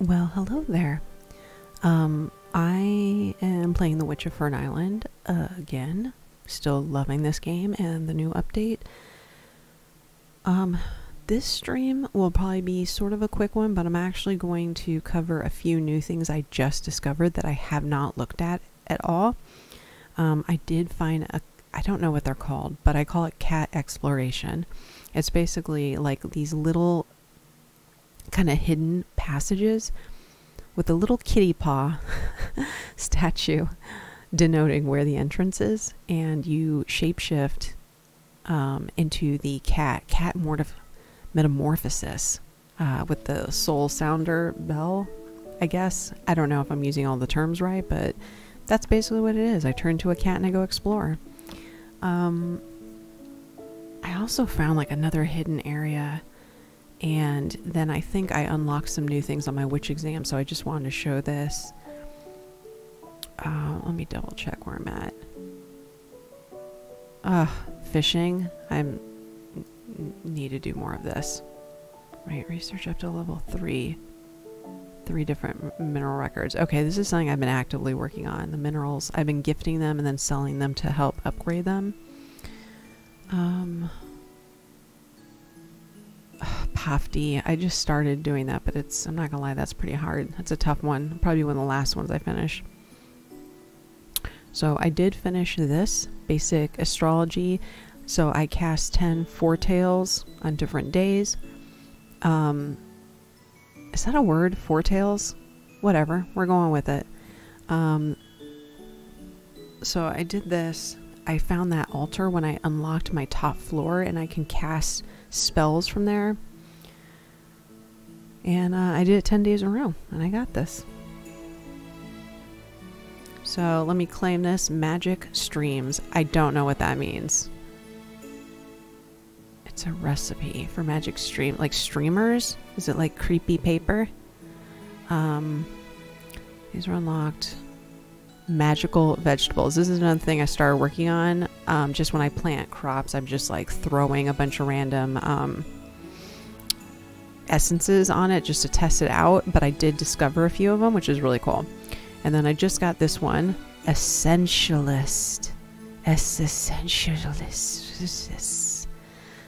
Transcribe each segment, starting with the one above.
Well, hello there. I am playing The Witch of Fern Island again. Still loving this game and the new update. This stream will probably be sort of a quick one, but I'm actually going to cover a few new things I just discovered that I have not looked at all. I did find a, I don't know what they're called, but I call it cat exploration. It's basically like these little kind of hidden passages with a little kitty paw statue denoting where the entrance is, and you shapeshift into the cat metamorphosis with the soul sounder bell, I guess. I don't know if I'm using all the terms right, but that's basically what it is. I turn to a cat and I go explore. I also found like another hidden area, and then I think I unlocked some new things on my witch exam, so I just wanted to show this. Let me double check where I'm at. Fishing. I'm need to do more of this. Right, research up to level 3. 3 different mineral records. Okay, this is something I've been actively working on. The minerals, I've been gifting them and then selling them to help upgrade them. Paffti. I just started doing that, but it's, I'm not gonna lie, that's pretty hard. That's a tough one. Probably one of the last ones I finish. So I did finish this basic astrology. So I cast 10 foretails on different days. Is that a word? Foretails? Whatever. We're going with it. So I did this. I found that altar when I unlocked my top floor, and I can cast spells from there. And I did it 10 days in a row, and I got this. So let me claim this. Magic streams. I don't know what that means. It's a recipe for magic stream, like streamers. Is it like creepy paper? These are unlocked. Magical vegetables. This is another thing I started working on. Just when I plant crops, I'm just like throwing a bunch of random essences on it just to test it out, but I did discover a few of them, which is really cool. And then I just got this one, Essentialist. Essentialist.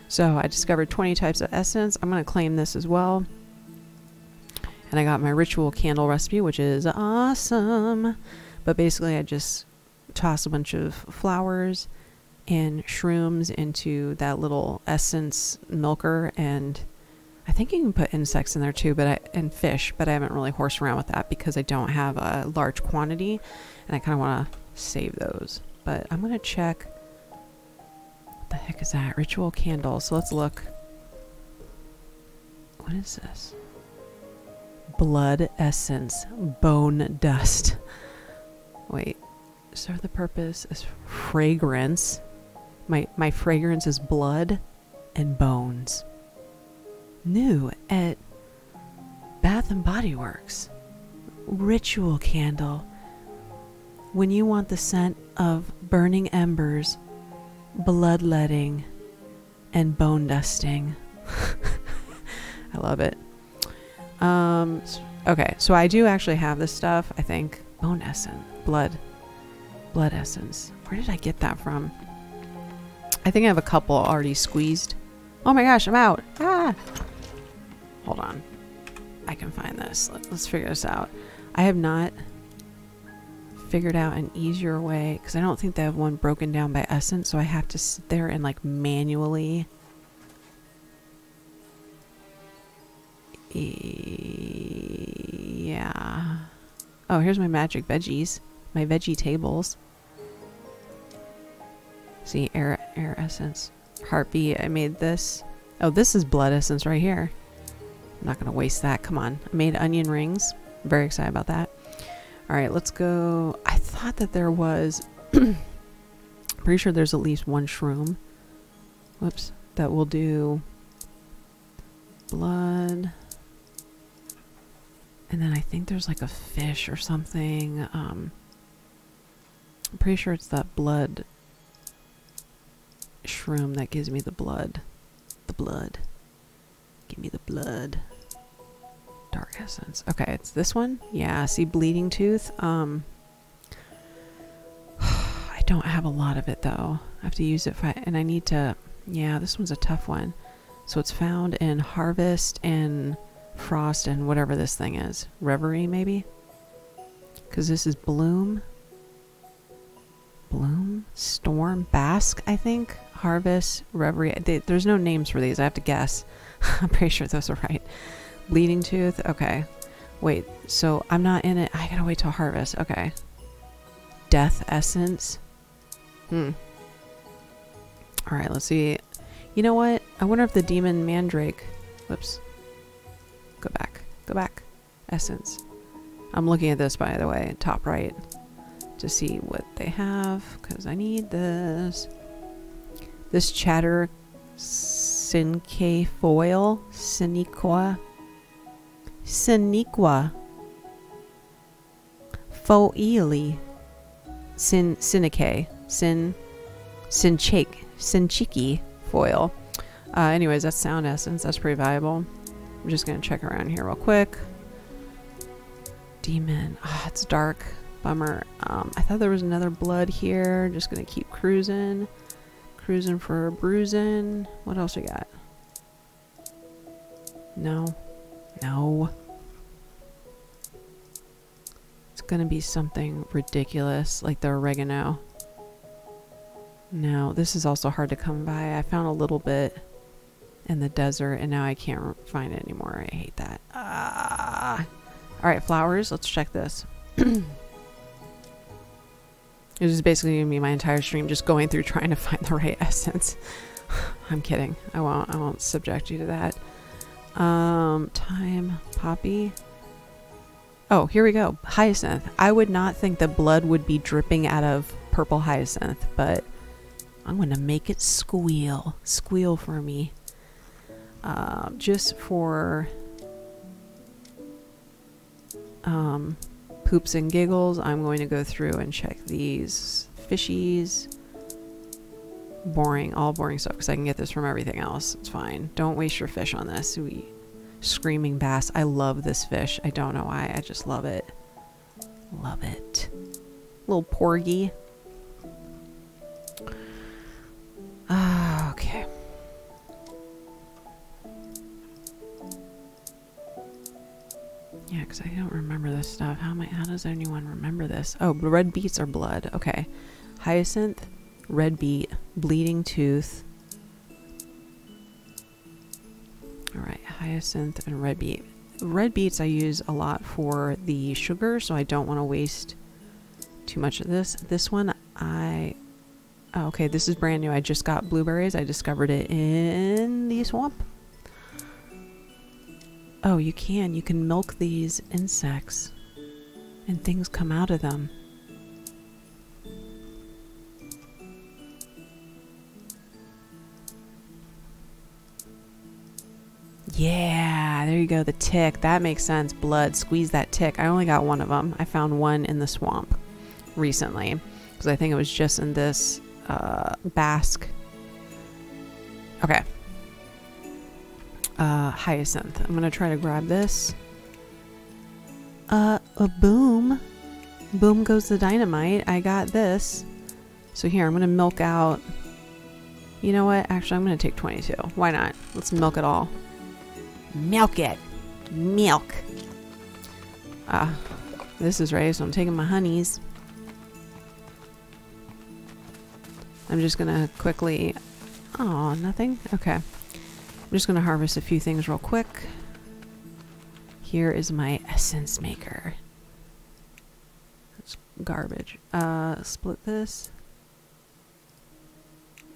So I discovered 20 types of essence. I'm going to claim this as well. And I got my ritual candle recipe, which is awesome. But basically I just toss a bunch of flowers and shrooms into that little essence milker, and I think you can put insects in there too, but and fish, but I haven't really horsed around with that because I don't have a large quantity and I kind of want to save those. But I'm going to check, what the heck is that? Ritual candle. So let's look. What is this? Blood essence, bone dust. Wait, so the purpose is fragrance. My fragrance is blood and bones. New at Bath and Body Works. Ritual candle. When you want the scent of burning embers, bloodletting, and bone dusting. I love it. Okay, so I do actually have this stuff, I think. Bone essence. Blood essence. Where did I get that from? I think I have a couple already squeezed. Oh my gosh, I'm out. Ah! Hold on. I can find this. Let's figure this out. I have not figured out an easier way, because I don't think they have one broken down by essence, so I have to sit there and like manually... Yeah... Oh, here's my magic veggies. My veggie tables. See, air essence. Heartbeat, I made this. Oh, this is blood essence right here. I'm not gonna waste that, come on. I made onion rings. I'm very excited about that. All right, let's go. I thought that there was, pretty sure there's at least one shroom. Whoops, that will do blood. And then I think there's like a fish or something. I'm pretty sure it's that blood shroom that gives me the blood. Give me the blood. Dark Essence. Okay, it's this one. Yeah, see, Bleeding Tooth. I don't have a lot of it though. I have to use it if I need to. Yeah, this one's a tough one. So it's found in Harvest and Frost and whatever this thing is. Reverie maybe? Because this is Bloom. Bloom? Storm? Basque, I think? Harvest? Reverie? There's no names for these. I have to guess. I'm pretty sure those are right. Bleeding Tooth? Okay. Wait, so I'm not in it. I gotta wait till Harvest. Okay. Death Essence? Alright, let's see. You know what? I wonder if the Demon Mandrake... Whoops. Go back. Go back. Essence. I'm looking at this, by the way, top right, to see what they have, because I need this. This Chatter... Sinke Foil? Sinequa? Sinequa. Foili. Sinike. Sinchake. Sinchiki foil. Anyways, that's Sound Essence. That's pretty valuable. I'm just going to check around here real quick. Demon. Ah, oh, it's dark. Bummer. I thought there was another blood here. Just going to keep cruising. Cruising for bruising. What else we got? No. No. It's going to be something ridiculous like the oregano. No, this is also hard to come by. I found a little bit in the desert and now I can't find it anymore. I hate that. Alright, flowers. Let's check this. It was basically gonna be my entire stream just going through trying to find the right essence. I'm kidding. I won't subject you to that. Thyme, poppy. Oh, here we go. Hyacinth. I would not think the blood would be dripping out of purple hyacinth, but I'm gonna make it squeal. Squeal for me. Just for poops and giggles, I'm going to go through and check these fishies. Boring, all boring stuff, because I can get this from everything else. It's fine. Don't waste your fish on this. Screaming bass. I love this fish. I don't know why. I just love it. Love it. Little porgy. Okay. Yeah, because I don't remember this stuff. How does anyone remember this? Oh, red beets are blood. Okay. Hyacinth, red beet, bleeding tooth. Alright, hyacinth and red beet. Red beets I use a lot for the sugar, so I don't want to waste too much of this. This one okay, this is brand new. I just got blueberries. I discovered it in the swamp. Oh, you can milk these insects and things come out of them. Yeah, there you go, the tick. That makes sense. Blood, squeeze that tick. I only got one of them. I found one in the swamp recently because I think it was just in this Basque. Okay. Hyacinth. I'm gonna try to grab this. Boom. Boom goes the dynamite. I got this. So here, I'm gonna milk out. You know what? Actually, I'm gonna take 22. Why not? Let's milk it all. Milk it. Milk. This is right, so I'm taking my honeys. I'm just gonna quickly... Oh, nothing? Okay. I'm just gonna harvest a few things real quick. Here is my essence maker. It's garbage. Split this.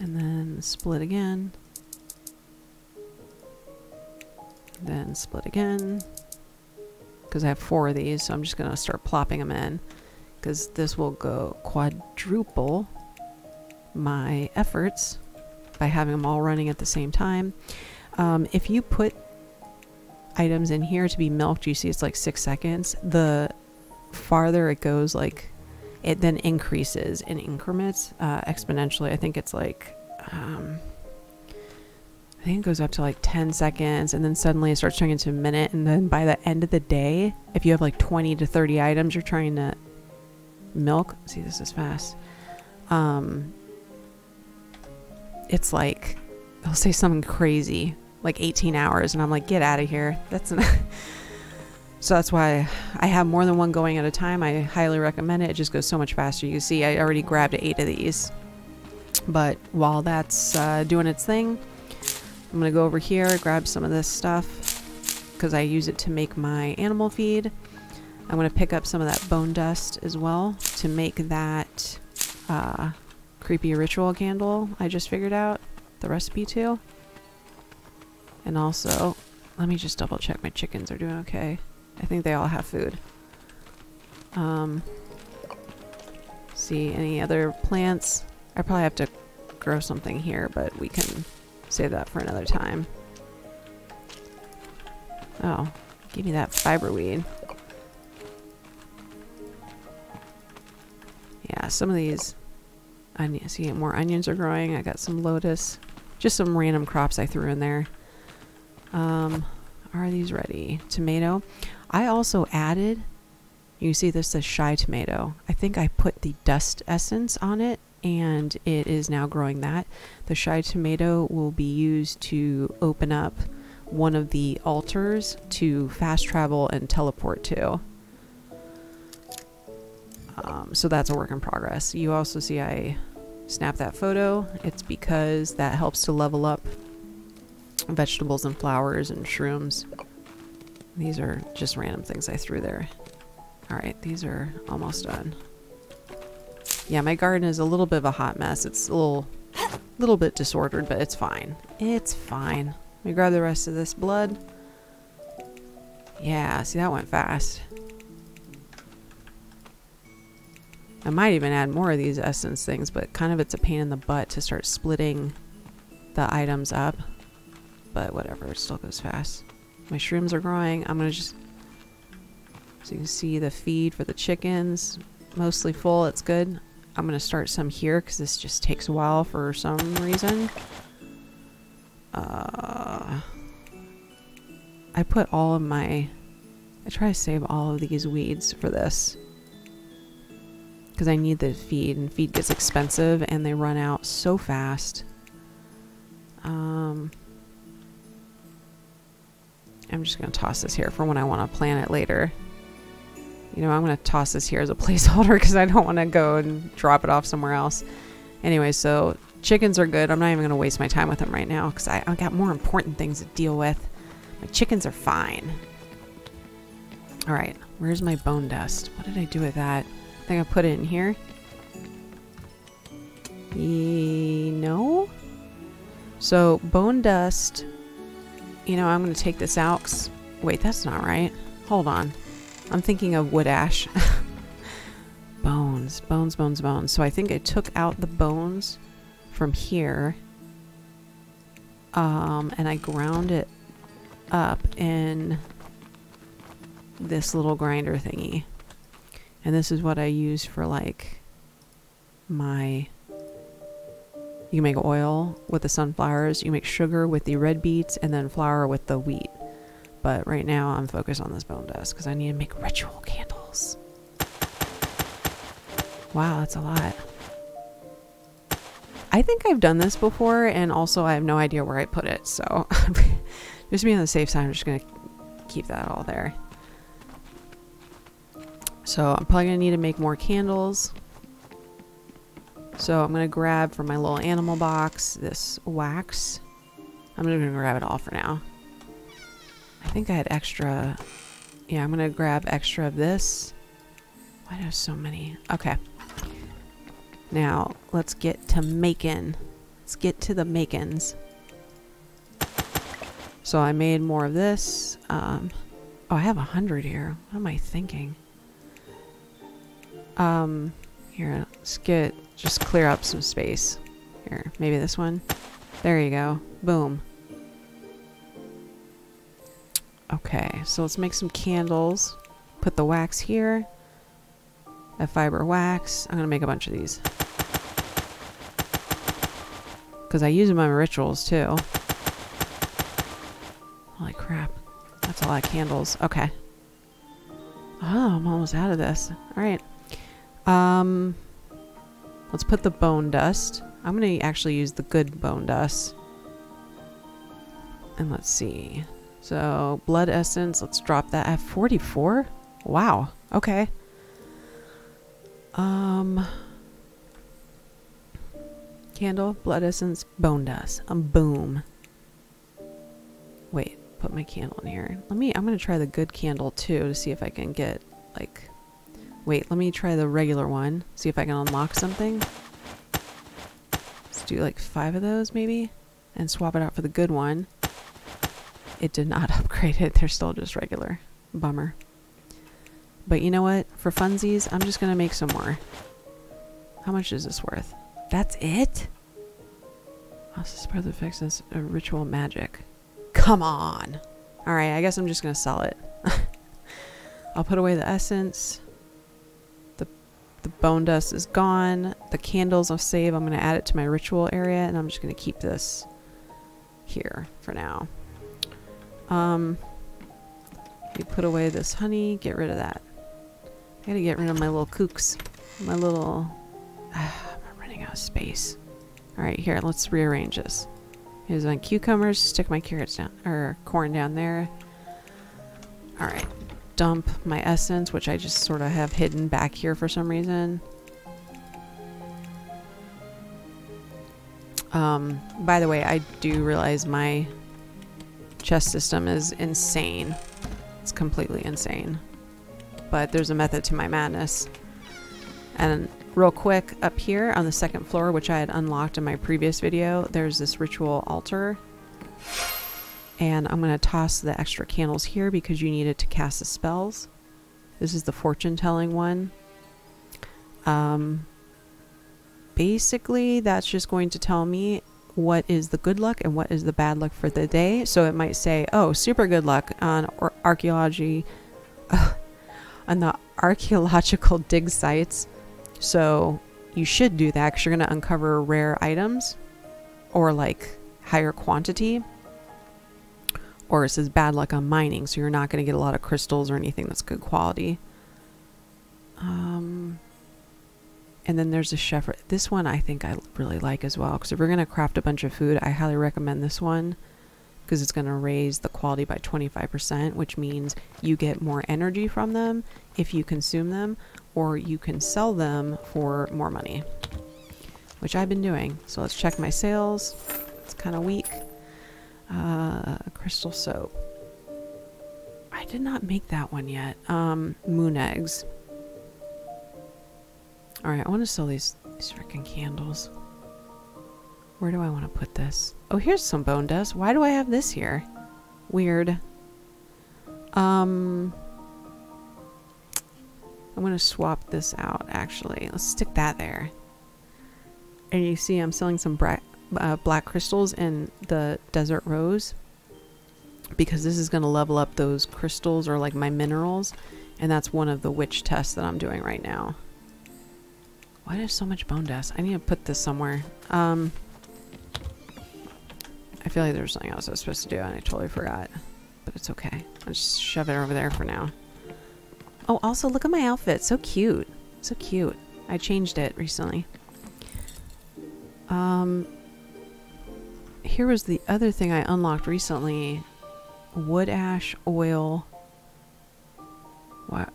And then split again. Then split again. Because I have 4 of these, so I'm just gonna start plopping them in. Because this will go quadruple my efforts by having them all running at the same time. If you put items in here to be milked, you see it's like 6 seconds. The farther it goes, like it then increases in increments exponentially. I think it's like I think it goes up to like 10 seconds and then suddenly it starts turning into a minute, and then by the end of the day, if you have like 20 to 30 items you're trying to milk, see this is fast, it's like, they'll say something crazy, like 18 hours, and I'm like, get out of here. That's not so that's why I have more than one going at a time. I highly recommend it. It just goes so much faster. You see, I already grabbed 8 of these. But while that's doing its thing, I'm gonna go over here, grab some of this stuff because I use it to make my animal feed. I'm gonna pick up some of that bone dust as well to make that creepy ritual candle I just figured out the recipe to. And also, let me just double check my chickens are doing okay. I think they all have food. See any other plants? I probably have to grow something here, but we can save that for another time. Oh, give me that fiberweed. Yeah, some of these onions, see more onions are growing. I got some lotus, just some random crops I threw in there. Are these ready? Tomato. I also added, you see this says Shy Tomato. I think I put the dust essence on it and it is now growing that. The Shy Tomato will be used to open up one of the altars to fast travel and teleport to. So that's a work in progress. You also see I snapped that photo. It's because that helps to level up vegetables and flowers and shrooms. These are just random things I threw there. All right, these are almost done. Yeah, my garden is a little bit of a hot mess. It's a little bit disordered, but it's fine. It's fine. Let me grab the rest of this blood. Yeah, see, that went fast. I might even add more of these essence things, but kind of it's a pain in the butt to start splitting the items up. But whatever, it still goes fast. My shrooms are growing. I'm gonna just, so you can see the feed for the chickens, mostly full, it's good. I'm gonna start some here because this just takes a while for some reason. I put all of my, I try to save all of these weeds for this because I need the feed, and feed gets expensive and they run out so fast. I'm just gonna toss this here for when I want to plant it later. You know, I'm gonna toss this here as a placeholder because I don't want to go and drop it off somewhere else. Anyway, so chickens are good. I'm not even gonna waste my time with them right now because I've got more important things to deal with. My chickens are fine. All right, where's my bone dust? What did I do with that? I think I put it in here. No. So bone dust. You know, I'm going to take this out. Wait, that's not right. Hold on. I'm thinking of wood ash. Bones, bones, bones, bones. So I think I took out the bones from here. And I ground it up in this little grinder thingy. And this is what I use for like my... You can make oil with the sunflowers, you make sugar with the red beets, and then flour with the wheat. But right now I'm focused on this bone dust because I need to make ritual candles. Wow, that's a lot. I think I've done this before, and also I have no idea where I put it, so just to be on the safe side, I'm just gonna keep that all there. So I'm probably gonna need to make more candles. So I'm gonna grab from my little animal box this wax. I'm just gonna grab it all for now. I think I had extra. Yeah, I'm gonna grab extra of this. Why do I have so many? Okay. Now let's get to making. Let's get to the makings. So I made more of this. Oh, I have 100 here. What am I thinking? Here, let's get. Just clear up some space. Here, maybe this one. There you go. Boom. Okay, so let's make some candles. Put the wax here. A fiber wax. I'm gonna make a bunch of these. Because I use them on my rituals too. crap. That's a lot of candles. Okay. Oh, I'm almost out of this. All right. Let's put the bone dust. I'm going to actually use the good bone dust. And let's see. So, blood essence. Let's drop that at 44. Wow. Okay. Candle, blood essence, bone dust. Boom. Wait. Put my candle in here. I'm going to try the good candle too to see if I can get, like... Wait, let me try the regular one. See if I can unlock something. Let's do like 5 of those maybe. And swap it out for the good one. It did not upgrade it. They're still just regular. Bummer. But you know what? For funsies, I'm just going to make some more. How much is this worth? That's it? I'll spread the effects as a ritual magic. Come on. All right, I guess I'm just going to sell it. I'll put away the essence. The bone dust is gone. The candles I'll save. I'm going to add it to my ritual area, and I'm just going to keep this here for now. You put away this honey, get rid of that. I gotta get rid of my little kooks. My little... I'm running out of space. Alright, here, let's rearrange this. Here's my cucumbers, stick my carrots down, or corn down there. Alright, dump my essence, which I just sort of have hidden back here for some reason. By the way, I do realize my... chest system is insane. It's completely insane. But there's a method to my madness. And real quick, up here on the second floor, which I had unlocked in my previous video, there's this ritual altar. And I'm going to toss the extra candles here because you need it to cast the spells. This is the fortune-telling one. Basically, that's just going to tell me what is the good luck and what is the bad luck for the day. So it might say, oh, super good luck on archaeology, on the archaeological dig sites. So you should do that because you're going to uncover rare items or like higher quantity. Or it says bad luck on mining, so you're not going to get a lot of crystals or anything that's good quality. And then there's a chef. This one I think I really like as well, because if we're going to craft a bunch of food, I highly recommend this one because it's going to raise the quality by 25%, which means you get more energy from them if you consume them, or you can sell them for more money, which I've been doing. So let's check my sales. It's kind of weak. Crystal soap. I did not make that one yet. Moon eggs. Alright, I want to sell these freaking candles. Where do I want to put this? Oh, here's some bone dust. Why do I have this here? Weird. I'm going to swap this out, actually. Let's stick that there. And you see I'm selling some black crystals and the desert rose. Because this is going to level up those crystals or like my minerals. And that's one of the witch tests that I'm doing right now. Why do I have so much bone dust? I need to put this somewhere. I feel like there's something else I was supposed to do and I totally forgot. But it's okay. I'll just shove it over there for now. Oh, also look at my outfit. So cute. So cute. I changed it recently. Here was the other thing I unlocked recently. Wood ash, oil. What?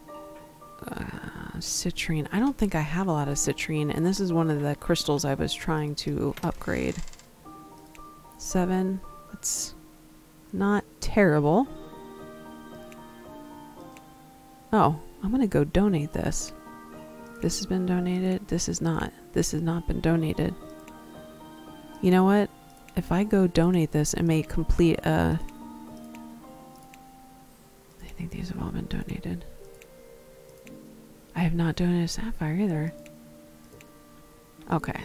Citrine. I don't think I have a lot of citrine, and this is one of the crystals I was trying to upgrade. 7. That's not terrible. Oh, I'm gonna go donate this. This has been donated. This is not. This has not been donated. You know what? If I go donate this, it may complete a... I think these have all been donated. I have not donated a sapphire either. Okay.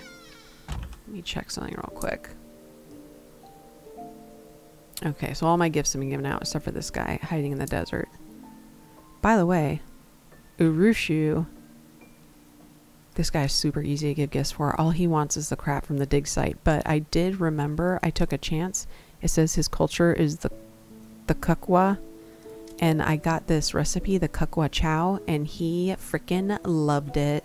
Let me check something real quick. Okay, so all my gifts have been given out except for this guy hiding in the desert. By the way, Urushu, this guy is super easy to give gifts for. All he wants is the crap from the dig site. But I did remember I took a chance. It says his culture is the the Kukwa, and I got this recipe, the Kukwa Chow, and he freaking loved it.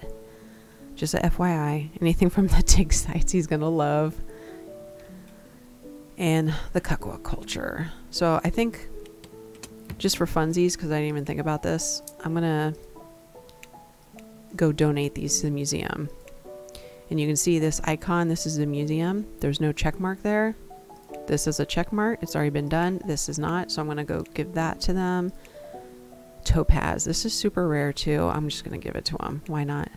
Just a FYI, anything from the Tig sites he's gonna love. And the Kukwa culture. So I think, just for funsies, because I didn't even think about this, I'm gonna go donate these to the museum. And you can see this icon, this is the museum. There's no check mark there. This is a check mark, it's already been done. This is not, so I'm gonna go give that to them. Topaz, this is super rare too. I'm just gonna give it to them, why not?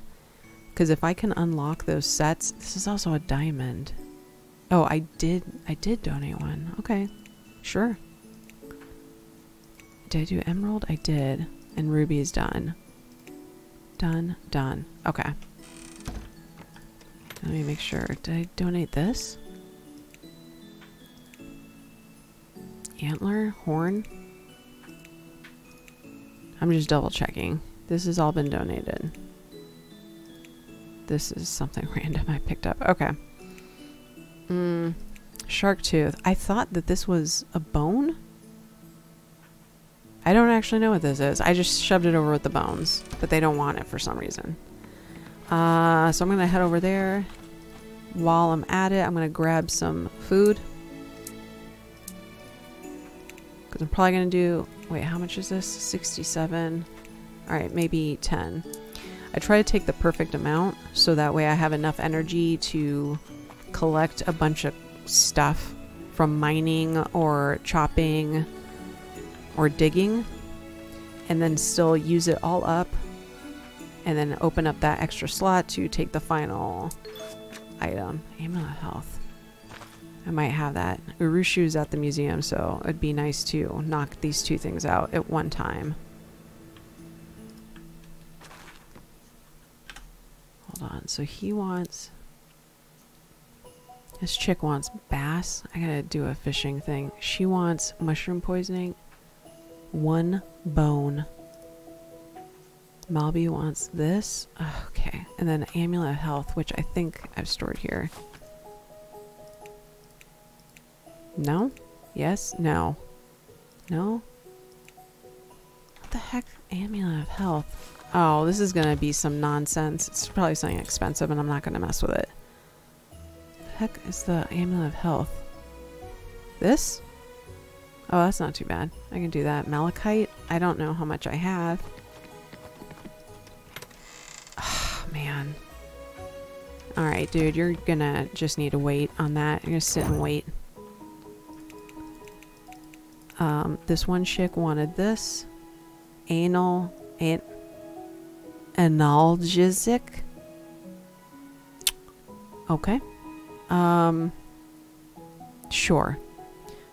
Because if I can unlock those sets, this is also a diamond. Oh, I did donate one, okay, sure. Did I do emerald? I did, and ruby is done. Done, done, okay. Let me make sure, did I donate this? Antler? Horn? I'm just double checking. This has all been donated. This is something random I picked up. Okay. Shark tooth. I thought that this was a bone? I don't actually know what this is. I just shoved it over with the bones, but they don't want it for some reason. So I'm gonna head over there. While I'm at it, I'm gonna grab some food. Because I'm probably going to do... Wait, how much is this? 67. Alright, maybe 10. I try to take the perfect amount, so that way I have enough energy to collect a bunch of stuff from mining or chopping or digging, and then still use it all up, and then open up that extra slot to take the final item. Amulet health. I might have that. Urushu's at the museum, so it'd be nice to knock these two things out at one time. Hold on, so he wants... This chick wants bass. I gotta do a fishing thing. She wants mushroom poisoning. One bone. Malibu wants this. Okay, and then amulet health, which I think I've stored here. No? Yes? No. No? What the heck? Amulet of health. Oh, this is gonna be some nonsense. It's probably something expensive and I'm not gonna mess with it. The heck is the amulet of health? This? Oh, that's not too bad. I can do that. Malachite? I don't know how much I have. Oh, man. Alright, dude, you're gonna just need to wait on that. You're gonna sit and wait. This one chick wanted this. Analgesic. Okay. Sure.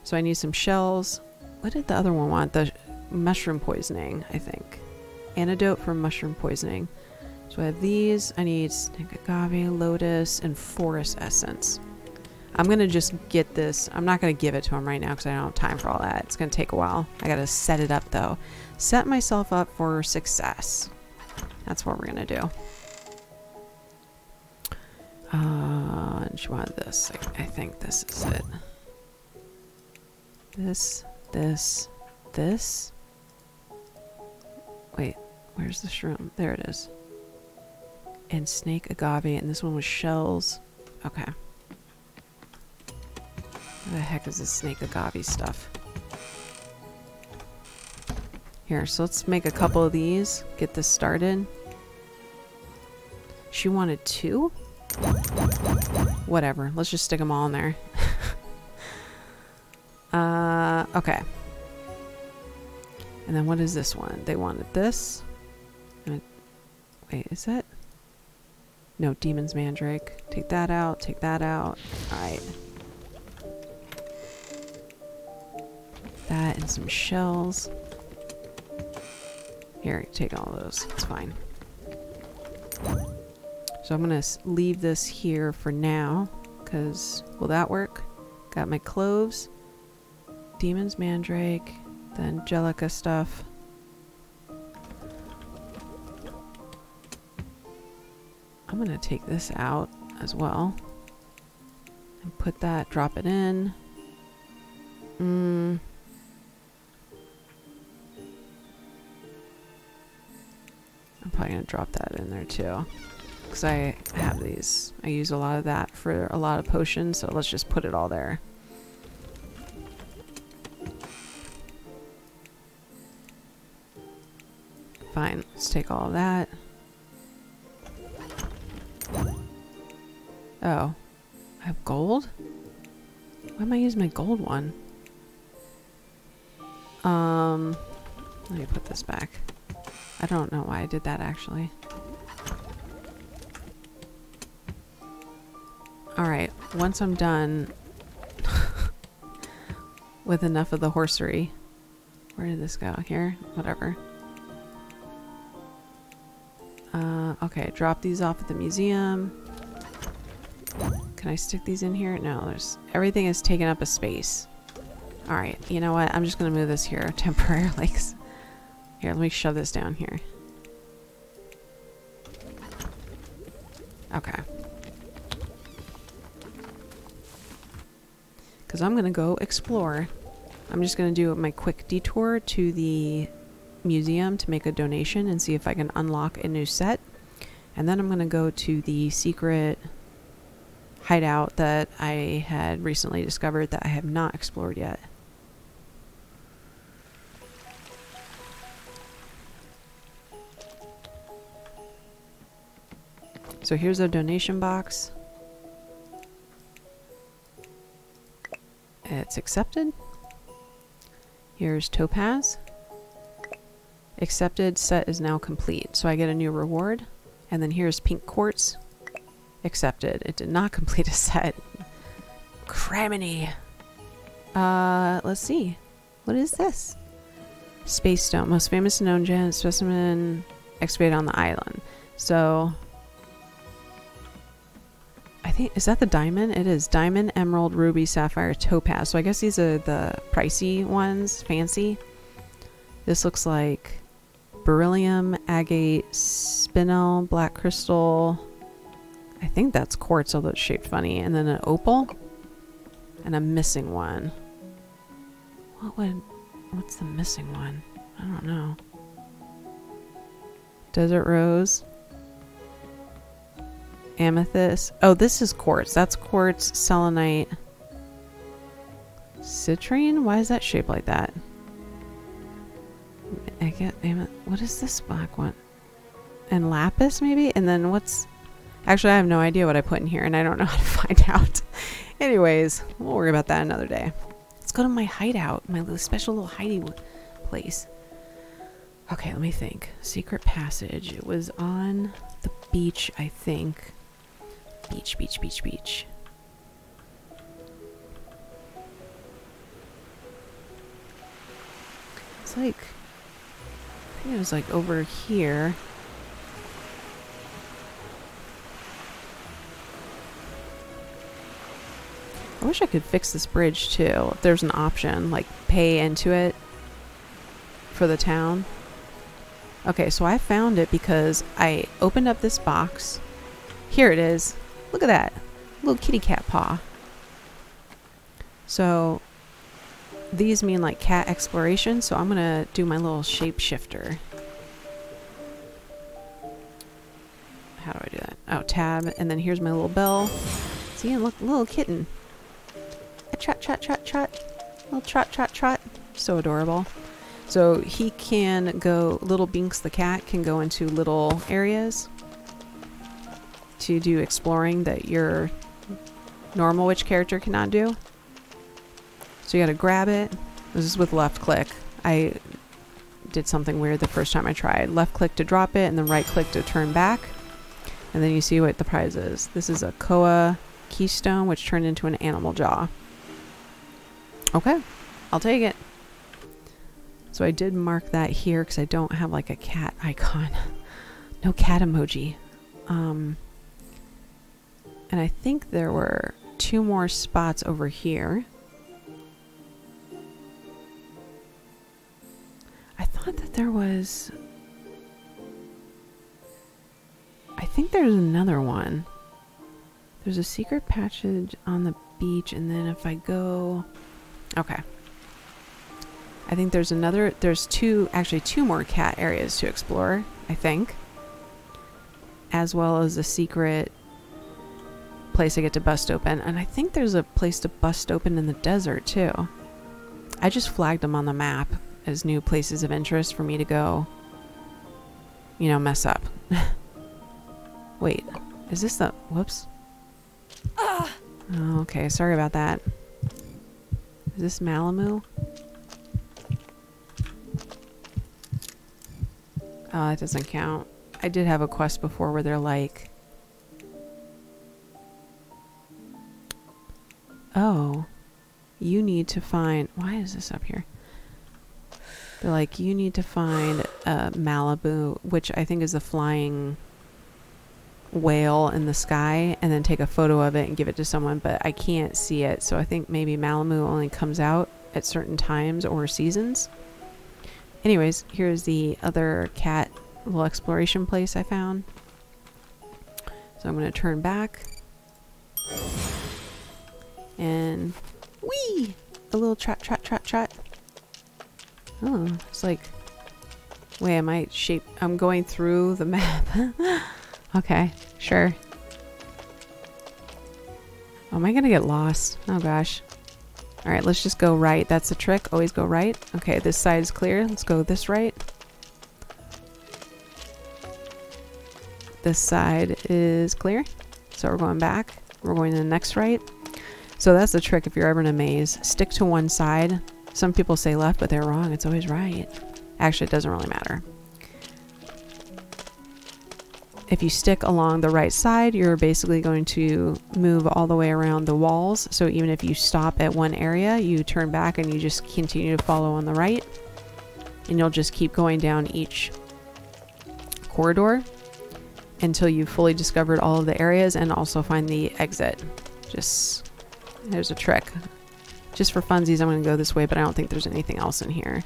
So I need some shells. What did the other one want? The mushroom poisoning, I think. Antidote for mushroom poisoning. So I have these. I need stink agave, lotus, and forest essence. I'm gonna just get this. I'm not gonna give it to him right now because I don't have time for all that. It's gonna take a while. I gotta set it up though. Set myself up for success. That's what we're gonna do. And she wanted this. I think this is it. This. Wait, where's the shroom? There it is. And snake agave, and this one was shells. Okay. What the heck is this snake agave stuff? Here, so let's make a couple of these. Get this started. She wanted two? Whatever. Let's just stick them all in there. Okay. And then what is this one? They wanted this. Wait, is that? No, Demon's Mandrake. Take that out. Take that out. Alright. That and some shells. Here, take all those. It's fine. So I'm gonna leave this here for now, cause will that work? Got my cloves, Demon's Mandrake, the Angelica stuff. I'm gonna take this out as well and put that. Drop it in. I'm probably going to drop that in there too, because I have these. I use a lot of that for a lot of potions, so let's just put it all there. Fine, let's take all of that. Oh, I have gold? Why am I using my gold one? Let me put this back. I don't know why I did that actually. Alright, once I'm done with enough of the horsery. Where did this go? Here? Whatever. Okay, drop these off at the museum. Can I stick these in here? No, there's everything is taking up a space. Alright, you know what? I'm just gonna move this here temporarily. Here, let me shove this down here. Okay. Because I'm gonna go explore. I'm just gonna do my quick detour to the museum to make a donation and see if I can unlock a new set, and then I'm gonna go to the secret hideout that I had recently discovered that I have not explored yet. So here's our donation box. It's accepted. Here's Topaz. Accepted, set is now complete. So I get a new reward. And then here's Pink Quartz. Accepted. It did not complete a set. Criminy. Let's see. What is this? Space Stone. Most famous known giant specimen excavated on the island. So, I think, is that the diamond? It is. Diamond, emerald, ruby, sapphire, topaz. So I guess these are the pricey ones. Fancy. This looks like beryllium, agate, spinel, black crystal. I think that's quartz, although it's shaped funny. And then an opal. And I'm missing one. What's the missing one? I don't know. Desert rose. Amethyst. Oh, this is quartz. That's quartz, selenite. Citrine? Why is that shaped like that? I get what is this black one? And lapis maybe? And then what's... Actually, I have no idea what I put in here and I don't know how to find out. Anyways, we'll worry about that another day. Let's go to my hideout, my little special little hidey place. Okay, let me think. Secret passage. It was on the beach, I think. Beach. It's like... I think it was like over here. I wish I could fix this bridge too, if there's an option, like pay into it for the town. Okay, so I found it because I opened up this box. Here it is. Look at that. Little kitty cat paw. So these mean like cat exploration, so I'm gonna do my little shapeshifter. How do I do that? Oh, tab, and then here's my little bell. See, look, little kitten. A trot. Little trot. So adorable. So he can go, little Binx the cat can go into little areas to do exploring that your normal witch character cannot do. So you gotta grab it. This is with left click. I did something weird the first time I tried. Left click to drop it and then right click to turn back. And then you see what the prize is. This is a koa keystone which turned into an animal jaw. Okay, I'll take it. So I did mark that here because I don't have like a cat icon. No cat emoji. And I think there were two more spots over here. I thought that there was... I think there's another one. There's a secret passage on the beach and then if I go... Okay. I think there's another, there's two more cat areas to explore, I think. as well as a secret place I get to bust open. And I think there's a place to bust open in the desert too. I just flagged them on the map as new places of interest for me to go, you know, mess up. Wait, is this the, whoops. Oh, okay, sorry about that. Is this Malibu? Oh, that doesn't count. I did have a quest before where they're like, oh, you need to find, why is this up here? They're like, you need to find Malibu, which I think is the flying whale in the sky, and then take a photo of it and give it to someone, but I can't see it. So I think maybe Malibu only comes out at certain times or seasons. Anyways, here's the other cat little exploration place I found. So I'm going to turn back. And whee! A little trot, trot, trot, trot. Oh, it's like, wait, am I shape? I'm going through the map. Okay, sure. Oh, am I going to get lost? Oh gosh. All right, let's just go right. That's the trick. Always go right. Okay, this side's clear. Let's go this right. This side is clear. So we're going back. We're going to the next right. So that's the trick if you're ever in a maze. Stick to one side. Some people say left, but they're wrong. It's always right. Actually, it doesn't really matter. If you stick along the right side, you're basically going to move all the way around the walls. So even if you stop at one area, you turn back and you just continue to follow on the right. And you'll just keep going down each corridor until you've fully discovered all of the areas and also find the exit. Just, there's a trick. Just for funsies, I'm going to go this way, but I don't think there's anything else in here.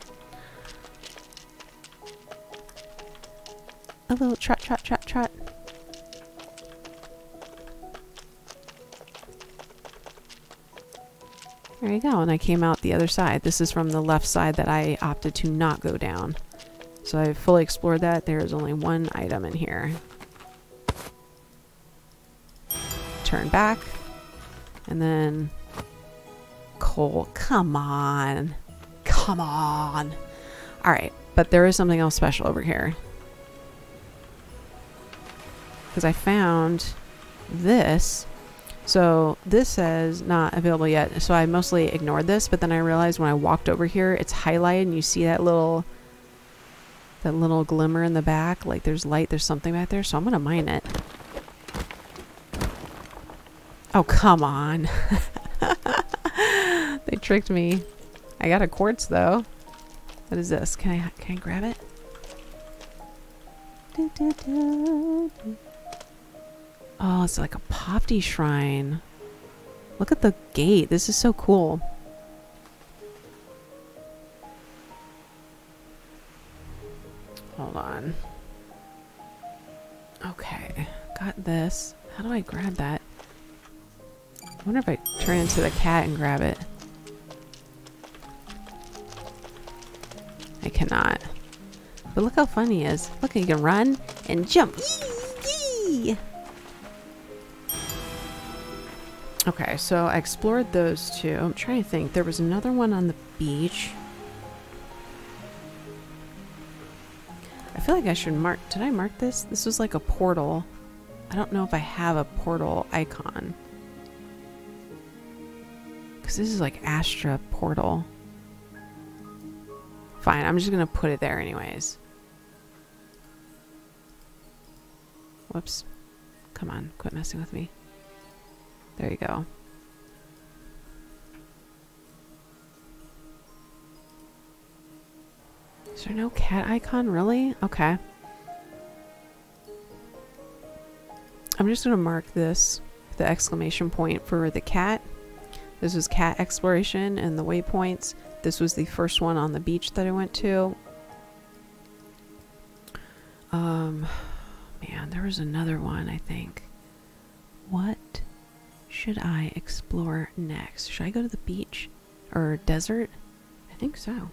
A little trot, trot, trot, trot. There you go, and I came out the other side. This is from the left side that I opted to not go down. So I fully explored that. There's only one item in here. Turn back, and then coal. Come on, come on. All right, but there is something else special over here, because I found this. So this says not available yet. So I mostly ignored this, but then I realized when I walked over here, it's highlighted, and you see that little glimmer in the back, like there's light, there's something back there. So I'm gonna mine it. Oh, come on. They tricked me. I got a quartz though. What is this? Can I grab it? Do, do, do, do. Oh, it's like a Paffti shrine. Look at the gate. This is so cool. Hold on. Okay, got this. How do I grab that? I wonder if I turn into the cat and grab it. I cannot. But look how fun he is. Look, he can run and jump. Yee, yee. Okay, so I explored those two. I'm trying to think. There was another one on the beach. I feel like I should mark. Did I mark this? This was like a portal. I don't know if I have a portal icon. Because this is like Astra portal. Fine, I'm just going to put it there anyways. Whoops. Come on, quit messing with me. There you go. Is there no cat icon, really? Okay. I'm just going to mark this, the exclamation point for the cat. This was cat exploration and the waypoints. This was the first one on the beach that I went to. Man, there was another one, I think. What should I explore next? Should I go to the beach or desert? I think so.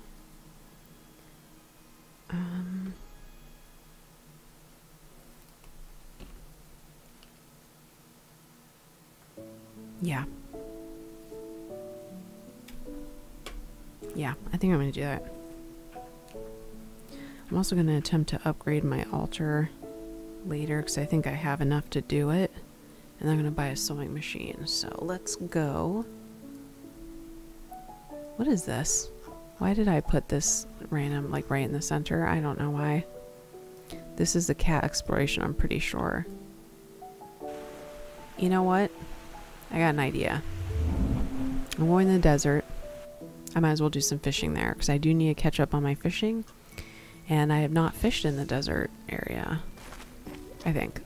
Yeah. Yeah, I think I'm going to do that. I'm also going to attempt to upgrade my altar later because I think I have enough to do it. And I'm going to buy a sewing machine. So let's go. What is this? Why did I put this random, like, right in the center? I don't know why. This is the cat exploration, I'm pretty sure. You know what? I got an idea. I'm going to the desert. I might as well do some fishing there because I do need to catch up on my fishing. And I have not fished in the desert area, I think.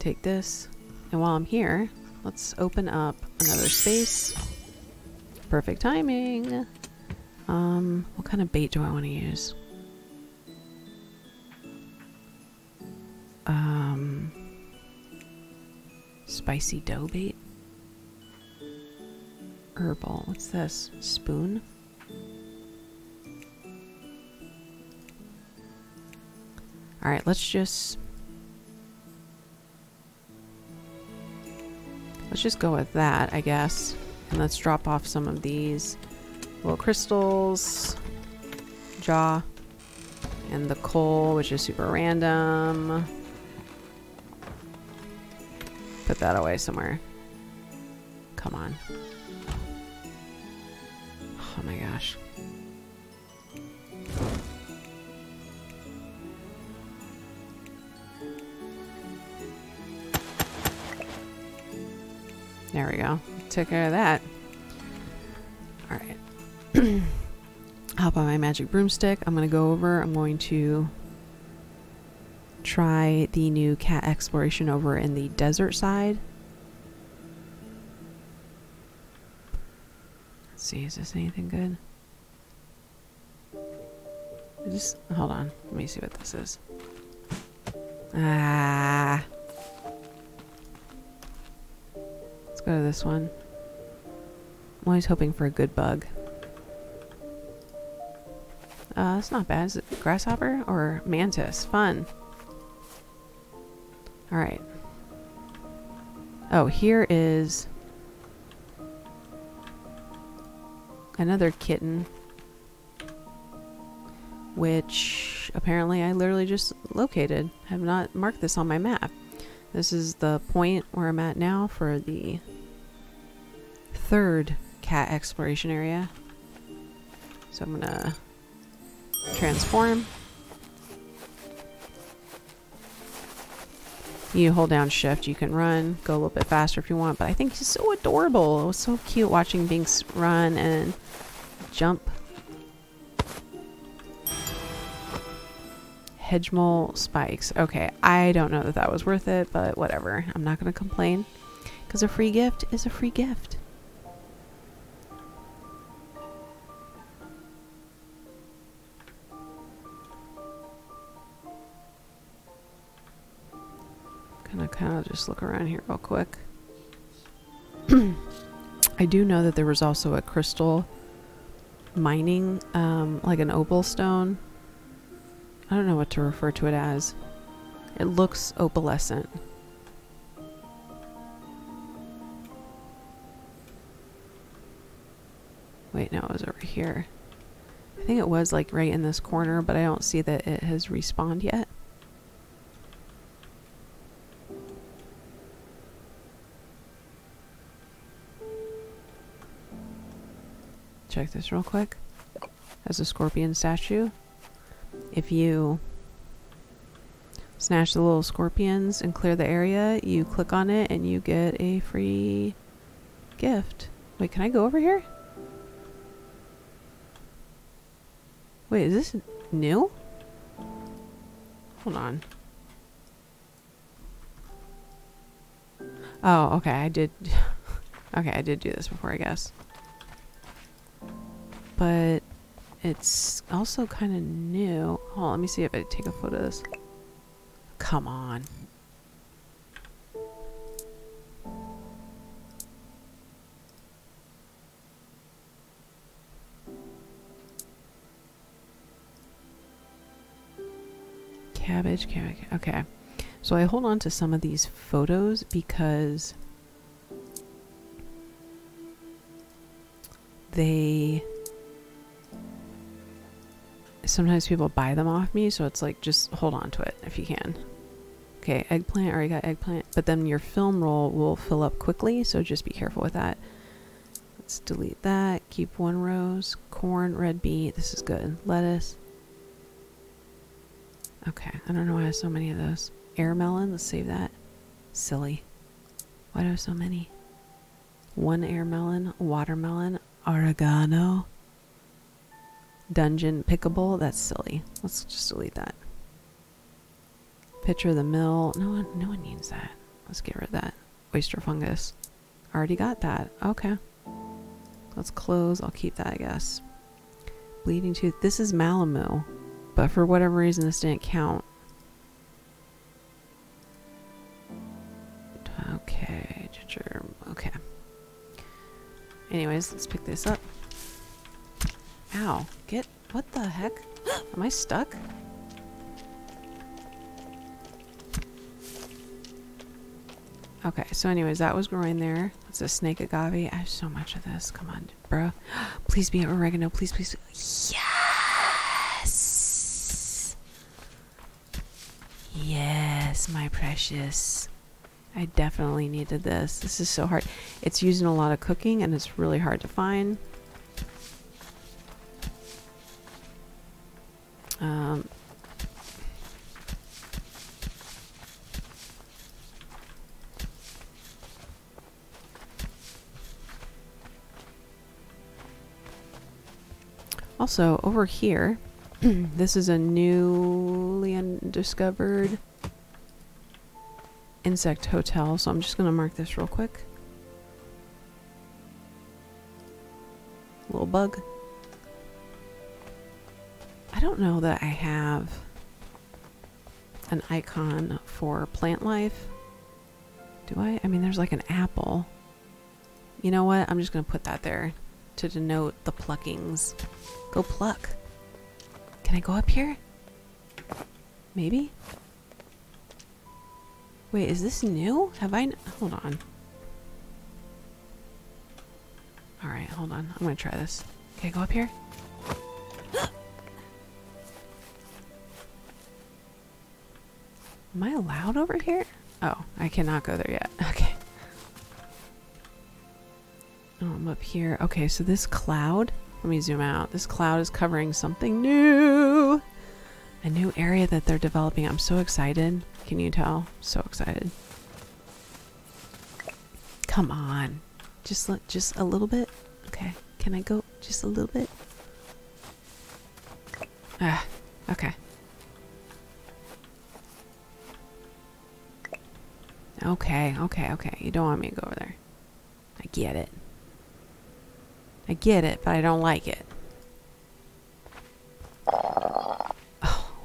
Take this. And while I'm here, let's open up another space. Perfect timing. What kind of bait do I want to use? Spicy dough bait. Herbal. What's this? Spoon? Alright, let's just... let's just go with that, I guess. And let's drop off some of these little crystals. Jaw. And the coal, which is super random. Put that away somewhere. Come on. Oh my gosh. There we go. Took care of that. Alright. Hop on my magic broomstick. I'm going to go over. I'm going to try the new cat exploration over in the desert side. See, is this anything good? Just hold on. Let me see what this is. Ah. Let's go to this one. I'm always hoping for a good bug. It's not bad. Is it grasshopper or mantis? Fun. Alright. Oh, here is another kitten, which apparently I literally just located. I have not marked this on my map. This is the point where I'm at now for the third cat exploration area. So I'm gonna transform. You hold down shift, you can run, go a little bit faster if you want, but I think he's so adorable. It was so cute watching Binx run and jump. Hedgemole spikes. Okay, I don't know that that was worth it, but whatever. I'm not going to complain because a free gift is a free gift. Gonna kind of just look around here real quick. I do know that there was also a crystal mining, like an opal stone. I don't know what to refer to it as. It looks opalescent. Wait, no, it was over here. I think it was like right in this corner, but I don't see that it has respawned yet. Check this real quick. That's a scorpion statue. If you snatch the little scorpions and clear the area, you click on it and you get a free gift. Wait, can I go over here? Wait, is this new? Hold on. Oh, okay, I did. Okay, I did do this before, I guess. But it's also kind of new. Hold on, let me see if I take a photo of this. Come on. Cabbage. Okay. So I hold on to some of these photos because they, sometimes people buy them off me, so it's like, just hold on to it if you can. Okay, eggplant, already got eggplant, but then your film roll will fill up quickly, so just be careful with that. Let's delete that, keep one rose, corn, red beet, this is good, lettuce. Okay, I don't know why I have so many of those. Air melon, let's save that. Silly. Why do I have so many? One air melon, watermelon, oregano, dungeon pickable, that's silly. Let's just delete that. Pitcher of the mill, no one needs that. Let's get rid of that. Oyster fungus, already got that. Okay, let's close. I'll keep that, I guess. Bleeding tooth, this is Malibu, but for whatever reason this didn't count. Okay, ginger, okay. Anyways, let's pick this up. Ow, get, what the heck? Am I stuck? Okay, so anyways, that was growing there. That's a snake agave. I have so much of this. Come on, bro. Please be oregano. Please, please. Yes! Yes, my precious. I definitely needed this. This is so hard. It's used in a lot of cooking, and it's really hard to find. Also, over here, this is a newly undiscovered insect hotel, so I'm just going to mark this real quick. Little bug. I don't know that I have an icon for plant life. Do I? I mean, there's like an apple. You know what? I'm just going to put that there to denote the pluckings. Go pluck. Can I go up here? Maybe? Wait, is this new? Have I... Hold on. Alright, hold on. I'm gonna try this. Can I go up here? Am I allowed over here? Oh, I cannot go there yet. Okay. Oh, I'm up here. Okay, so this cloud... Let me zoom out. This cloud is covering something new. A new area that they're developing. I'm so excited. Can you tell? So excited. Come on. Just a little bit. Okay. Can I go just a little bit? Ah, okay. Okay, okay, okay. You don't want me to go over there. I get it. I get it, but I don't like it.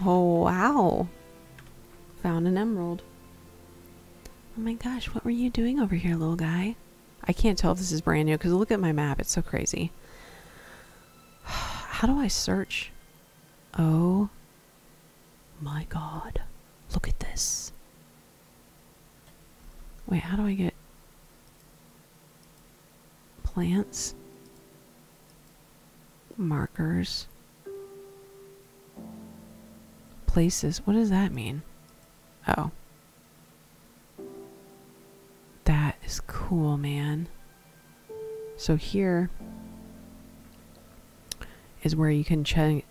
Oh, wow. Found an emerald. Oh my gosh, what were you doing over here, little guy? I can't tell if this is brand new, because look at my map. It's so crazy. How do I search? Oh my god. Look at this. Wait, how do I get... Plants? Markers. Places. What does that mean? Oh. That is cool, man. So here is where you can check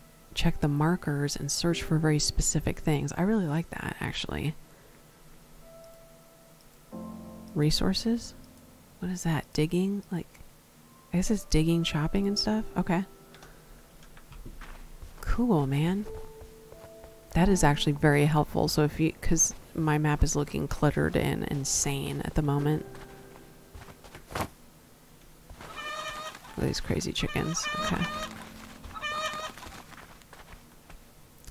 the markers and search for very specific things. I really like that, actually. Resources? What is that? Digging? Like, I guess it's digging, chopping, and stuff? Okay. Cool, man. That is actually very helpful. So if you, because my map is looking cluttered and insane at the moment. Look at these crazy chickens. Okay.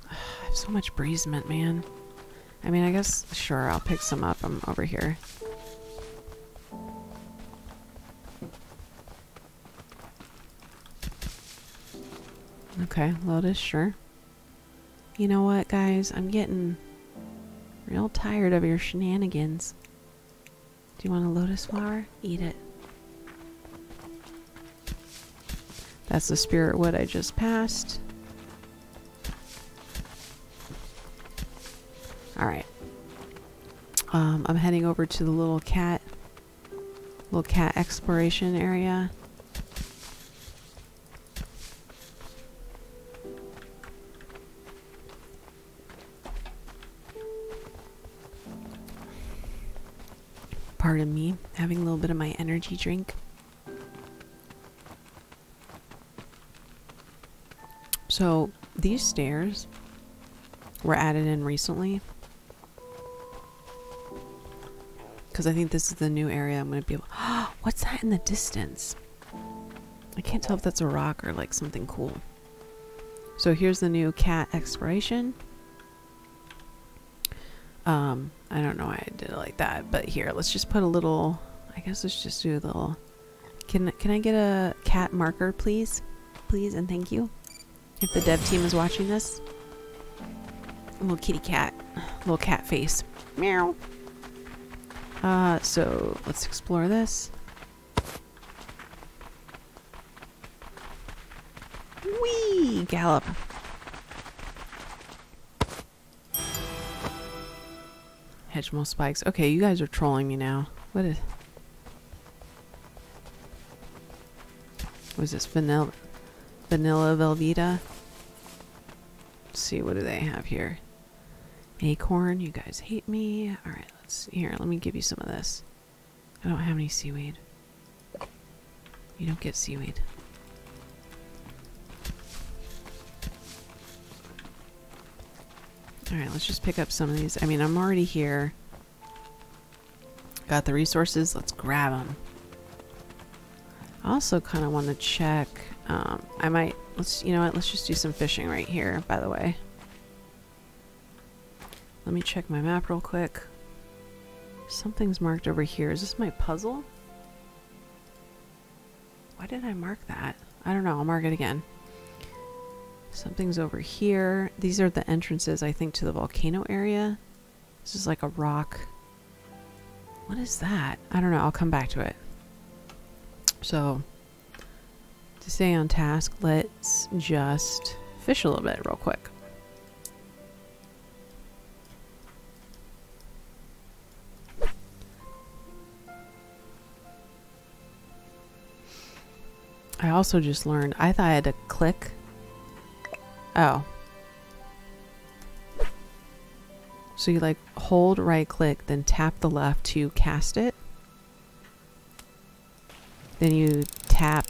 I have so much breezement, man. I mean, I guess, sure, I'll pick some up. I'm over here. Okay, lotus, sure. You know what, guys? I'm getting Real tired of your shenanigans. Do you want a lotus flower? Eat it. That's the spirit wood I just passed. Alright. I'm heading over to the little cat exploration area. Pardon me, having a little bit of my energy drink. So these stairs were added in recently, because I think this is the new area I'm going to be able... What's that in the distance? I can't tell if that's a rock or like something cool. So here's the new cat exploration. I don't know why I did it like that, but here, let's just put a little... I guess let's just do a little... Can I get a cat marker, please? Please and thank you. If the dev team is watching this. A little kitty cat. Little cat face. Meow. So let's explore this. Whee! Gallop. Hedgemole spikes. Okay, you guys are trolling me now. What is... What is this? Vanilla Velveeta? Let's see, what do they have here? Acorn, you guys hate me. Alright, let's see. Here, let me give you some of this. I don't have any seaweed. You don't get seaweed. Alright, let's just pick up some of these. I mean, I'm already here. Got the resources, let's grab them. I also kind of want to check. I might, you know what, let's just do some fishing right here, by the way. Let me check my map real quick. Something's marked over here. Is this my puzzle? Why did I mark that? I don't know. I'll mark it again. Something's over here. These are the entrances, I think, to the volcano area. This is like a rock. What is that? I don't know. I'll come back to it. So, to stay on task, let's just fish a little bit real quick. I also just learned, I thought I had to click. Oh. So you like hold right click, then tap the left to cast it. Then you tap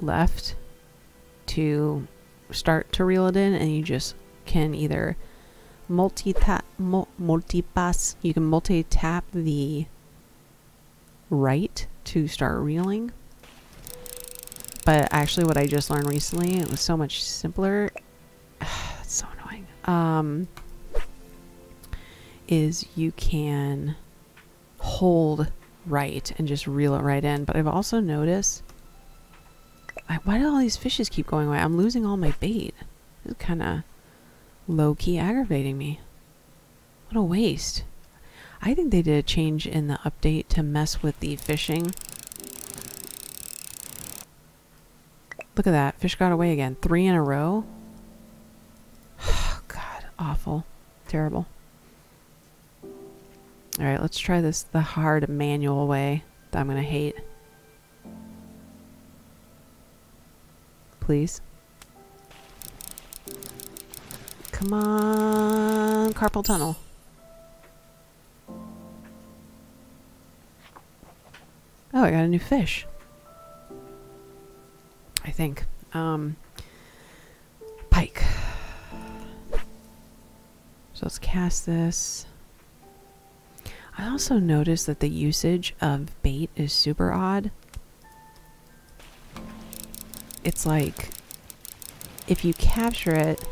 left to start to reel it in, and you just can either multi-tap the right to start reeling. But actually what I just learned recently, it was so much simpler. It's so annoying. Is you can hold right and just reel it right in. But I've also noticed, why do all these fishes keep going away? I'm losing all my bait. It's kind of low-key aggravating me. What a waste. I think they did a change in the update to mess with the fishing. Look at that. Fish got away again. 3 in a row. Oh, God. Awful. Terrible. Alright, let's try this the hard manual way that I'm going to hate. Please. Come on. Carpal tunnel. Oh, I got a new fish. I think. Pike. So let's cast this. I also noticed that the usage of bait is super odd. It's like, if you capture it,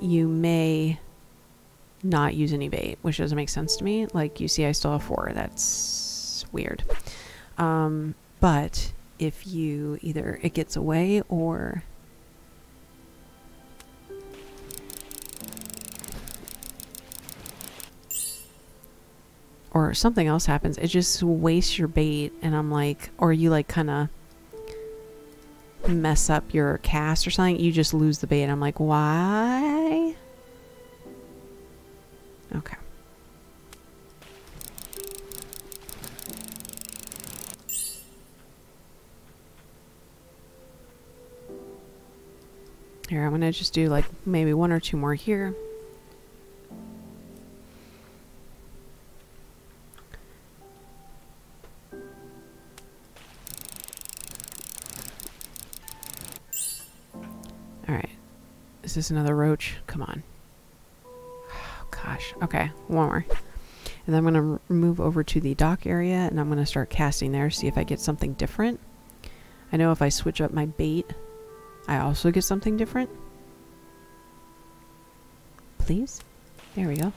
you may not use any bait, which doesn't make sense to me. Like, you see I still have 4. That's weird. But if you either it gets away or or something else happens. It just wastes your bait, and I'm like, or you like kind of mess up your cast or something, you just lose the bait. And I'm like, why? Okay. Here, I'm gonna just do like maybe one or two more here. Alright. Is this another roach? Come on. Oh gosh. Okay, one more. And then I'm gonna move over to the dock area, and I'm gonna start casting there, see if I get something different. I know if I switch up my bait, I also get something different. Please? There we go.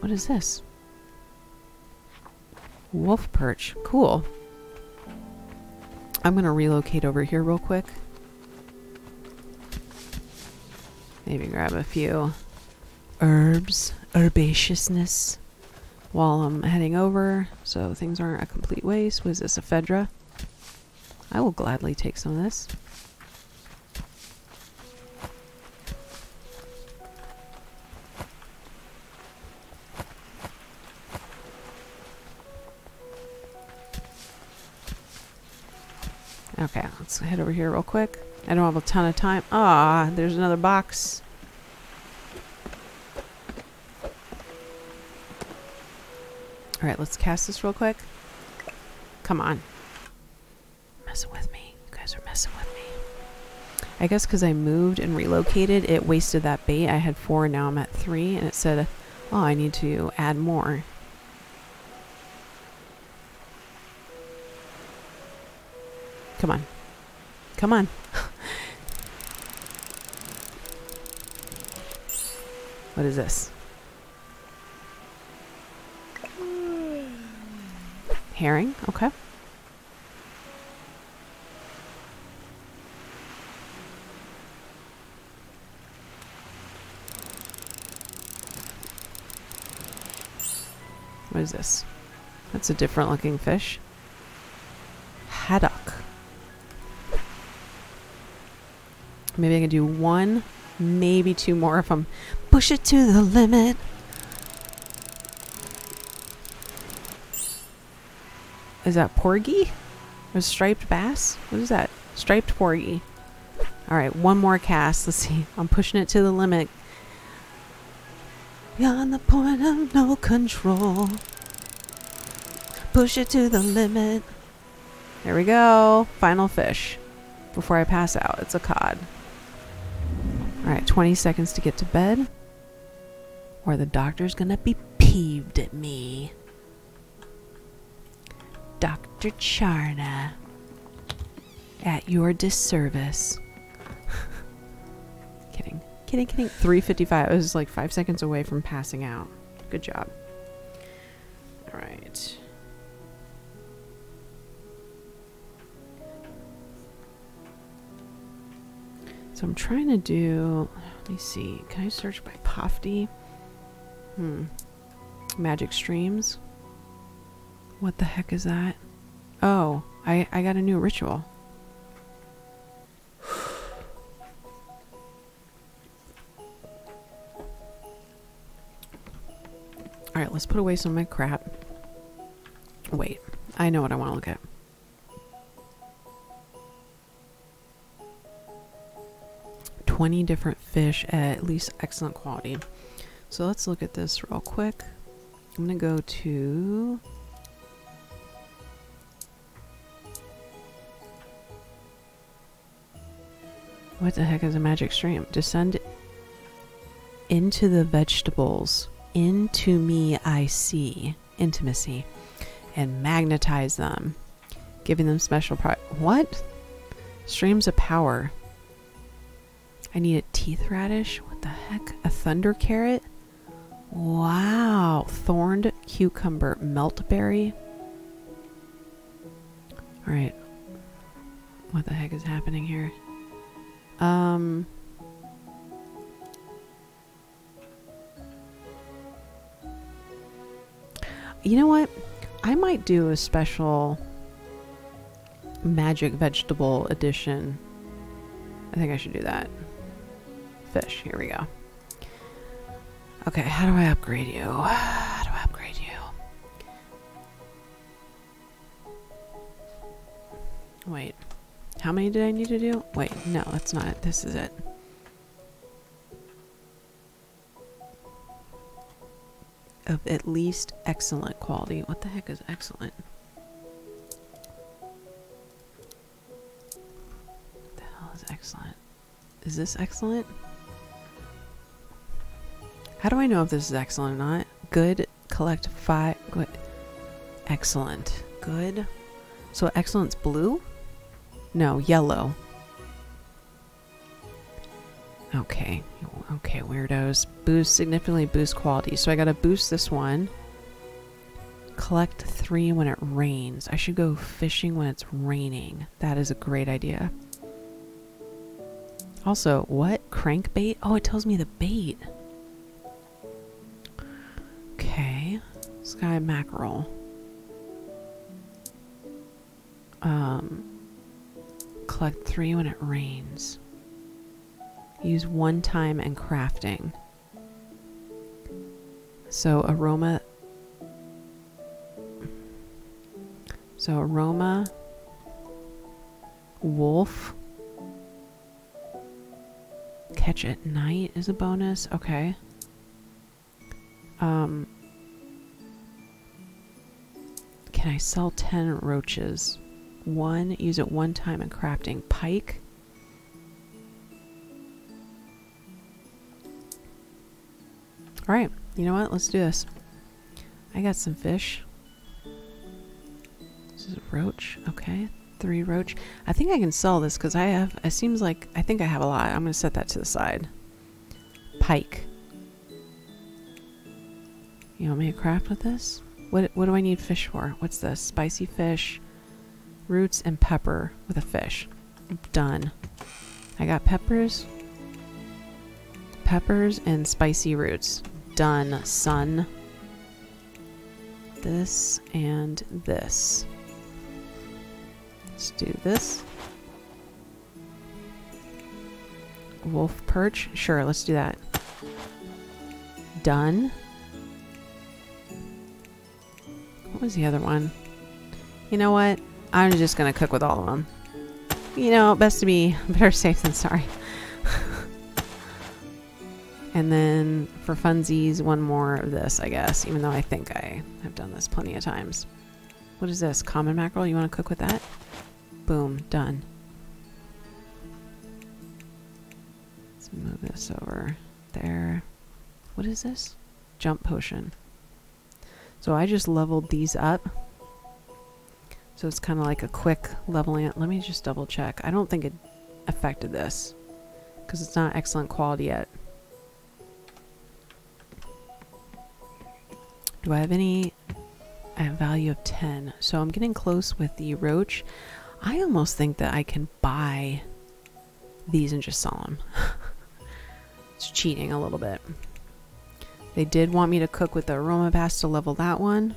What is this? Wolf perch. Cool. I'm gonna relocate over here real quick. Maybe grab a few herbs, herbaceousness, while I'm heading over, so things aren't a complete waste. What is this, ephedra? I will gladly take some of this. Okay, let's head over here real quick. I don't have a ton of time. Ah, there's another box. Alright, let's cast this real quick. Come on. Messing with me. You guys are messing with me. I guess because I moved and relocated, it wasted that bait. I had 4, now I'm at 3, and it said, oh, I need to add more. Come on. Come on. What is this? Herring, okay. What is this? That's a different looking fish. Haddock. Maybe I can do one, maybe two more if I'm push it to the limit. Is that porgy? Or striped bass? What is that? Striped porgy. Alright, one more cast. Let's see. I'm pushing it to the limit. Beyond the point of no control. Push it to the limit. There we go. Final fish. Before I pass out. It's a cod. Alright, 20 seconds to get to bed. Or the doctor's gonna be peeved at me. Dr. Charna, at your disservice. Kidding. Kidding, kidding. 3:55. I was like 5 seconds away from passing out. Good job. All right. So I'm trying to do... Let me see. Can I search by Paffti? Magic streams. What the heck is that? Oh, I got a new ritual. Alright, let's put away some of my crap. Wait, I know what I want to look at. $20 different fish at least excellent quality. So let's look at this real quick. I'm going to go to... What the heck is a magic stream? Descend into the vegetables. Into me I see. Intimacy. And magnetize them. Giving them special What? Streams of power. I need a teeth radish. What the heck? A thunder carrot? Wow. Thorned cucumber. Meltberry. Alright. What the heck is happening here? You know what? I might do a special magic vegetable edition. I think I should do that. Fish, here we go. Okay, how do I upgrade you? How do I upgrade you? Wait, how many did I need to do? Wait, no, that's not it. This is it. Of at least excellent quality. What the heck is excellent? What the hell is excellent? Is this excellent? How do I know if this is excellent or not? Good, collect 5, good. Excellent, good. So excellent's blue? No, yellow. Okay, okay, weirdos. Boost, significantly boost quality. So I gotta boost this one. Collect 3 when it rains. I should go fishing when it's raining. That is a great idea. Also, what? Crankbait? Oh, it tells me the bait. Okay. Sky mackerel. Collect 3 when it rains. Use 1 time and crafting. So aroma. So aroma. Wolf. Catch at night is a bonus. Okay. Can I sell 10 roaches? 1. Use it 1 time in crafting. Pike. All right, you know what? Let's do this. I got some fish. This is a roach. Okay, 3 roach. I think I can sell this because I have, it seems like, I think I have a lot. I'm gonna set that to the side. Pike. You want me to craft with this? What do I need fish for? What's this? Spicy fish, roots, and pepper with a fish. Done. I got peppers. Peppers and spicy roots. Done, son. This and this. Let's do this. Wolf perch? Sure, let's do that. Done. What was the other one? You know what? I'm just gonna cook with all of them. You know, best to be better safe than sorry. And then for funsies, 1 more of this, I guess, even though I think I have done this plenty of times. What is this? Common mackerel? You want to cook with that? Boom. Done. Let's move this over there. What is this? Jump potion. So I just leveled these up. So it's kind of like a quick leveling up. Let me just double check. I don't think it affected this because it's not excellent quality yet. Do I have any? I have value of 10. So I'm getting close with the roach. I almost think that I can buy these and just sell them. It's cheating a little bit. They did want me to cook with the Aroma Bass to level that one.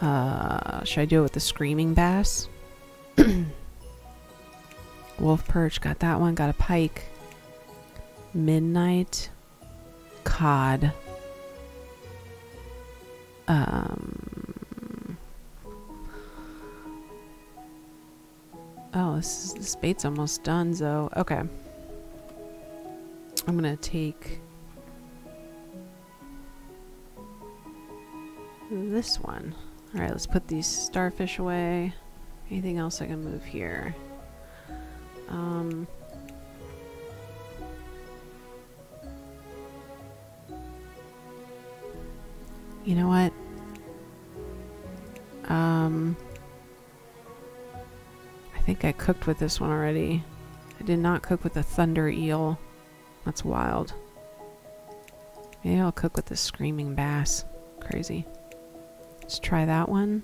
Should I do it with the Screaming Bass? Wolf perch, got that one. Got a pike. Midnight. Cod. Oh, this bait's almost done, so okay. I'm gonna take this one. All right, let's put these starfish away. Anything else I can move here? You know what? I think I cooked with this one already. I did not cook with the thunder eel. That's wild. Maybe I'll cook with the screaming bass. Crazy. Let's try that one.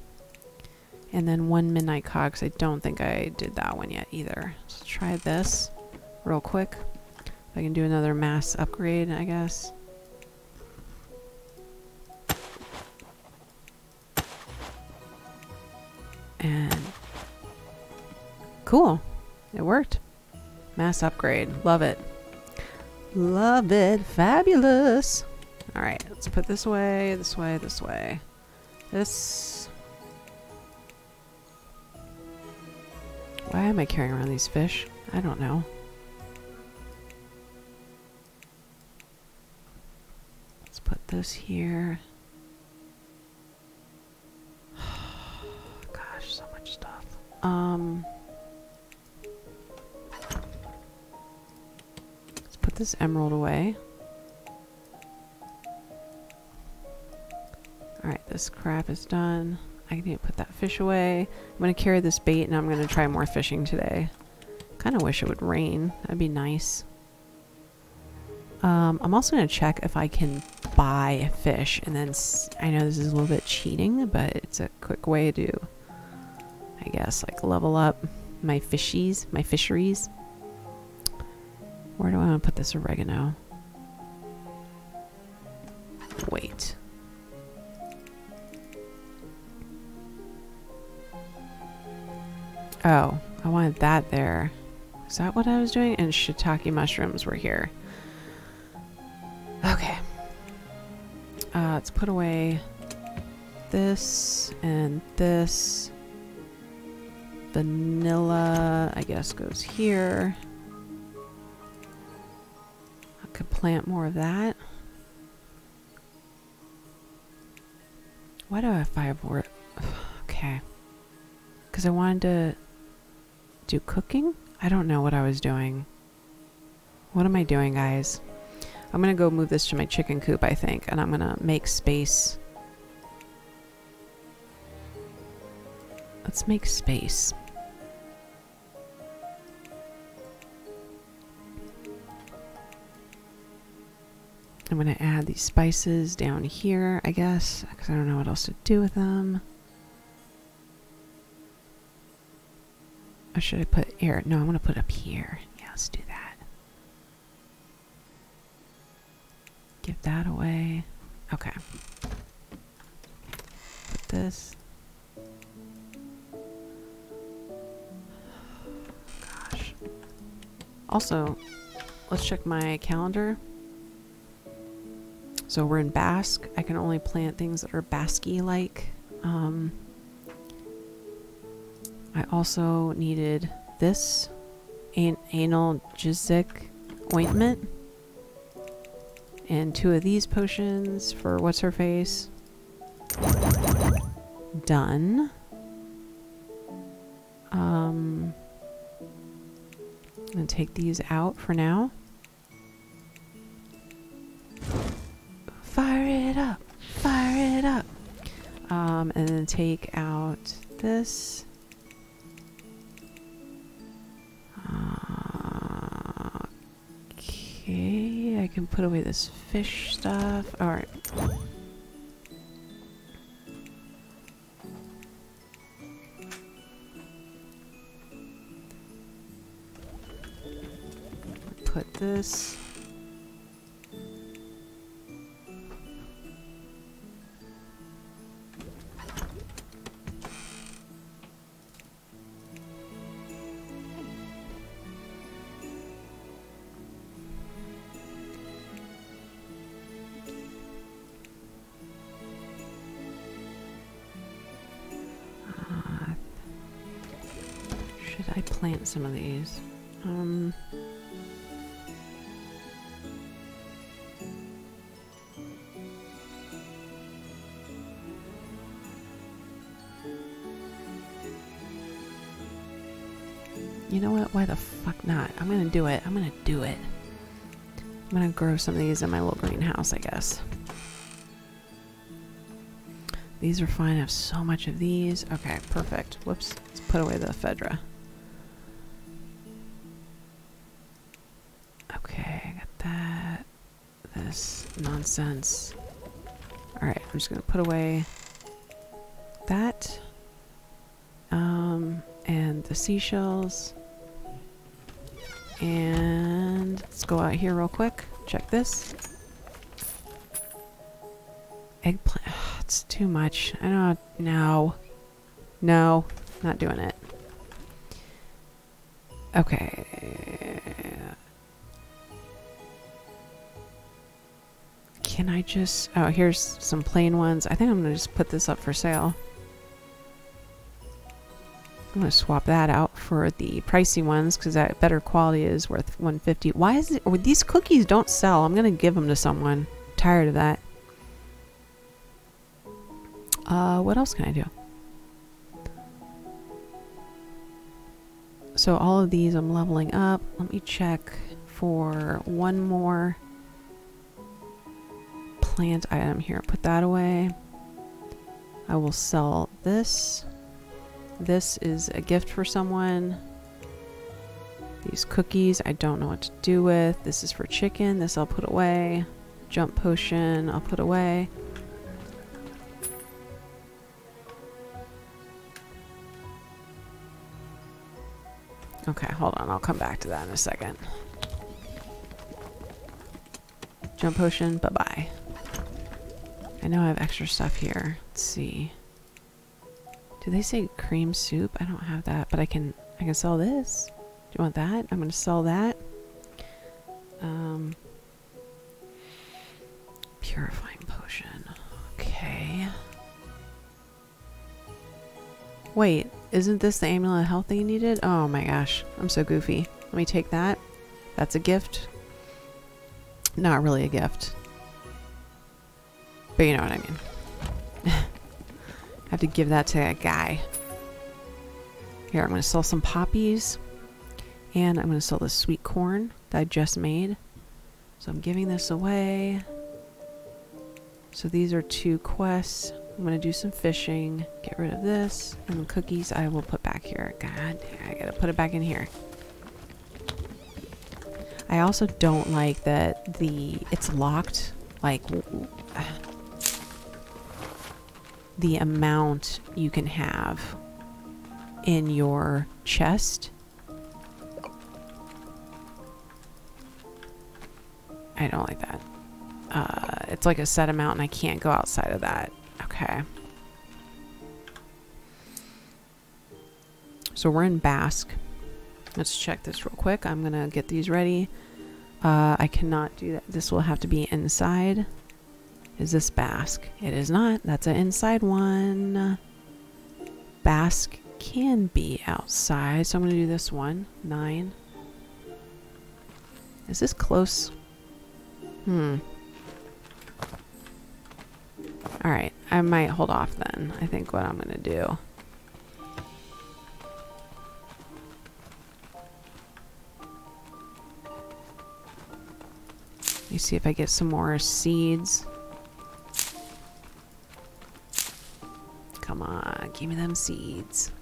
And then 1 midnight cod, because I don't think I did that one yet either. Let's try this real quick. If I can do another mass upgrade, I guess. And cool, it worked. Mass upgrade, love it. Love it, fabulous. All right, let's put this away, this way, this way. This. Why am I carrying around these fish? I don't know. Let's put this here. Gosh, so much stuff. Let's put this emerald away. Alright, this crap is done. I need to put that fish away. I'm going to carry this bait and I'm going to try more fishing today. Kind of wish it would rain. That'd be nice. I'm also going to check if I can buy fish. And then I know this is a little bit cheating, but it's a quick way to, I guess, like level up my fishies, my fisheries. Where do I want to put this oregano? Wait. Oh, I wanted that there. Is that what I was doing? And shiitake mushrooms were here. Okay. Let's put away this and this. Vanilla, I guess, goes here. I could plant more of that. Why do I have firewood? Okay. Because I wanted to do cooking? I don't know what I was doing. What am I doing, guys? I'm gonna go move this to my chicken coop, I think, and I'm gonna make space. Let's make space. I'm gonna add these spices down here, I guess, because I don't know what else to do with them. Or should I put air? No, I'm gonna put up here. Yeah, let's do that. Give that away. Okay. Put this. Gosh. Also, let's check my calendar. So we're in Basque. I can only plant things that are Basque-like. I also needed this analgesic ointment and two of these potions for what's her face. Done. I'm gonna take these out for now. Fire it up, fire it up. And then take out this. Okay, I can put away this fish stuff. All right. Put this. Plant some of these. You know what? Why the fuck not? I'm gonna do it. I'm gonna do it. I'm gonna grow some of these in my little greenhouse, I guess. These are fine. I have so much of these. Okay, perfect. Whoops. Let's put away the ephedra. Nonsense. Alright, I'm just gonna put away that and the seashells, and let's go out here real quick, check this eggplant. It's too much. I don't know. No, Not doing it. Okay. Can I just... Oh, here's some plain ones. I think I'm going to just put this up for sale. I'm going to swap that out for the pricey ones because that better quality is worth $1.50. Why is it... Or these cookies don't sell. I'm going to give them to someone. I'm tired of that. What else can I do? So all of these I'm leveling up. Let me check for one more plant item here. Put that away. I will sell this. This is a gift for someone. These cookies I don't know what to do with. This is for chicken. This I'll put away. Jump potion I'll put away. Okay, hold on. I'll come back to that in a second. Jump potion, bye-bye. I know I have extra stuff here. Let's see. Do they say cream soup? I don't have that, but I can sell this. Do you want that? I'm going to sell that. Purifying potion. Okay. Wait. Isn't this the amulet of health that you needed? Oh my gosh, I'm so goofy. Let me take that. That's a gift. Not really a gift. But you know what I mean. I have to give that to that guy. Here, I'm going to sell some poppies. And I'm going to sell the sweet corn that I just made. So I'm giving this away. So these are two quests. I'm going to do some fishing, get rid of this, and the cookies I will put back here. God, I gotta put it back in here. I also don't like that it's locked, like the amount you can have in your chest. I don't like that. It's like a set amount and I can't go outside of that. Okay. So we're in Basque. Let's check this real quick. I'm gonna get these ready. I cannot do that. This will have to be inside. Is this Basque? It is not. That's an inside one. Basque can be outside. So I'm gonna do this one. 9. Is this close? All right, I might hold off then. I think what I'm gonna do. Let me see if I get some more seeds. Come on, give me them seeds.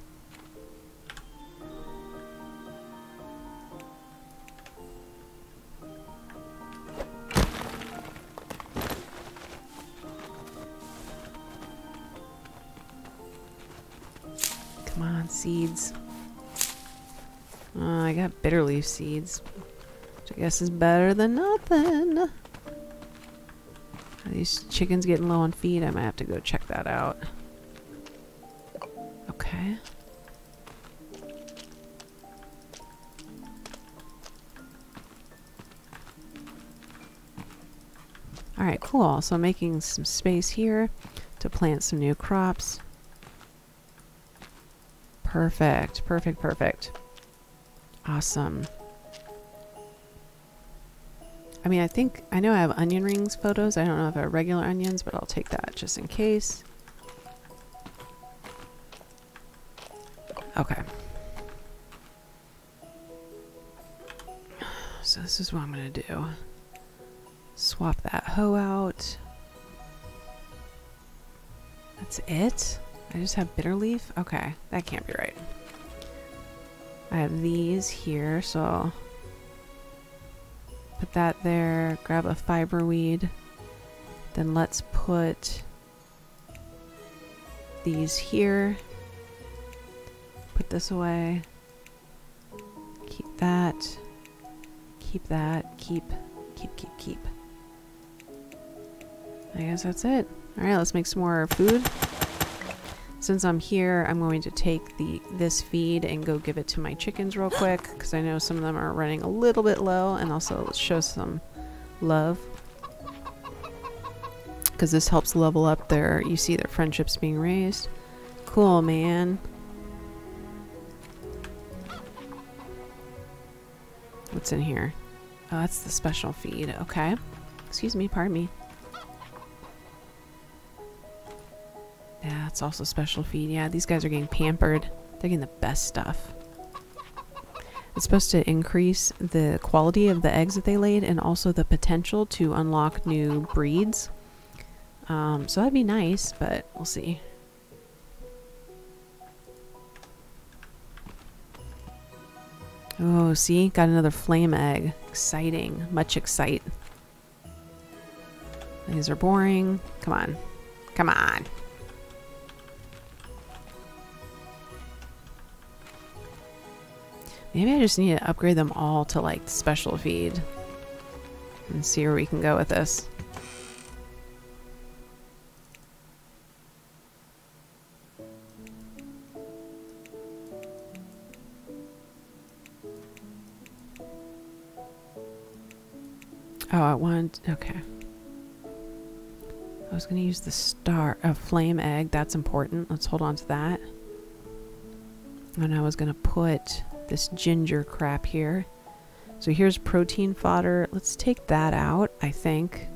Seeds. I got bitter leaf seeds, which I guess is better than nothing. Are these chickens getting low on feed? I might have to go check that out. Okay. Alright, cool. So I'm making some space here to plant some new crops. Perfect, perfect, perfect. Awesome. I mean, I know I have onion rings photos. I don't know if I have regular onions, but I'll take that just in case. Okay. So this is what I'm gonna do. Swap that hoe out. That's it? I just have bitter leaf? Okay, that can't be right. I have these here, so I'll put that there, grab a fiber weed, then let's put these here, put this away, keep that, keep that, keep. I guess that's it. All right, let's make some more food. Since I'm here, I'm going to take this feed and go give it to my chickens real quick, because I know some of them are running a little bit low, and also let's show some love, because this helps level up their, you see their friendships being raised. Cool, man. What's in here? Oh, that's the special feed. Okay. Excuse me, pardon me. Yeah, it's also special feed. Yeah, these guys are getting pampered. They're getting the best stuff. It's supposed to increase the quality of the eggs that they laid, and also the potential to unlock new breeds. So that'd be nice, but we'll see. Oh, see? Got another flame egg. Exciting. Much excite. These are boring. Come on. Come on. Maybe I just need to upgrade them all to like special feed and see where we can go with this. Oh, I want, okay. I was gonna use the star, a flame egg, that's important. Let's hold on to that. And I was gonna put this ginger crap here. So here's protein fodder. Let's take that out, I think.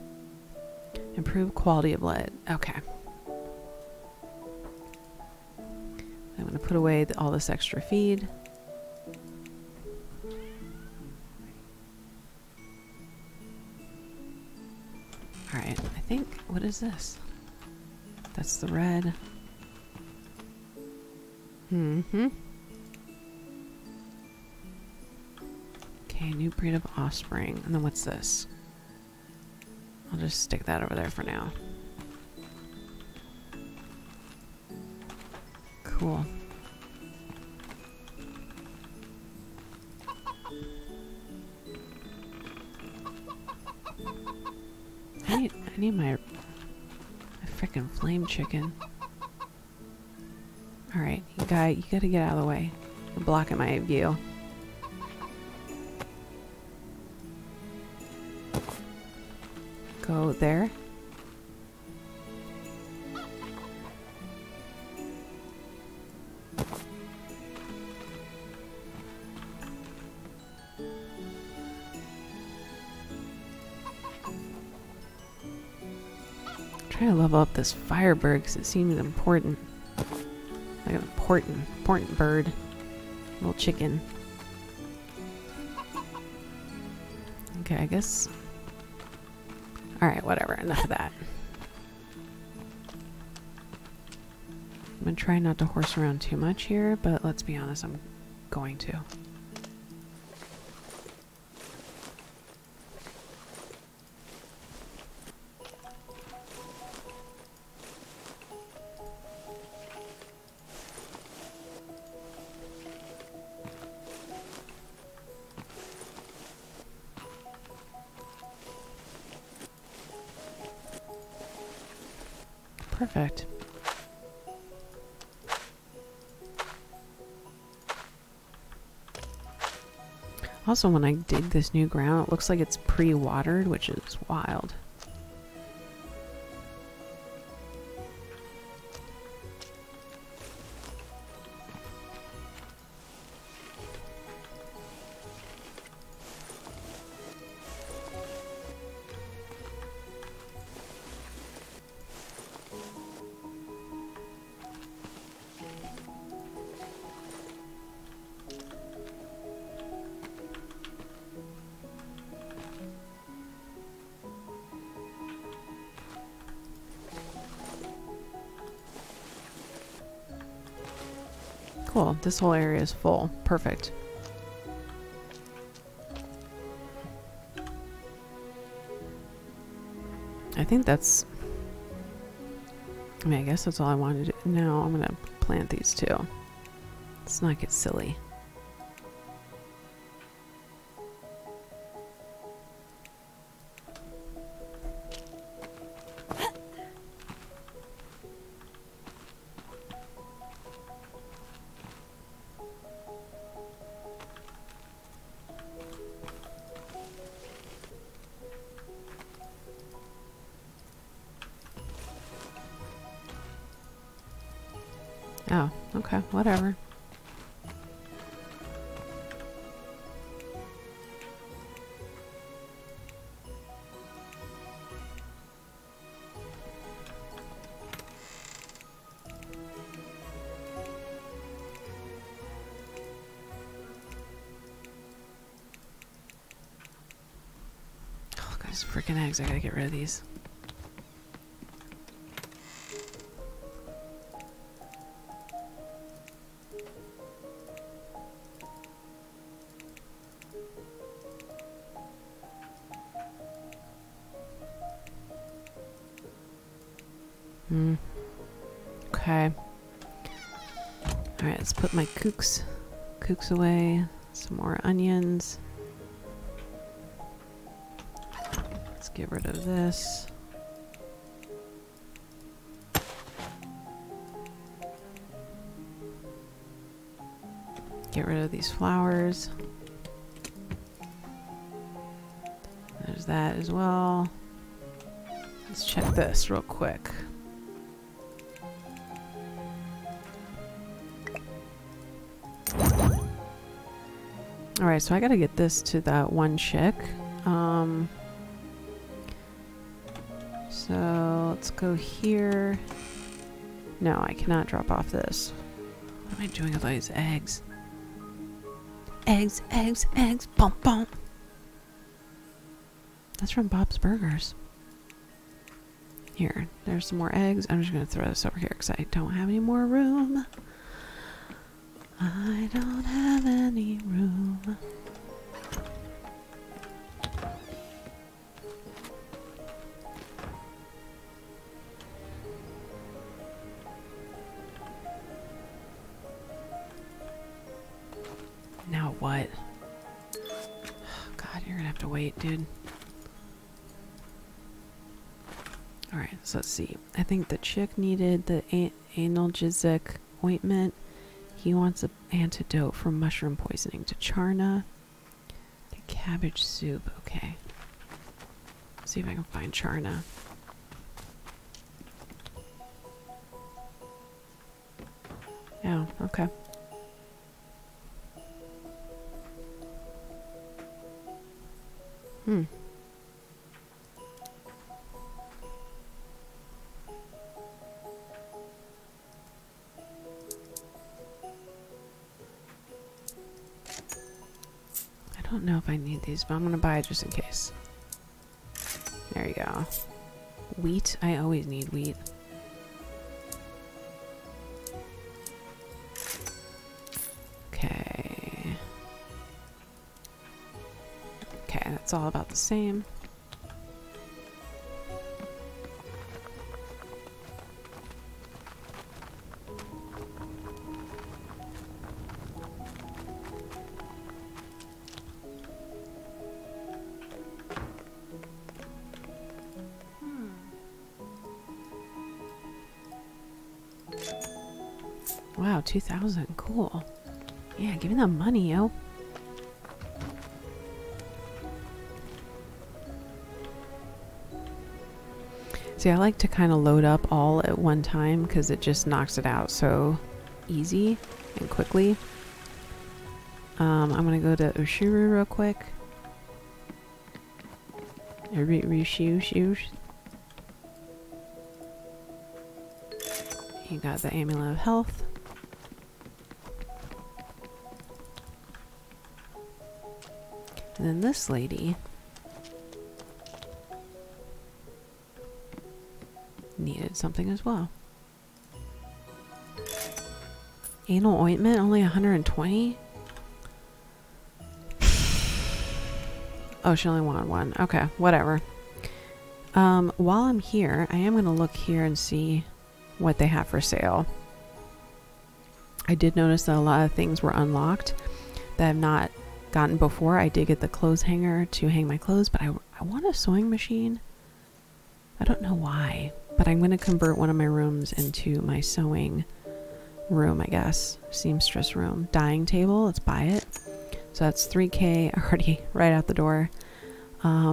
Improve quality of lead. Okay. I'm gonna put away all this extra feed. All right, I think, what is this? That's the red. Mm-hmm. Okay, new breed of offspring. And then what's this? I'll just stick that over there for now. Cool. I need my frickin' flame chicken. Alright, you gotta get out of the way. You're blocking my view. Go there. Try to level up this firebird because it seems important. Like an important bird. Little chicken. Okay, I guess. Alright, whatever. Enough of that. I'm gonna try not to horse around too much here, but let's be honest, I'm going to. Perfect. Also, when I dig this new ground, it looks like it's pre-watered, which is wild. Cool. This whole area is full. Perfect. I think that's, I mean, I guess that's all I wanted to do. Now I'm going to plant these two. Let's not get silly. Oh, okay, whatever. Freaking eggs, I gotta get rid of these. Okay. Alright, let's put my kooks away. Some more onions. Get rid of this. Get rid of these flowers. There's that as well. Let's check this real quick. Alright, so I gotta get this to that one chick. So let's go here. No, I cannot drop off this. What am I doing with all these eggs? Eggs, eggs, eggs, bump, bump. That's from Bob's Burgers. Here, there's some more eggs. I'm just gonna throw this over here because I don't have any more room. I don't have any room. What? God, you're gonna have to wait, dude. Alright, so let's see. I think the chick needed the analgesic ointment. He wants an antidote for mushroom poisoning to Charna. The cabbage soup. Okay. Let's see if I can find Charna. Oh, okay. I don't know if I need these, but I'm gonna buy it just in case. There you go. Wheat? I always need wheat. It's all about the same. Wow, 2,000, cool. Yeah, give me that money, yo. See, I like to kind of load up all at one time because it just knocks it out so easy and quickly. I'm going to go to Urushu real quick. Urushu. You got the amulet of health. And then this lady needed something as well. Anal ointment, only 120? Oh, she only wanted one. Okay, whatever. While I'm here, I am going to look here and see what they have for sale. I did notice that a lot of things were unlocked that I've not gotten before. I did get the clothes hanger to hang my clothes, but I want a sewing machine. I don't know why, but I'm going to convert one of my rooms into my sewing room, I guess. Seamstress room. Dyeing table, let's buy it. So that's 3K already right out the door. I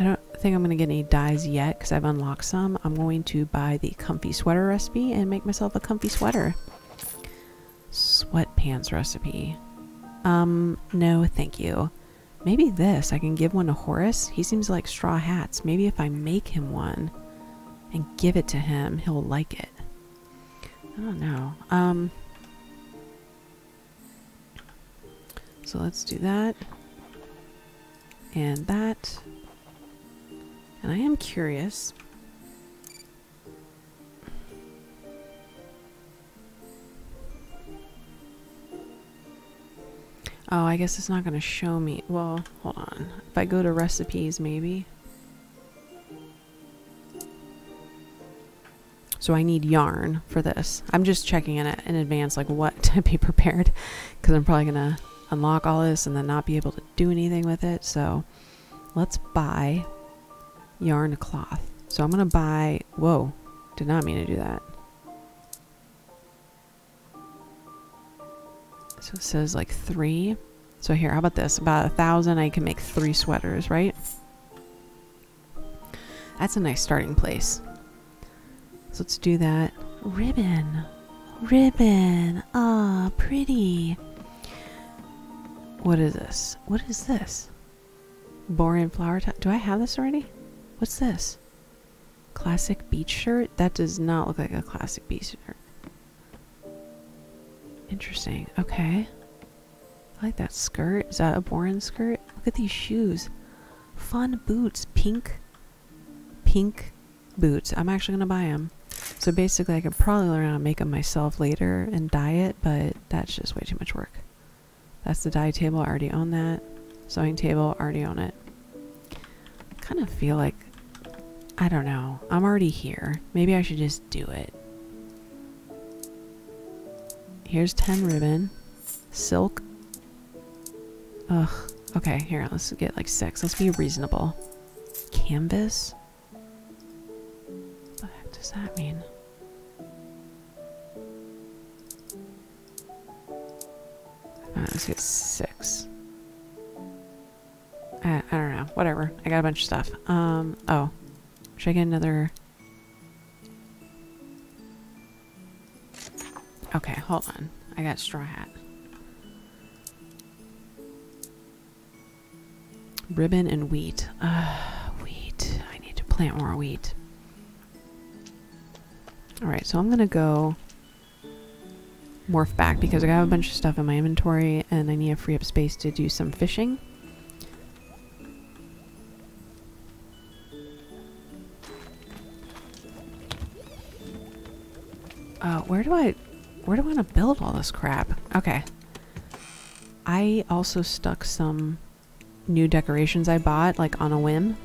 don't think I'm going to get any dyes yet because I've unlocked some. I'm going to buy the comfy sweater recipe and make myself a comfy sweater. enhance recipe. No, thank you. Maybe this. I can give one to Horace. He seems to like straw hats. Maybe if I make him one and give it to him, he'll like it. I don't know. So let's do that. And that. And I am curious. Oh, I guess it's not going to show me. Well, hold on. If I go to recipes, maybe. So I need yarn for this. I'm just checking in advance, like what to be prepared, because I'm probably going to unlock all this and then not be able to do anything with it. So let's buy yarn cloth. So I'm going to buy, whoa, did not mean to do that. So it says like 3. So here, how about this? About 1,000, I can make 3 sweaters, right? That's a nice starting place. So let's do that. Ribbon. Ribbon. Ah, pretty. What is this? What is this? Borean flower top. Do I have this already? What's this? Classic beach shirt? That does not look like a classic beach shirt. Interesting. Okay. I like that skirt. Is that a boring skirt? Look at these shoes. Fun boots. Pink boots. I'm actually going to buy them. So basically I could probably learn how to make them myself later and dye it, but that's just way too much work. That's the dye table. I already own that. Sewing table. Already own it. I kind of feel like, I don't know. I'm already here. Maybe I should just do it. Here's 10 ribbon. Silk. Ugh. Okay, here, let's get like 6. Let's be reasonable. Canvas? What the heck does that mean? Alright, let's get 6. I don't know. Whatever. I got a bunch of stuff. Oh. Should I get another... Okay, hold on. I got straw hat. Ribbon and wheat. Wheat. I need to plant more wheat. Alright, so I'm gonna go morph back because I got a bunch of stuff in my inventory and I need to free up space to do some fishing. Where do I want to build all this crap? Okay. I also stuck some new decorations I bought, like on a whim.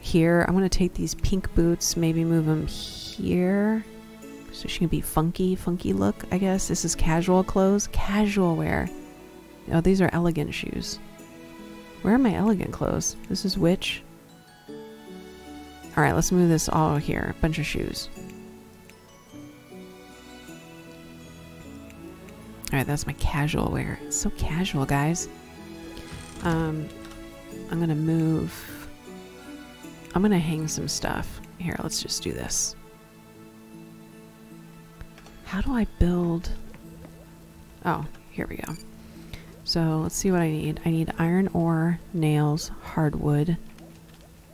Here, I'm going to take these pink boots, maybe move them here. So she can be funky look, I guess. This is casual clothes, casual wear. Oh, these are elegant shoes. Where are my elegant clothes? This is witch. All right, let's move this all here. Bunch of shoes. Alright, that's my casual wear. It's so casual, guys. I'm gonna move... I'm gonna hang some stuff. Here, let's just do this. How do I build... Oh, here we go. So, let's see what I need. I need iron ore, nails, hardwood,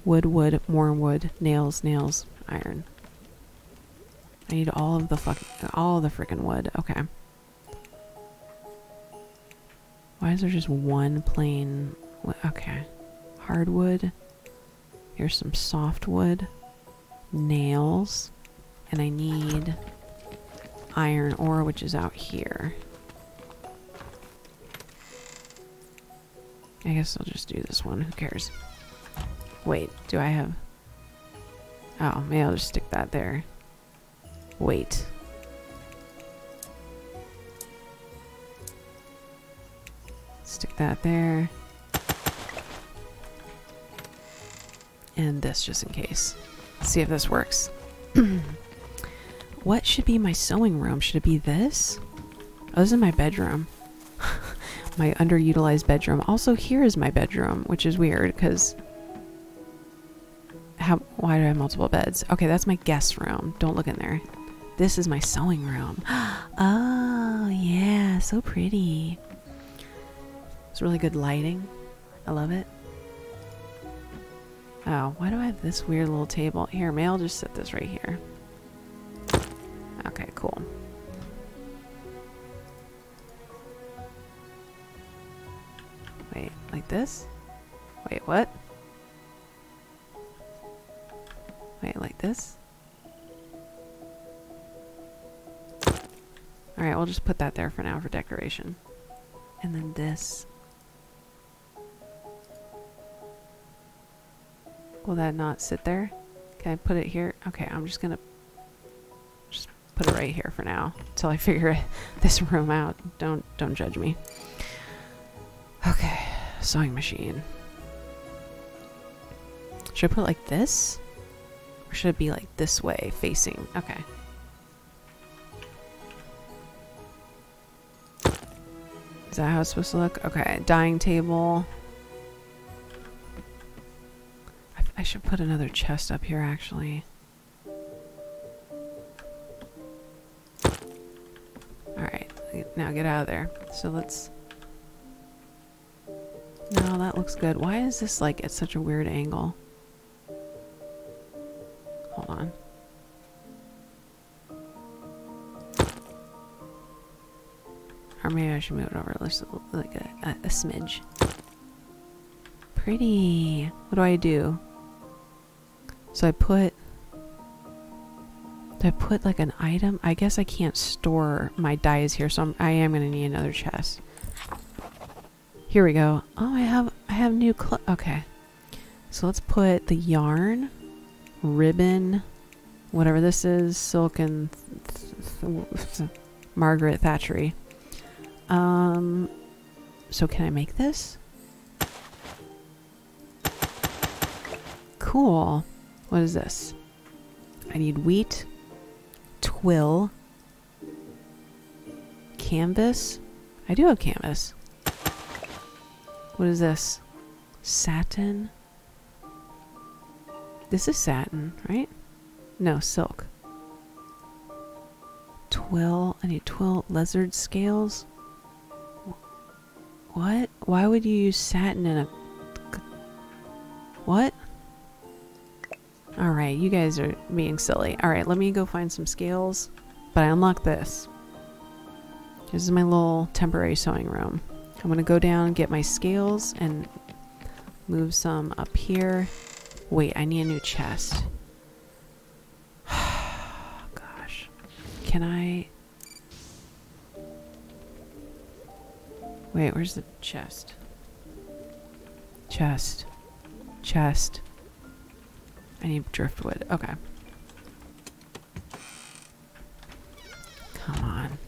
wood, more wood, nails, iron. I need all of the fucking... all of the freaking wood. Okay. Why is there just one plain? Okay. Hardwood. Here's some softwood. Nails. And I need iron ore, which is out here. I guess I'll just do this one. Who cares? Wait, do I have... Oh, maybe I'll just stick that there. Wait. Stick that there. And this just in case. Let's see if this works. What should be my sewing room? Should it be this? Oh, this is my bedroom. My underutilized bedroom. Also, here is my bedroom, which is weird because... Why do I have multiple beds? Okay, that's my guest room. Don't look in there. This is my sewing room. Ah. Oh yeah, so pretty. It's really good lighting. I love it. Oh, why do I have this weird little table? Here, maybe I'll just set this right here. Okay, cool. Wait, like this? Wait, what? Wait, like this? Alright, we'll just put that there for now for decoration. And then this. Will that not sit there? Can I put it here? Okay, I'm just gonna just put it right here for now until I figure this room out. Don't judge me. Okay, sewing machine. Should I put it like this? Or should it be like this way, facing? Okay. Is that how it's supposed to look? Okay, dining table. I should put another chest up here, actually. Alright, now get out of there. So let's... No, that looks good. Why is this, like, at such a weird angle? Hold on. Or maybe I should move it over just like a smidge. Pretty. What do I do? So I put... Do I put like an item? I guess I can't store my dies here, so I am going to need another chest. Here we go. Oh, I have new clothes. Okay. So let's put the yarn, ribbon, whatever this is, silk and Margaret Thatchery. So can I make this? Cool. What is this? I need wheat, twill, canvas. I do have canvas. What is this? Satin. This is satin, right? No, silk. Twill. I need twill, lizard scales. What? Why would you use satin in a... What? Alright, you guys are being silly. Alright, let me go find some scales. But I unlocked this. This is my little temporary sewing room. I'm going to go down and get my scales and move some up here. Wait, I need a new chest. Gosh. Can I... Wait, where's the chest? Chest. Chest. I need driftwood. Okay. Come on.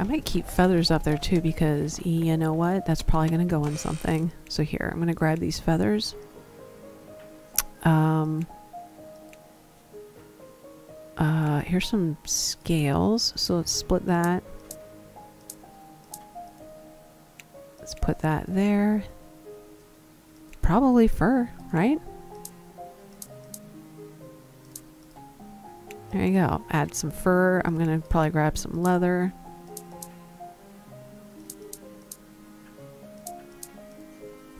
I might keep feathers up there too because you know what? That's probably going to go in something. So here, I'm going to grab these feathers. Here's some scales, so let's split that. Let's put that there. Probably fur, right? There you go. Add some fur. I'm gonna probably grab some leather.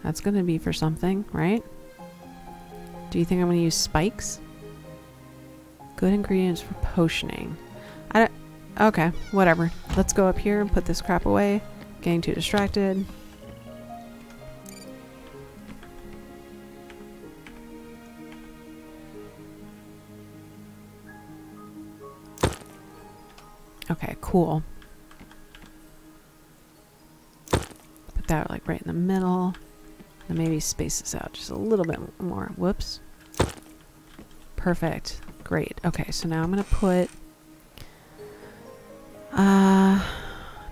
That's gonna be for something, right? Do you think I'm going to use spikes? Good ingredients for potioning. I don't... Okay, whatever. Let's go up here and put this crap away. Getting too distracted. Okay, cool. Put that like right in the middle. And maybe space this out just a little bit more. Whoops. Perfect. Great. Okay, so now I'm going to put...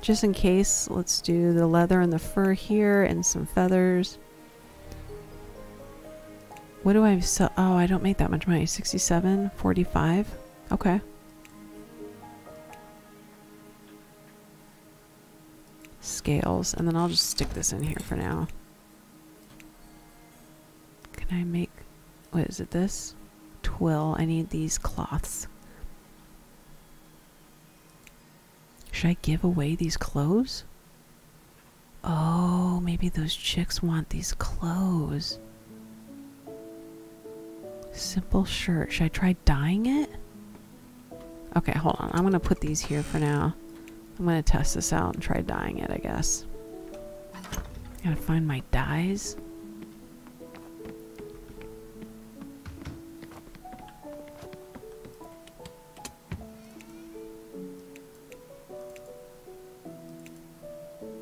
just in case, let's do the leather and the fur here and some feathers. What do I sell? Oh, I don't make that much money. 67, 45. Okay. scales, and then I'll just stick this in here for now. Can I make, what is it, this? Twill. I need these cloths. Should I give away these clothes? Oh, maybe those chicks want these clothes. Simple shirt. Should I try dyeing it? Okay, hold on. I'm going to put these here for now. I'm going to test this out and try dyeing it, I guess. Got to find my dyes.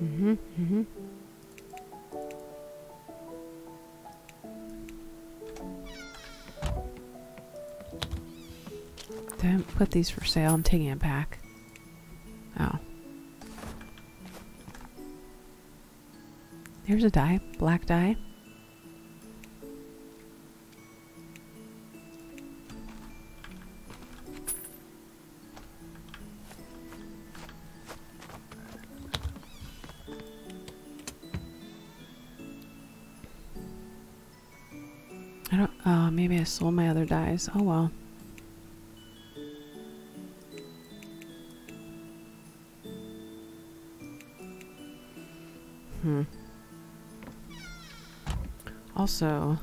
I haven't put these for sale. I'm taking it back. Oh. There's a dye. Black dye. I don't... Oh, maybe I sold my other dyes. Oh, well. Also,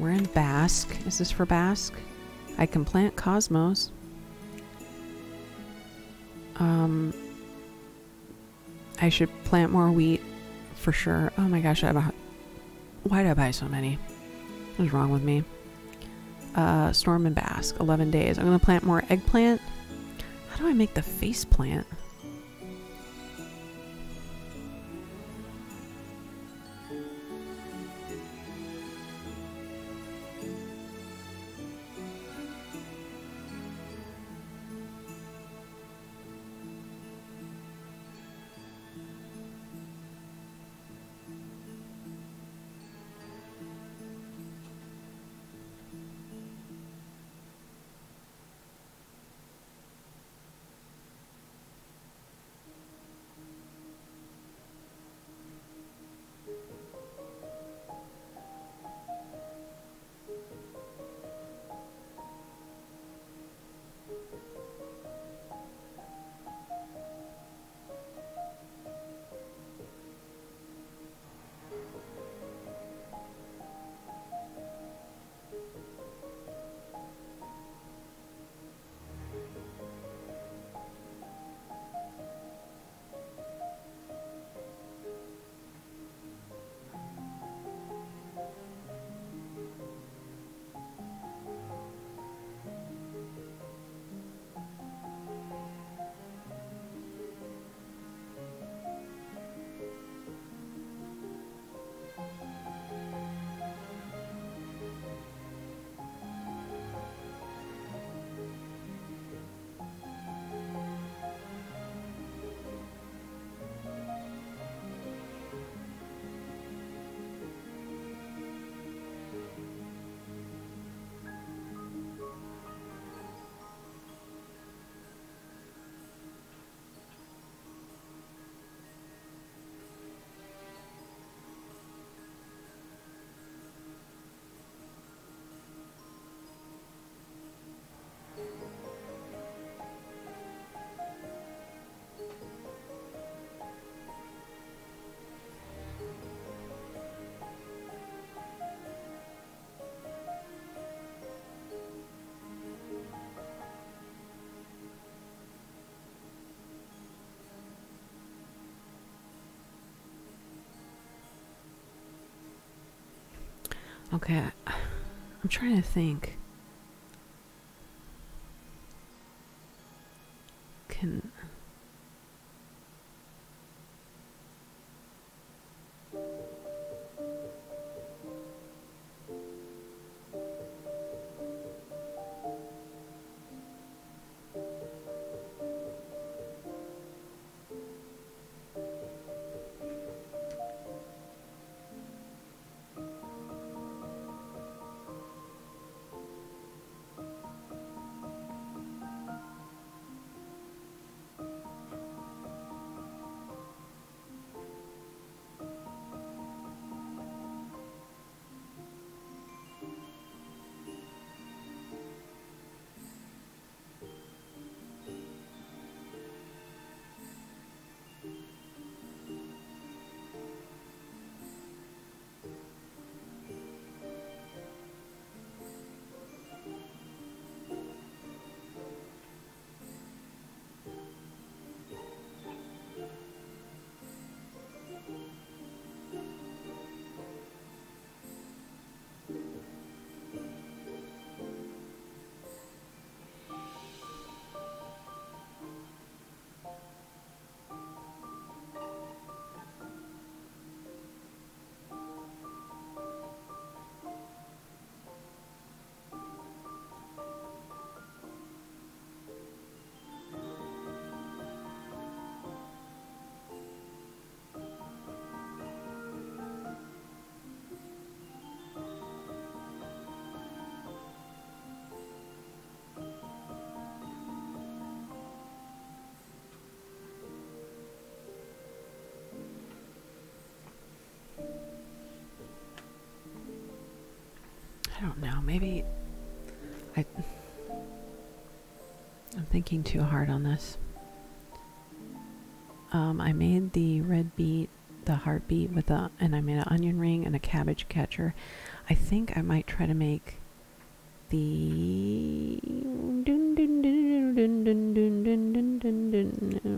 we're in Basque. Is this for Basque? I can plant cosmos. I should plant more wheat for sure. Oh my gosh, why did I buy so many? What's wrong with me? Storm in Basque, 11 days. I'm gonna plant more eggplant. How do I make the face plant? Okay, I'm trying to think. I don't know, maybe I'm thinking too hard on this. I made the red beet, the heartbeet with a, and I made an onion ring and a cabbage catcher. I think I might try to make the,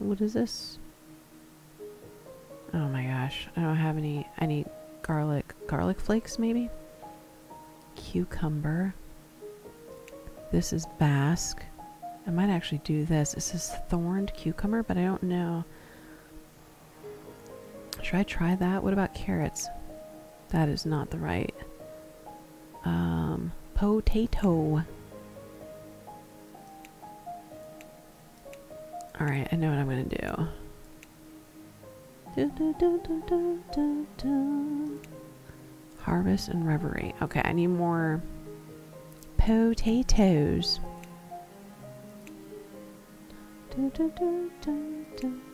what is this? Oh my gosh, I don't have any garlic flakes maybe? Cucumber. This is Basque. I might actually do this. This is thorned cucumber, but I don't know. Should I try that? What about carrots? That is not the right. Potato. Alright, I know what I'm gonna do. Harvest and reverie. Okay, I need more potatoes. And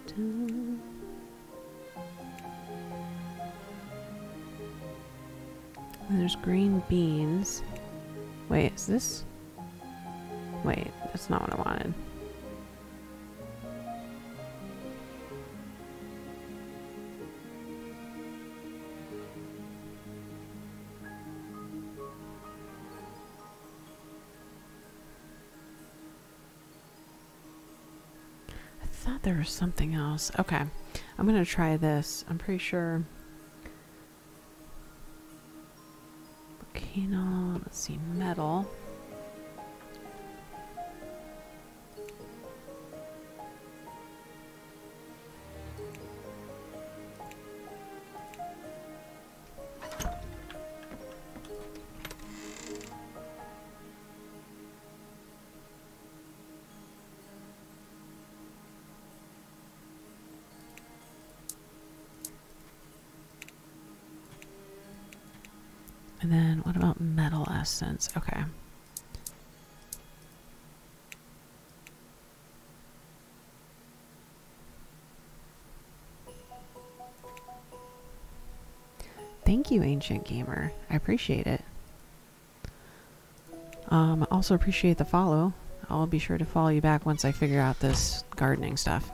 there's green beans. Wait, is this? Wait, that's not what I wanted. I thought there was something else. Okay, I'm gonna try this. I'm pretty sure. Let's see, metal. And then what about metal essence? Okay. Thank you, Ancient Gamer. I appreciate it. Also appreciate the follow. I'll be sure to follow you back once I figure out this gardening stuff.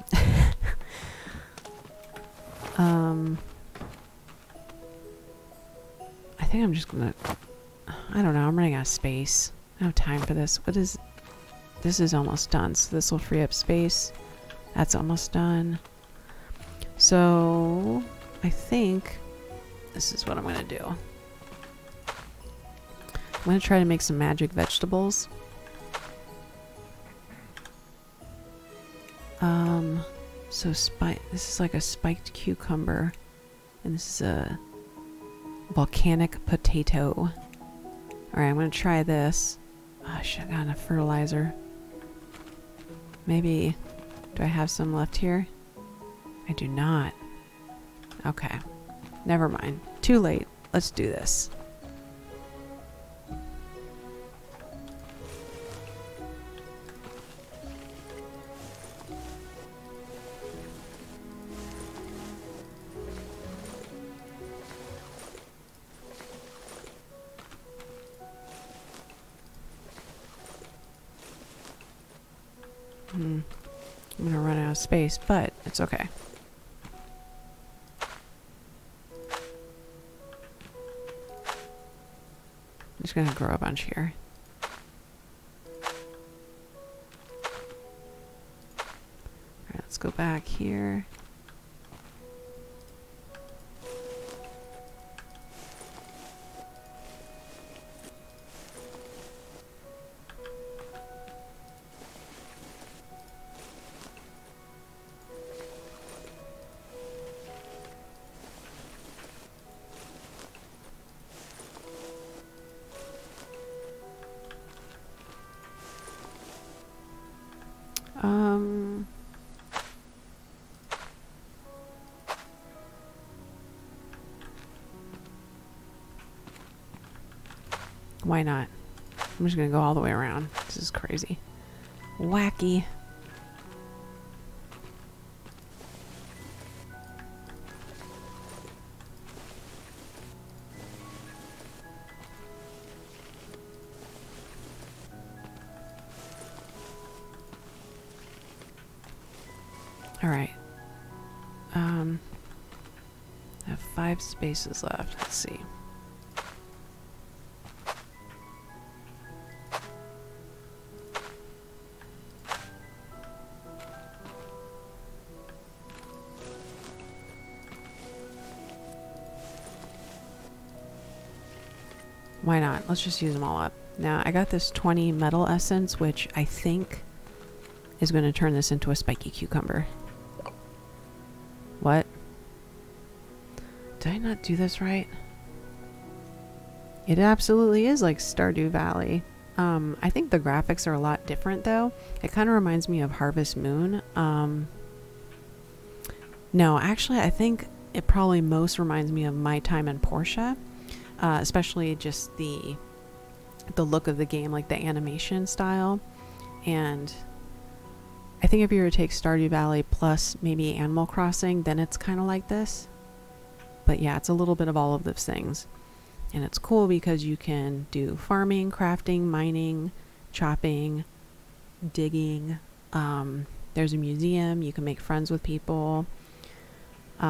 I think I'm just gonna, I don't know, I'm running out of space. I don't have time for this. What is, this is almost done, so this will free up space. That's almost done. So I think this is what I'm gonna do. I'm gonna try to make some magic vegetables. So this is like a spiked cucumber, and this is a volcanic potato. All right, I'm gonna try this. Oh, I should have gotten a fertilizer. Maybe, do I have some left here? I do not. Okay, never mind. Too late. Let's do this. I'm gonna run out of space, but it's okay. I'm just gonna grow a bunch here. Alright, let's go back here. Why not? I'm just gonna go all the way around. This is crazy. Wacky. Alright. I have 5 spaces left. Let's see. Why not? Let's just use them all up. Now, I got this 20 metal essence, which I think is going to turn this into a spiky cucumber. What? Did I not do this right? It absolutely is like Stardew Valley. I think the graphics are a lot different, though. It kind of reminds me of Harvest Moon. No, actually, I think it probably most reminds me of My Time in Portia. Especially just the look of the game, like the animation style. And I think if you were to take Stardew Valley plus maybe Animal Crossing, then it's kind of like this. But yeah, it's a little bit of all of those things. And it's cool because you can do farming, crafting, mining, chopping, digging. There's a museum. You can make friends with people. A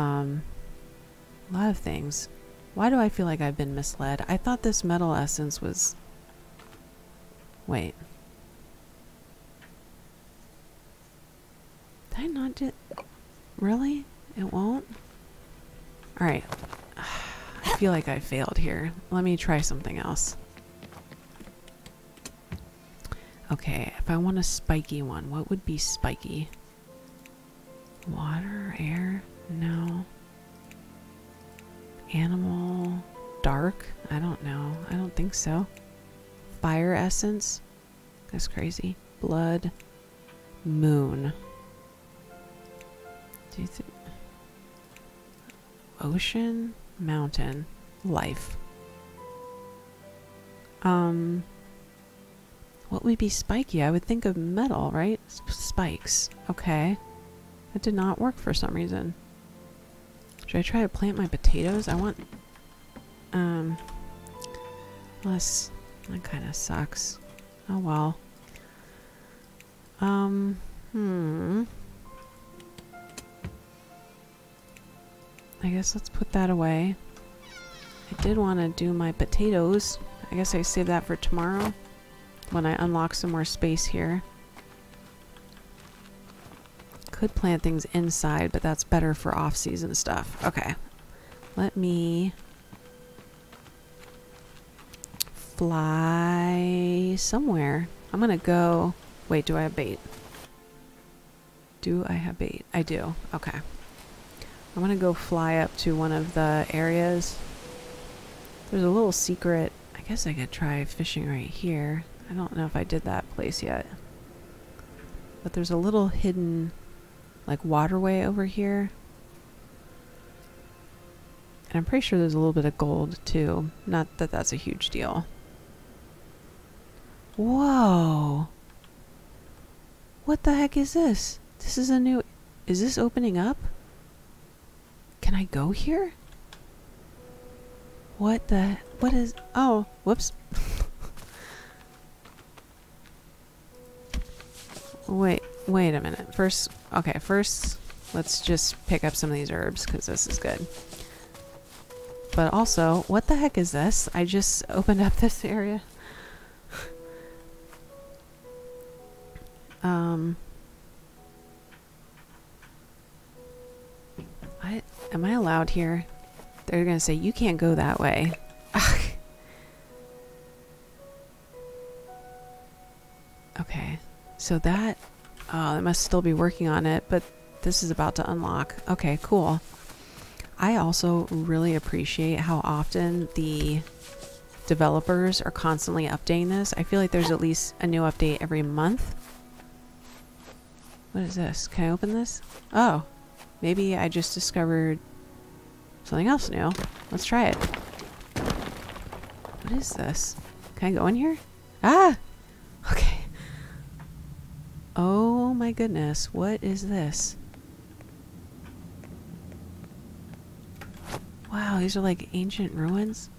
lot of things. Why do I feel like I've been misled? I thought this metal essence was... Wait. Did I not do... Really? It won't? Alright. I feel like I failed here. Let me try something else. Okay, if I want a spiky one, what would be spiky? Water? Air? No. Animal, dark? I don't know. I don't think so. Fire essence? That's crazy. Blood, moon. Do you think? Ocean, mountain, life. What would be spiky? I would think of metal, right? Spikes. Okay. That did not work for some reason. Should I try to plant my potatoes? I want... Unless... That kind of sucks. Oh well. I guess let's put that away. I did want to do my potatoes. I guess I save that for tomorrow when I unlock some more space here. Could plant things inside, but that's better for off-season stuff. Okay, let me fly somewhere. I'm gonna go... Wait, do I have bait? Do I have bait? I do. Okay. I'm gonna go fly up to one of the areas. There's a little secret. I guess I could try fishing right here. I don't know if I did that place yet. But there's a little hidden... like waterway over here. And I'm pretty sure there's a little bit of gold too. Not that that's a huge deal. Whoa! What the heck is this? This is a new... Is this opening up? Can I go here? What the... What is... Oh, whoops. Wait a minute. First, let's just pick up some of these herbs, because this is good. But also, what the heck is this? I just opened up this area. Am I allowed here? They're going to say, you can't go that way. Okay. So that... Oh, they must still be working on it, but this is about to unlock. Okay, cool. I also really appreciate how often the developers are constantly updating this. I feel like there's at least a new update every month. What is this? Can I open this? Oh, maybe I just discovered something else new. Let's try it. What is this? Can I go in here? Ah! Okay. Oh my goodness, what is this? Wow, these are like ancient ruins.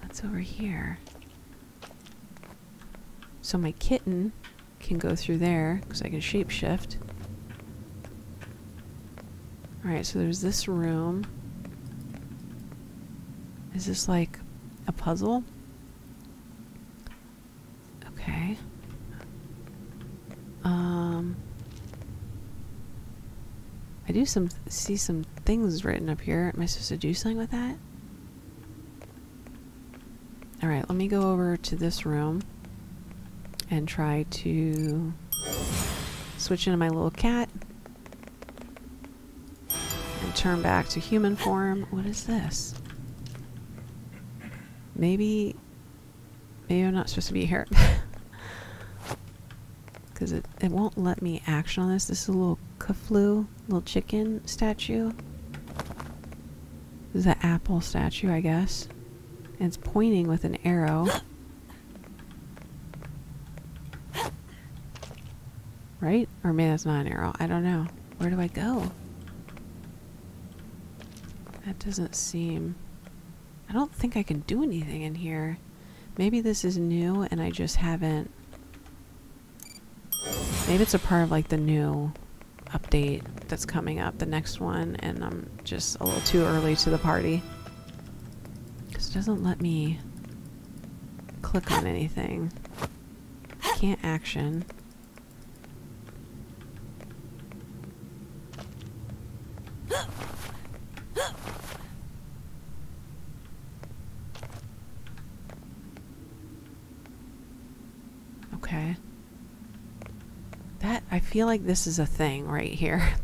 That's over here. So my kitten can go through there because I can shapeshift. Alright, so there's this room. Is this like a puzzle? Okay. I do see some things written up here. Am I supposed to do something with that? Alright, let me go over to this room and try to switch into my little cat. Turn back to human form. What is this? Maybe I'm not supposed to be here. Because it won't let me action on this. This is a little kaflu, little chicken statue. This is an apple statue, I guess. And it's pointing with an arrow. Right? Or maybe that's not an arrow. I don't know. Where do I go? That doesn't seem... I don't think I can do anything in here. Maybe this is new and I just haven't... Maybe it's a part of like the new update that's coming up, the next one, and I'm just a little too early to the party. Because it doesn't let me click on anything. Can't action. I feel like this is a thing right here.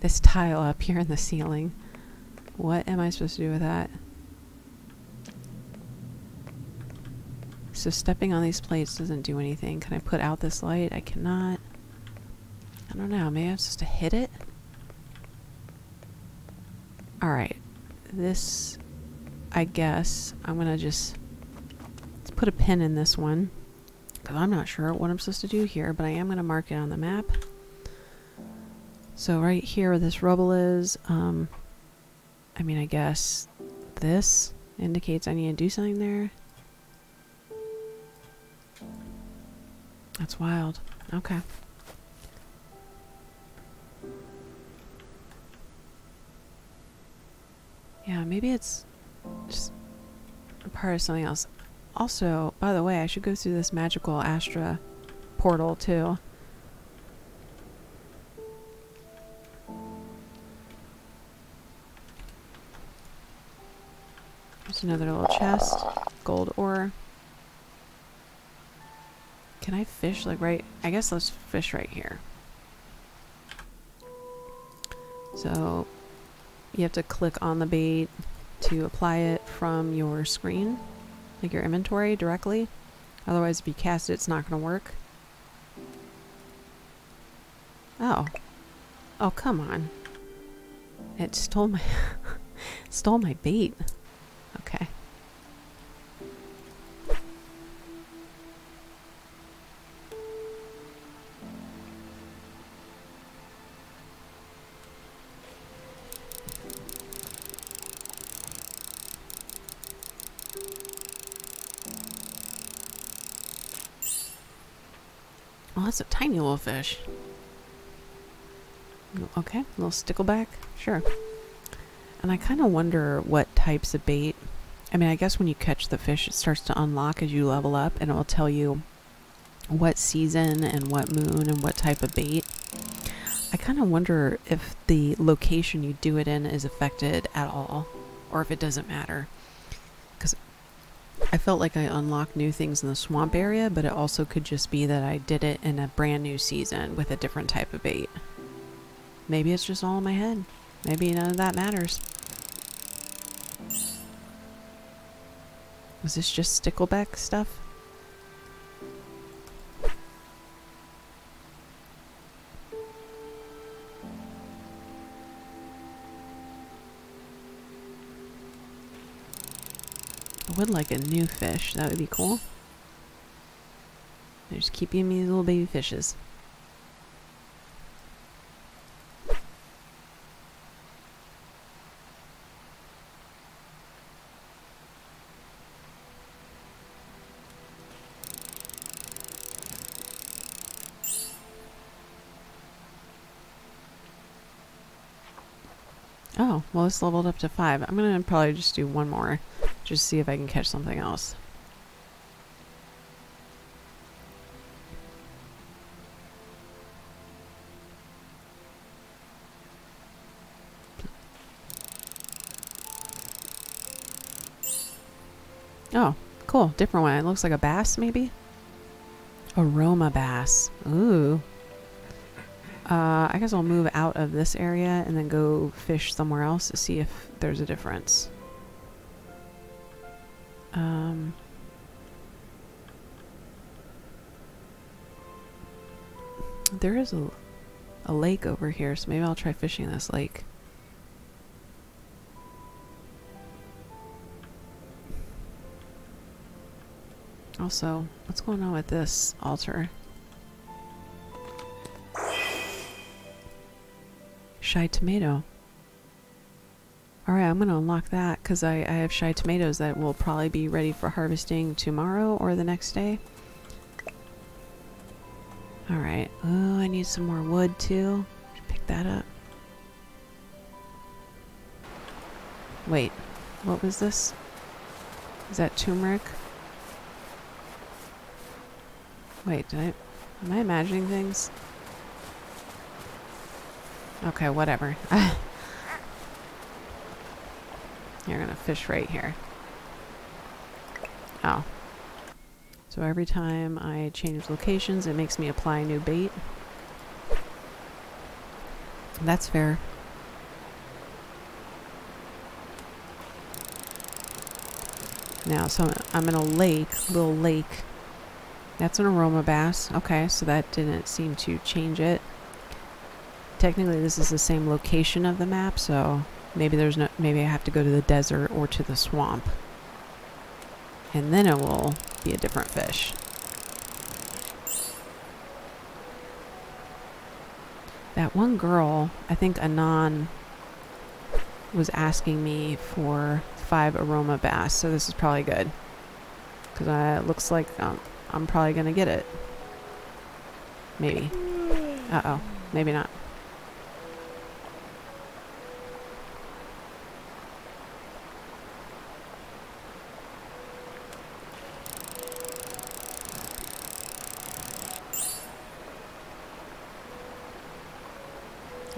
This tile up here in the ceiling. What am I supposed to do with that? So stepping on these plates doesn't do anything. Can I put out this light? I cannot. I don't know. Maybe I'm supposed to hit it? Alright. This, I guess, I'm going to just let's put a pin in this one. Because I'm not sure what I'm supposed to do here, but I am going to mark it on the map. So right here where this rubble is, I mean, I guess this indicates I need to do something there. That's wild. Okay. Yeah, maybe it's just a part of something else. Also, by the way, I should go through this magical Astra portal too. There's another little chest. Gold ore. Can I fish like right... I guess let's fish right here. So, you have to click on the bait to apply it from your screen. Like your inventory directly. Otherwise, if you cast it, it's not going to work. Oh. Oh, come on. It stole my... stole my bait. Okay. That's a tiny little fish. Okay, a little stickleback, sure. And I kind of wonder what types of bait. I mean, I guess when you catch the fish, it starts to unlock as you level up, and it will tell you what season and what moon and what type of bait. I kind of wonder if the location you do it in is affected at all, or if it doesn't matter. Because I felt like I unlocked new things in the swamp area, but it also could just be that I did it in a brand new season with a different type of bait. Maybe it's just all in my head. Maybe none of that matters. Was this just stickleback stuff? Would like a new fish. That would be cool. They're just keeping me these little baby fishes. Oh, well, it's leveled up to 5. I'm gonna probably just do one more. Just see if I can catch something else. Oh, cool. Different one. It looks like a bass, maybe? Aroma bass. Ooh. I guess I'll move out of this area and then go fish somewhere else to see if there's a difference. There is a lake over here, so maybe I'll try fishing this lake. Also, what's going on with this altar? Shy tomato. Alright, I'm going to unlock that because I have shy tomatoes that will probably be ready for harvesting tomorrow or the next day. Alright. Oh, I need some more wood too. Should pick that up. Wait, what was this? Is that turmeric? Wait, am I imagining things? Okay, whatever. You're gonna fish right here. Oh. So every time I change locations, it makes me apply new bait. That's fair. Now, so I'm in a lake, little lake. That's an aroma bass. Okay, so that didn't seem to change it. Technically, this is the same location of the map, so maybe there's no. Maybe I have to go to the desert or to the swamp, and then it will be a different fish. That one girl, I think Anon, was asking me for 5 aroma bass, so this is probably good because it looks like I'm probably gonna get it. Maybe. Uh-oh. Maybe not.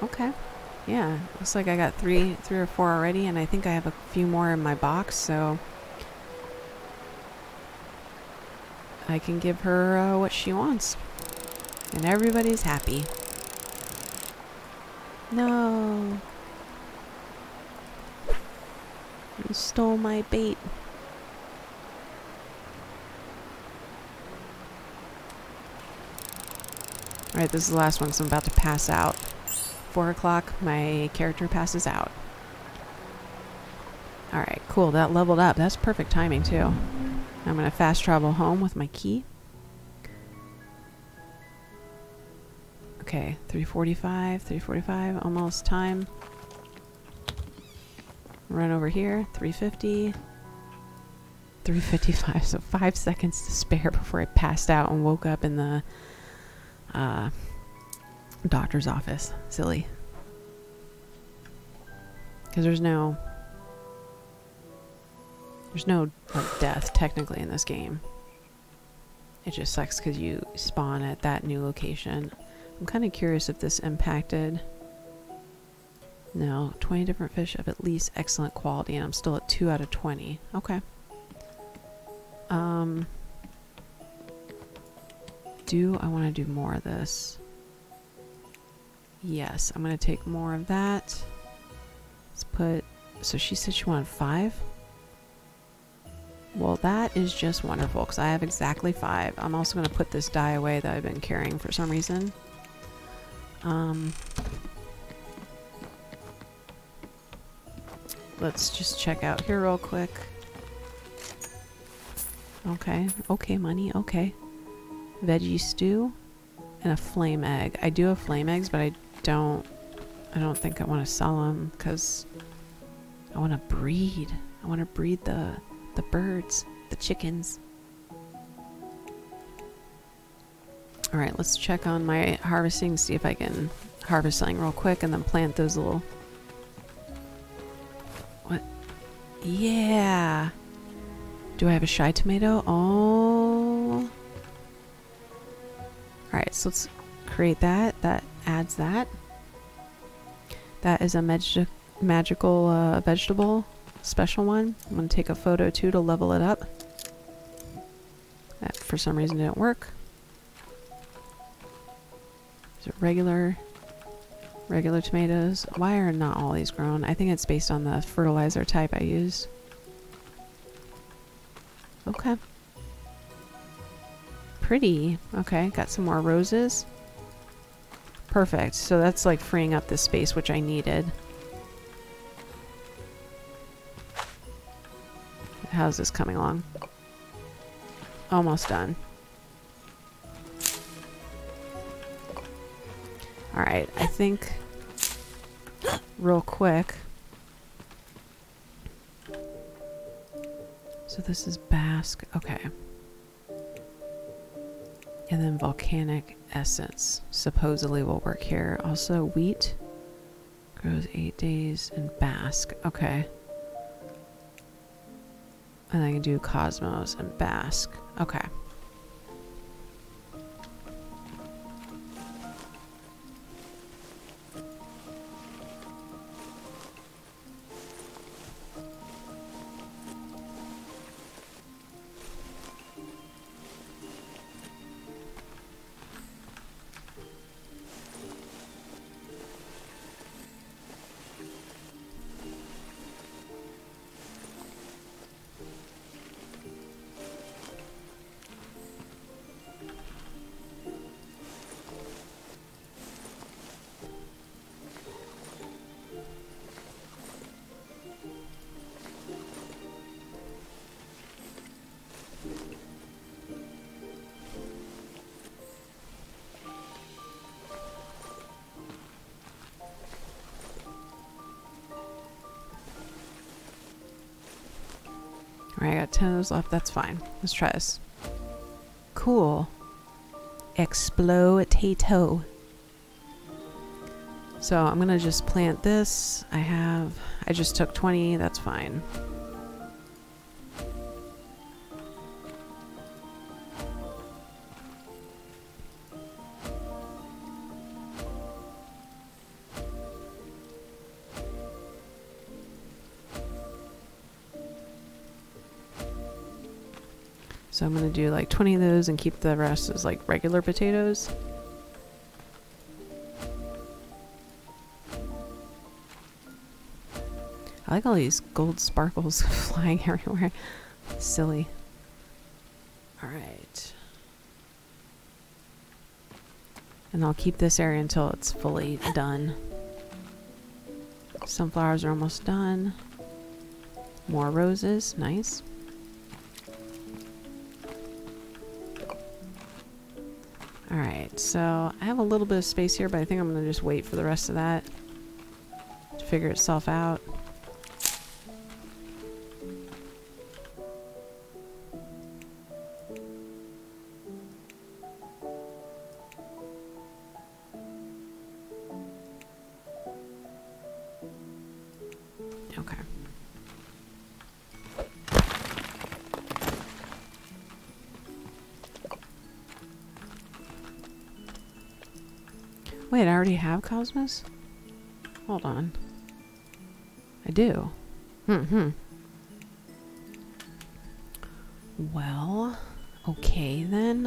Okay. Yeah. Looks like I got three or four already, and I think I have a few more in my box, so I can give her what she wants. And everybody's happy. No! You stole my bait. Alright, this is the last one, so I'm about to pass out. 4 o'clock, my character passes out. Alright, cool. That leveled up. That's perfect timing, too. I'm going to fast travel home with my key. Okay, 3:45, almost time. Run over here, 3:50. 3:55, so 5 seconds to spare before I passed out and woke up in the doctor's office. Silly. Because there's no... There's no death technically in this game. It just sucks because you spawn at that new location. I'm kind of curious if this impacted. No, 20 different fish of at least excellent quality, and I'm still at 2 out of 20. Okay. Do I want to do more of this? Yes, I'm going to take more of that. Let's put... So she said she wanted 5? Well, that is just wonderful because I have exactly 5. I'm also going to put this die away that I've been carrying for some reason. Let's just check out here real quick. Okay. Okay, money. Okay. Veggie stew and a flame egg. I do have flame eggs, but I don't think I want to sell them because I want to breed. I want to breed the birds, the chickens. Alright, let's check on my harvesting, see if I can harvest something real quick and then plant those little Yeah. Do I have a shy tomato? Oh. Alright, so let's create that. That adds that. That is a magical vegetable. Special one. I'm going to take a photo too to level it up. That for some reason didn't work. Is it regular tomatoes? Why are not all these grown? I think it's based on the fertilizer type I used. Okay. Pretty. Okay, got some more roses. Perfect. So that's like freeing up this space, which I needed. How's this coming along? Almost done. Alright, I think real quick. So this is Basque. Okay. And then volcanic essence supposedly will work here. Also wheat grows 8 days and Basque. Okay. And I can do Cosmos and Basque. Okay. Alright, I got 10 of those left. That's fine. Let's try this. Cool. Explotato. So I'm gonna just plant this. I just took 20. That's fine. So I'm gonna do like 20 of those and keep the rest as like regular potatoes. I like all these gold sparkles flying everywhere. Silly. All right. And I'll keep this area until it's fully done. Sunflowers are almost done. More roses, nice. Alright, so I have a little bit of space here, but I think I'm going to just wait for the rest of that to figure itself out. Okay. Wait, I already have Cosmos? Hold on. I do. Well, okay then.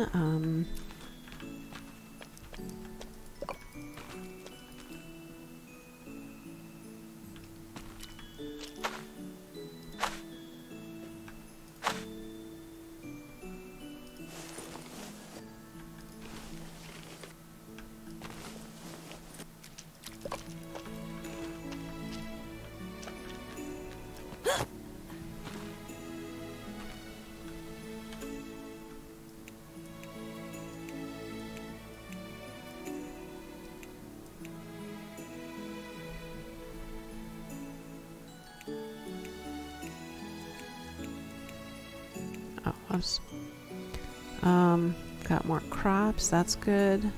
Got more crops, that's good.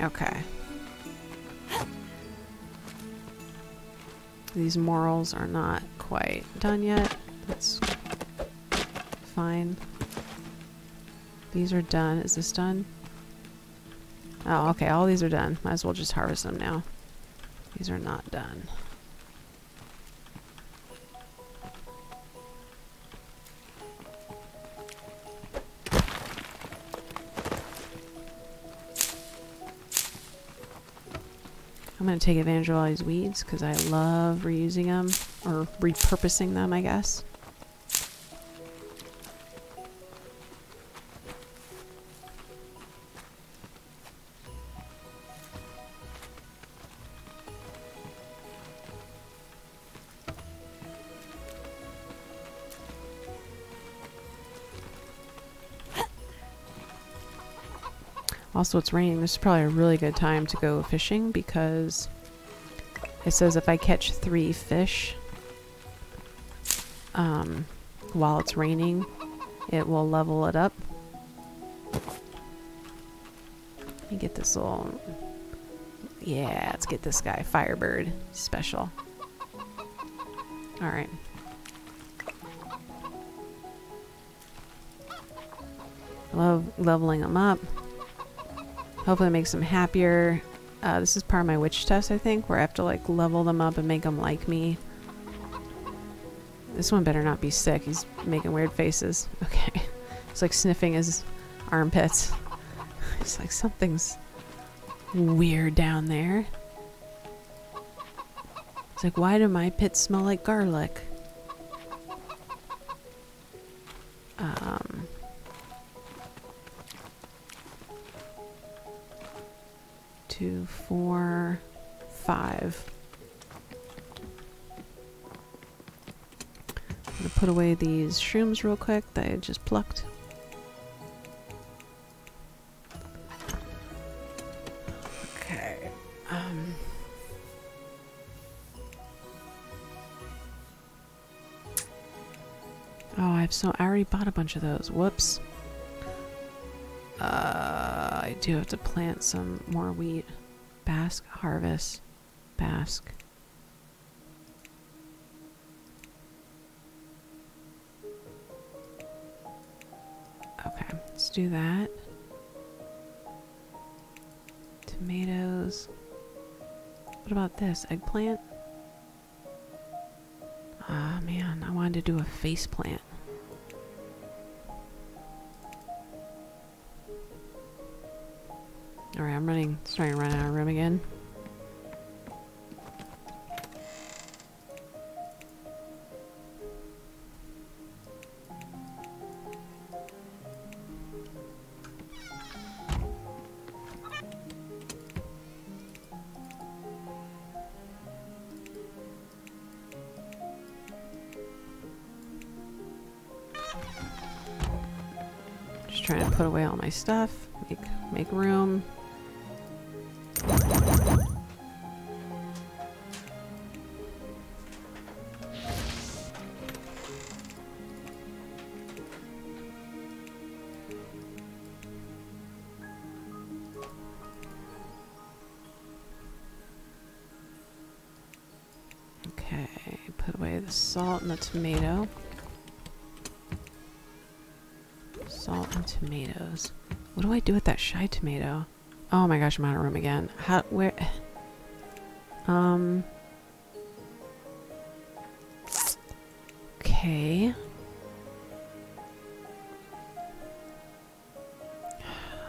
Okay. These morals are not quite done yet. That's fine. These are done. Is this done? Oh, okay. All these are done. Might as well just harvest them now. These are not done. I'm going to take advantage of all these weeds because I love reusing them or repurposing them, I guess. Also, it's raining. This is probably a really good time to go fishing because it says if I catch 3 fish while it's raining, it will level it up. Let me get this little... Yeah, let's get this guy. Firebird. Special. Alright. Love leveling them up. Hopefully it makes them happier. This is part of my witch test, I think, where I have to like level them up and make them like me. This one better not be sick. He's making weird faces. Okay. It's like sniffing his armpits. It's like something's weird down there. It's like, why do my pits smell like garlic? Two, 4, 5. I'm gonna put away these shrooms real quick that I just plucked. Okay. Oh, I already bought a bunch of those. Whoops. I do have to plant some more wheat. Bask, harvest, bask. Okay, let's do that. Tomatoes. What about this? Eggplant? Ah, man, I wanted to do a face plant. Alright, I'm running, starting to run out of room again. Just trying to put away all my stuff, make room. Salt and the tomato. Salt and tomatoes. What do I do with that shy tomato? Oh my gosh, I'm out of room again. How, where? Okay.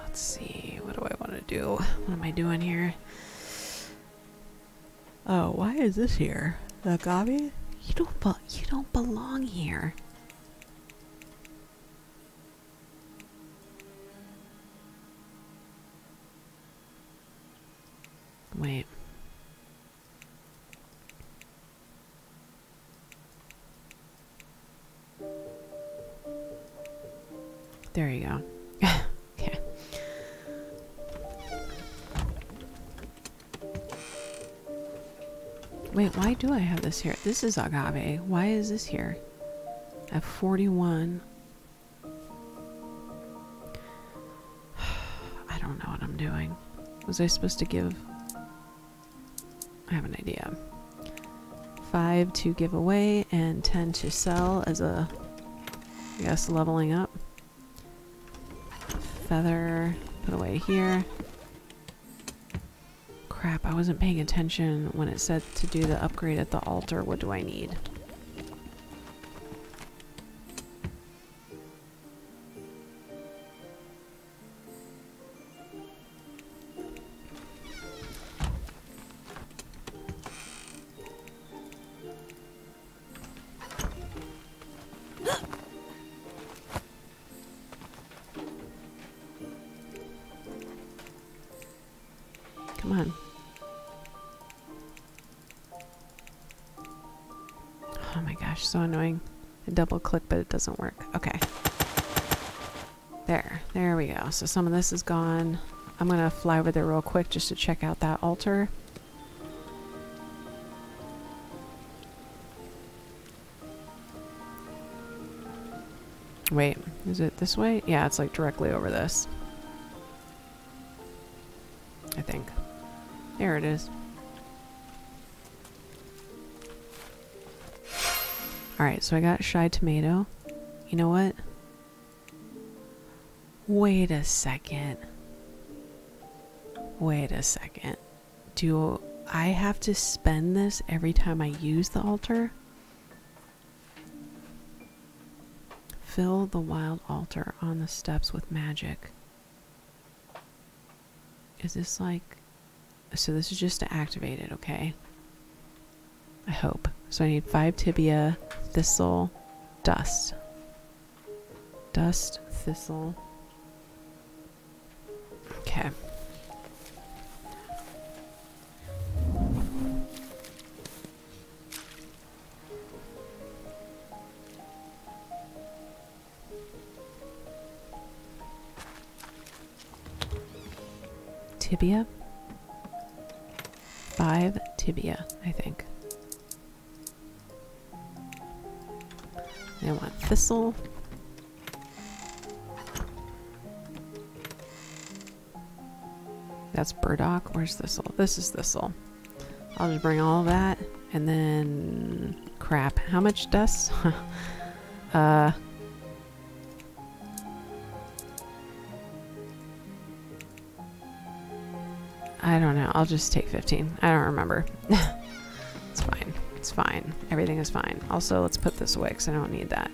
Let's see. What do I want to do? What am I doing here? Oh, why is this here? The agave? You don't belong here. Wait. There you go. Okay. Wait, why do I have this here? This is agave. Why is this here? I have 41. I don't know what I'm doing. Was I supposed to give? I have an idea. 5 to give away and 10 to sell as a, I guess, leveling up. Feather, put away here. Crap, I wasn't paying attention when it said to do the upgrade at the altar. What do I need? So annoying. I double click, but it doesn't work. Okay. There we go. So some of this is gone. I'm gonna fly over there real quick just to check out that altar. Wait, is it this way? Yeah, it's like directly over this. I think. There it is. Alright, so I got Shy Tomato. You know what? Wait a second. Wait a second. Do I have to spend this every time I use the altar? Fill the wild altar on the steps with magic. Is this like... So this is just to activate it, okay? I hope. So I need 5 tibia, thistle, dust. Dust, thistle. Okay. Tibia. 5 tibia, I think. I want thistle. That's burdock. Where's thistle? This is thistle. I'll just bring all that and then crap. How much dust? I don't know. I'll just take 15. I don't remember. It's fine. It's fine. Everything is fine. Also, let's put this away because I don't need that.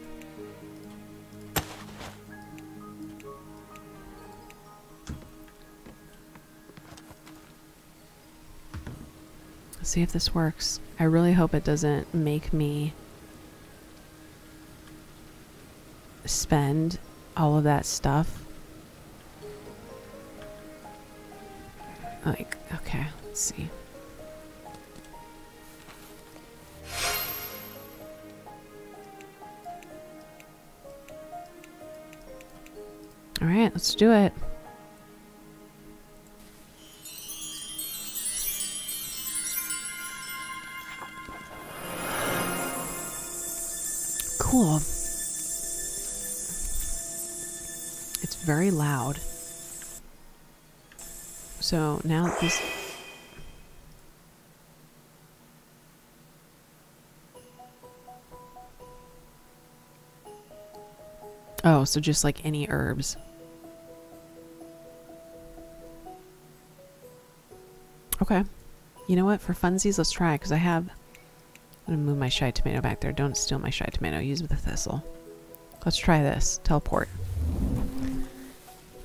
Let's see if this works. I really hope it doesn't make me spend all of that stuff. Like, okay, let's see. All right, let's do it. Cool. It's very loud. So now this... Oh, so just like any herbs. Okay, you know what? For funsies, let's try because I have. I'm gonna move my Shy Tomato back there. Don't steal my Shy Tomato. Use the thistle. Let's try this. Teleport.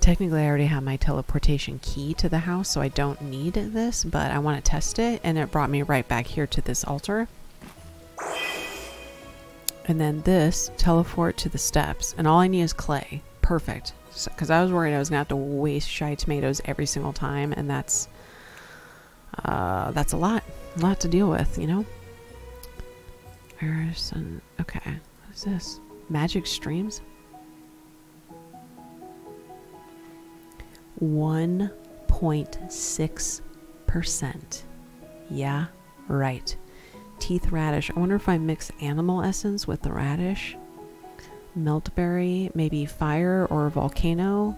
Technically, I already have my teleportation key to the house, so I don't need this. But I want to test it, and it brought me right back here to this altar. And then this teleport to the steps, and all I need is clay. Perfect. Because I was worried I was gonna have to waste Shy Tomatoes every single time, and that's a lot to deal with, you know? Okay, what is this? Magic streams? 1.6%. Yeah, right. Teeth radish. I wonder if I mix animal essence with the radish. Meltberry, maybe fire or volcano.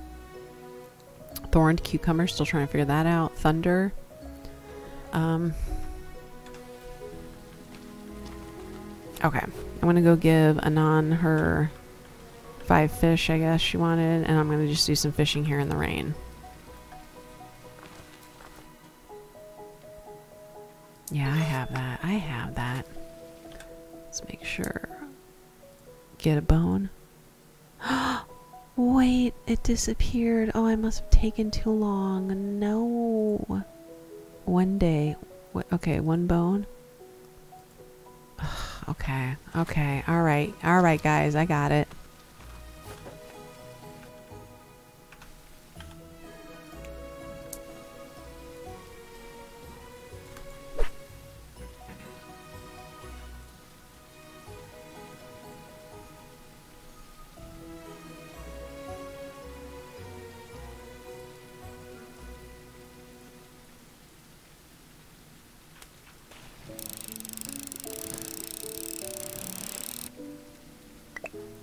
Thorned cucumber, still trying to figure that out. Thunder. Okay, I'm gonna go give Anon her 5 fish, I guess she wanted, and I'm gonna just do some fishing here in the rain. Yeah, I have that. I have that. Let's make sure. Get a bone. Wait, it disappeared. Oh, I must have taken too long. No. One day. Okay, one bone. Okay, okay, all right, guys, I got it.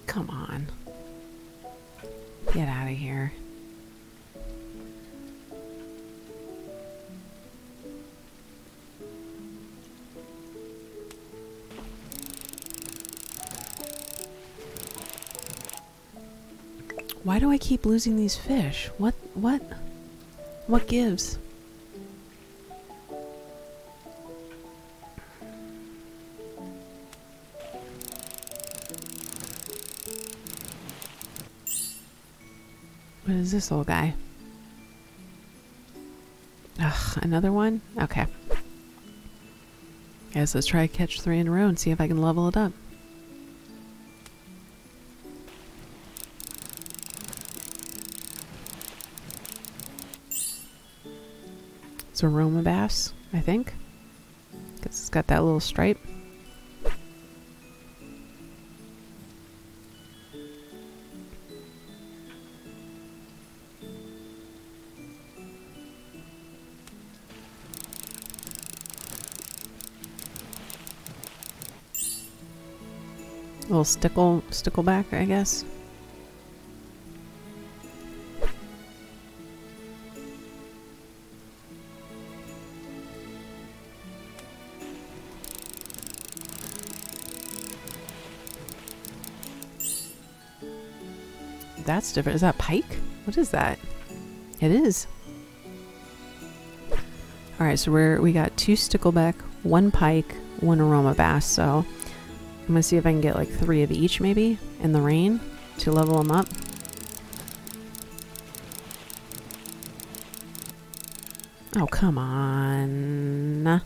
Come on. Get out of here. Why do I keep losing these fish? What gives? Is this old guy? Ugh, another one? Okay. Guess let's try catch 3 in a row and see if I can level it up. It's Aroma Bass, I think. Because it's got that little stripe. Little stickleback, I guess. That's different. Is that pike? What is that? It is. All right, so we got 2 stickleback, 1 pike, 1 aroma bass. So I'm gonna see if I can get like 3 of each maybe in the rain to level them up. Oh, come on.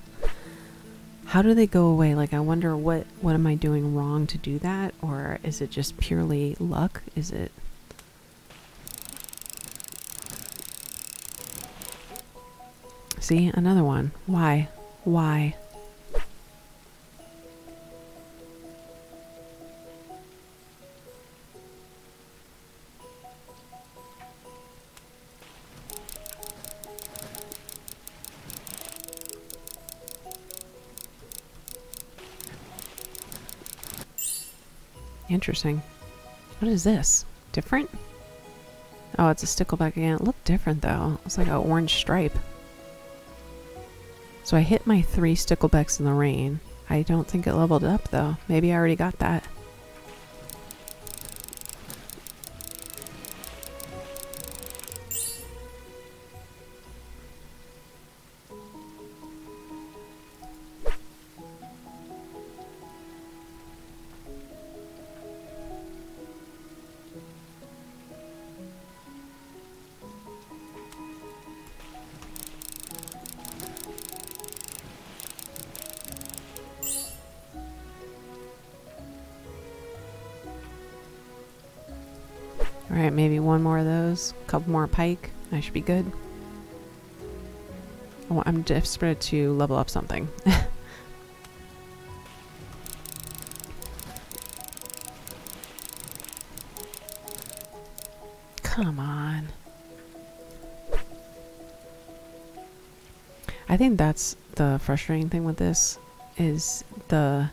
How do they go away? Like, I wonder what am I doing wrong to do that? Or is it just purely luck? Is it? See, another one. Why? Why? Interesting. What is this? Different? Oh, it's a stickleback again. It looked different though. It's like an orange stripe. So I hit my 3 sticklebacks in the rain. I don't think it leveled up though. Maybe I already got that. Alright, maybe 1 more of those, a couple more pike. I should be good. Oh, I'm desperate to level up something. Come on. I think that's the frustrating thing with this, is the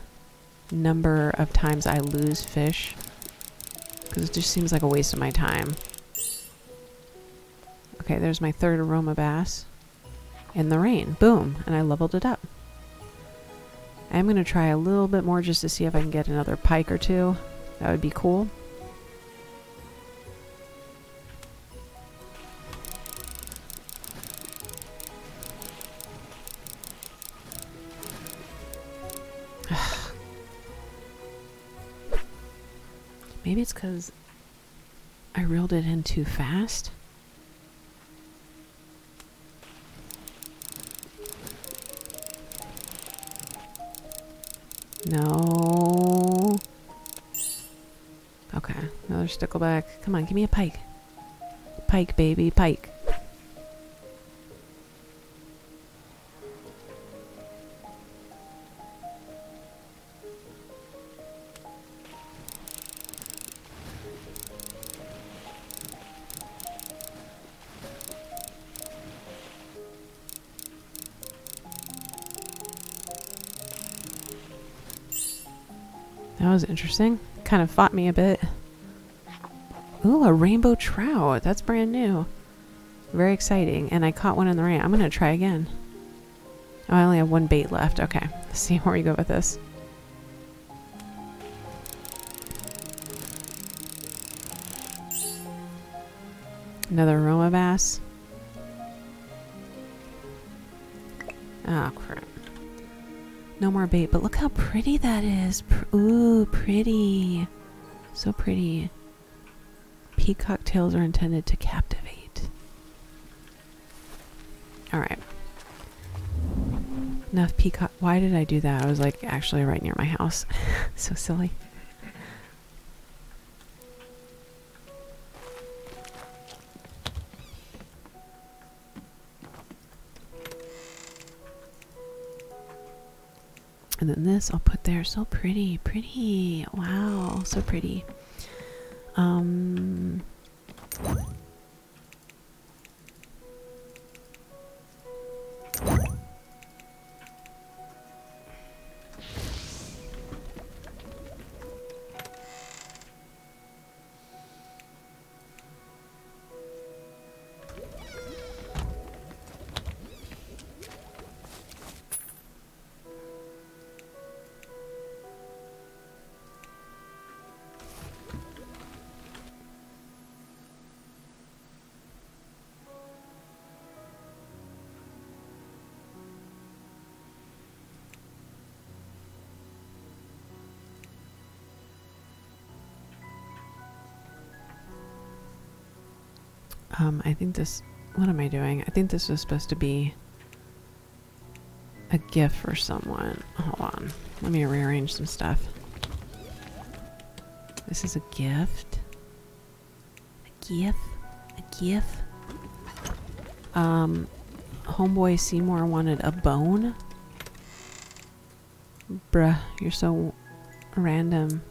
number of times I lose fish. Because it just seems like a waste of my time. Okay, there's my 3rd aroma bass in the rain. Boom, and I leveled it up. I'm going to try a little bit more just to see if I can get another pike or two. That would be cool. Maybe it's because I reeled it in too fast. No. Okay, another stickleback. Come on, give me a pike. Pike, baby, pike. That was interesting. Kind of fought me a bit. Ooh, a rainbow trout. That's brand new. Very exciting. And I caught one in the rain. I'm going to try again. Oh, I only have one bait left. Okay. Let's see where we go with this. Another Aroma Bass. Oh, crap. No more bait, but look how pretty that is. Ooh, pretty. So pretty. Peacock tails are intended to captivate. Alright. Enough peacock. Why did I do that? I was like actually right near my house. So silly. And then this I'll put there. So pretty, pretty. Wow, so pretty. I think this, what am I doing? I think this was supposed to be a gift for someone. Hold on. Let me rearrange some stuff. This is a gift. A gift. A gift. Homeboy Seymour wanted a bone. Bruh, you're so random.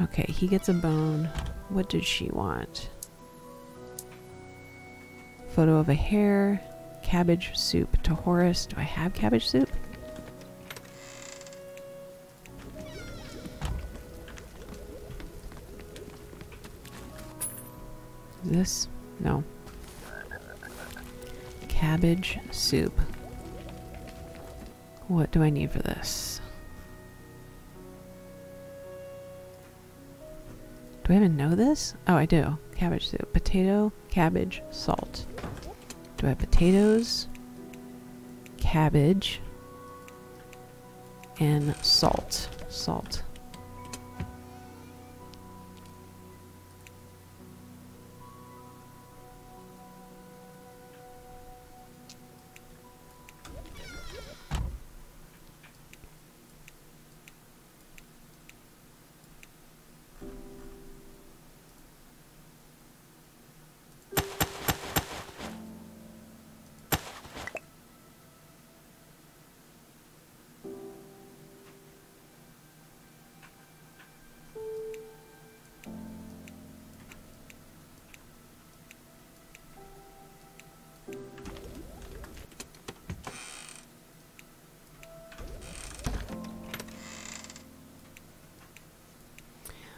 Okay, he gets a bone. What did she want? Photo of a hare, cabbage soup to Horace. Do I have cabbage soup? This? No. Cabbage soup. What do I need for this? Do I even know this? Oh, I do. Cabbage soup. Potato, cabbage, salt. Do I have potatoes, cabbage, and salt? Salt.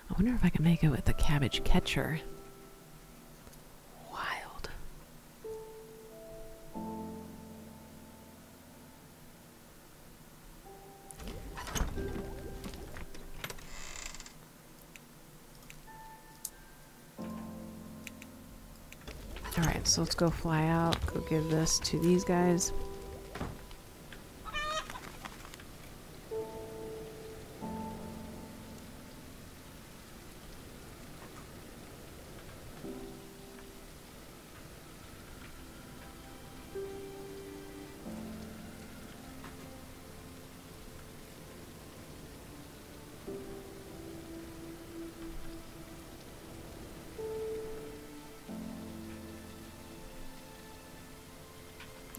I wonder if I can make it with a cabbage catcher. Wild. So let's go fly out, go give this to these guys.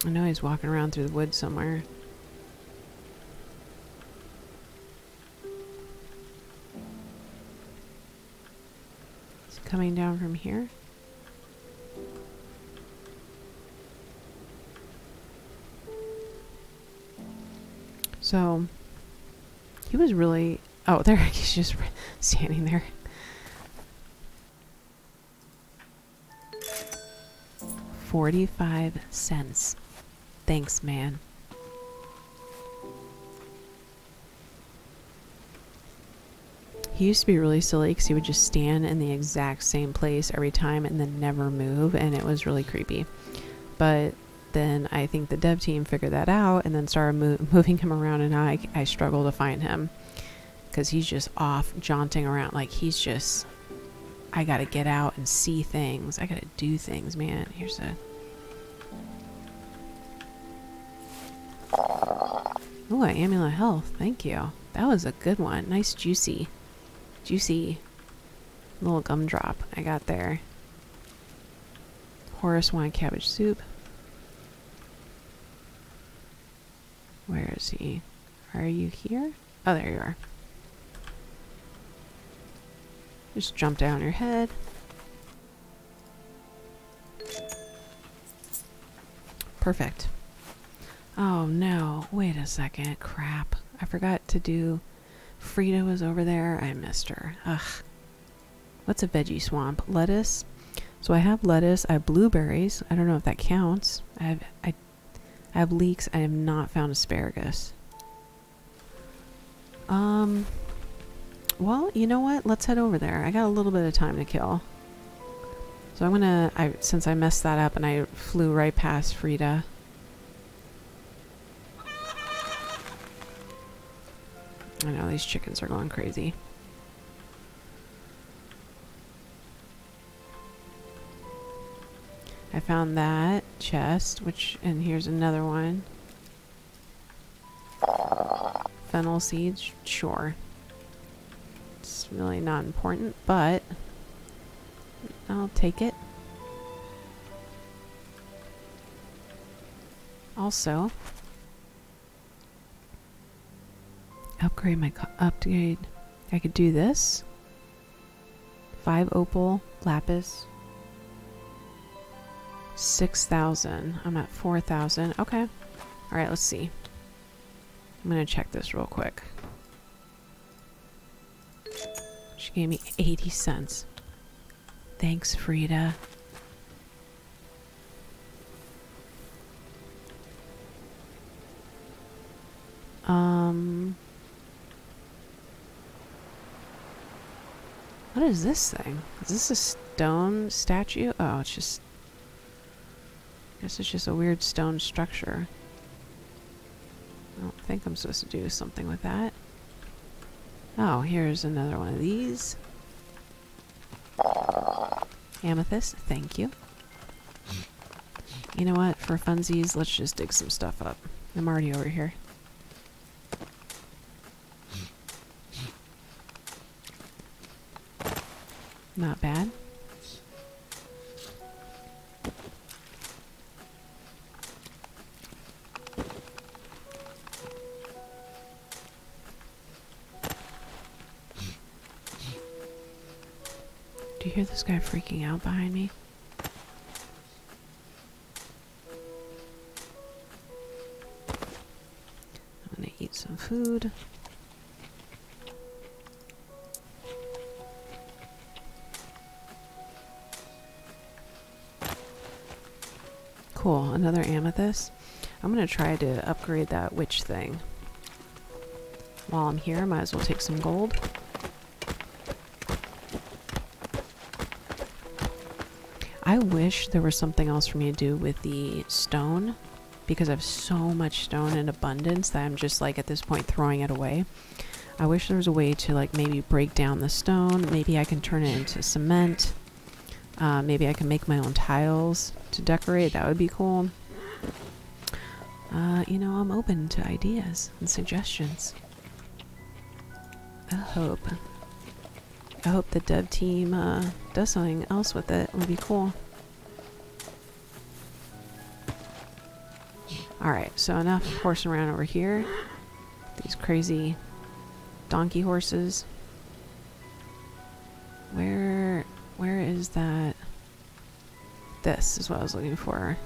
I know he's walking around through the woods somewhere. Is he coming down from here? So, he was really... Oh, there, he's just standing there. $0.45. Thanks, man. He used to be really silly because he would just stand in the exact same place every time and then never move, and it was really creepy. But then I think the dev team figured that out and then started moving him around, and I struggle to find him because he's just off jaunting around. Like, he's just, I gotta get out and see things. I gotta do things, man. Here's a... Ooh, an amulet health. Thank you. That was a good one. Nice juicy. Juicy little gumdrop I got there. Horace wanted cabbage soup. Where is he? Are you here? Oh, there you are. Just jump down your head. Perfect. Oh no, wait a second, crap. I forgot to do... Frida was over there, I missed her. Ugh. What's a veggie swamp? Lettuce? So I have lettuce, I have blueberries, I don't know if that counts. I have leeks, I have not found asparagus. Well, you know what, let's head over there. I got a little bit of time to kill. So I'm gonna, since I messed that up and I flew right past Frida. I know, these chickens are going crazy. I found that chest, which, and here's another one. Fennel seeds, sure. It's really not important, but I'll take it. Also, upgrade my upgrade. I could do this. 5 opal lapis. 6,000. I'm at 4,000. Okay. All right. Let's see. I'm gonna check this real quick. She gave me 80 cents. Thanks, Frida. What is this thing? Is this a stone statue? Oh, it's just... I guess it's just a weird stone structure. I don't think I'm supposed to do something with that. Oh, here's another one of these. Amethyst, thank you. You know what? For funsies, let's just dig some stuff up. I'm already over here. Not bad. Do you hear this guy freaking out behind me? I'm gonna eat some food. Cool, another amethyst. I'm gonna try to upgrade that witch thing. While I'm here, might as well take some gold. I wish there was something else for me to do with the stone, because I have so much stone in abundance that I'm just like at this point throwing it away. I wish there was a way to like maybe break down the stone. Maybe I can turn it into cement. Maybe I can make my own tiles to decorate. That would be cool. You know, I'm open to ideas and suggestions. I hope the dev team does something else with it. It would be cool. Alright, so enough horsing around over here. These crazy donkey horses. Where is that? This is what I was looking for.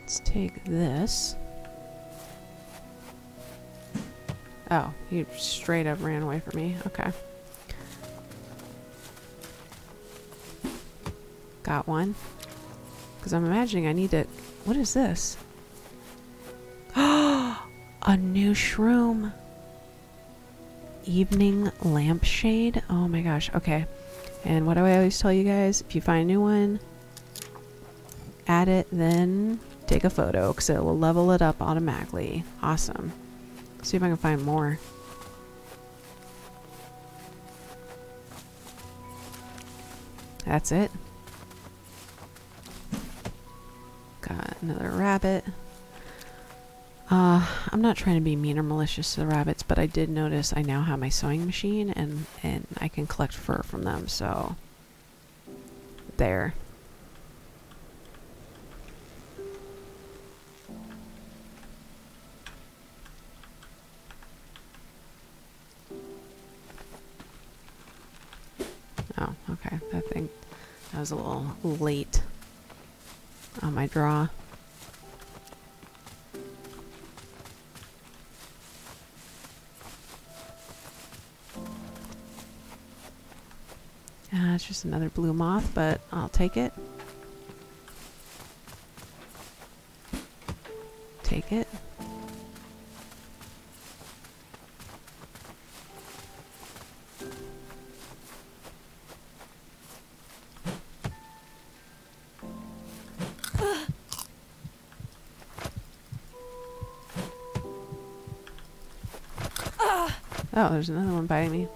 Let's take this. Oh, you straight up ran away from me. Okay. Got one. Because I'm imagining I need to... What is this? A new shroom. Evening Lampshade. Oh my gosh. Okay. And what do I always tell you guys? If you find a new one, add it, then take a photo, because it will level it up automatically. Awesome. See if I can find more. That's it. Got another rabbit. I'm not trying to be mean or malicious to the rabbits, but I did notice I now have my sewing machine, and I can collect fur from them, so... There. Oh, okay. I think I was a little late on my draw. It's just another blue moth, but I'll take it. Take it. Oh, there's another one biting me.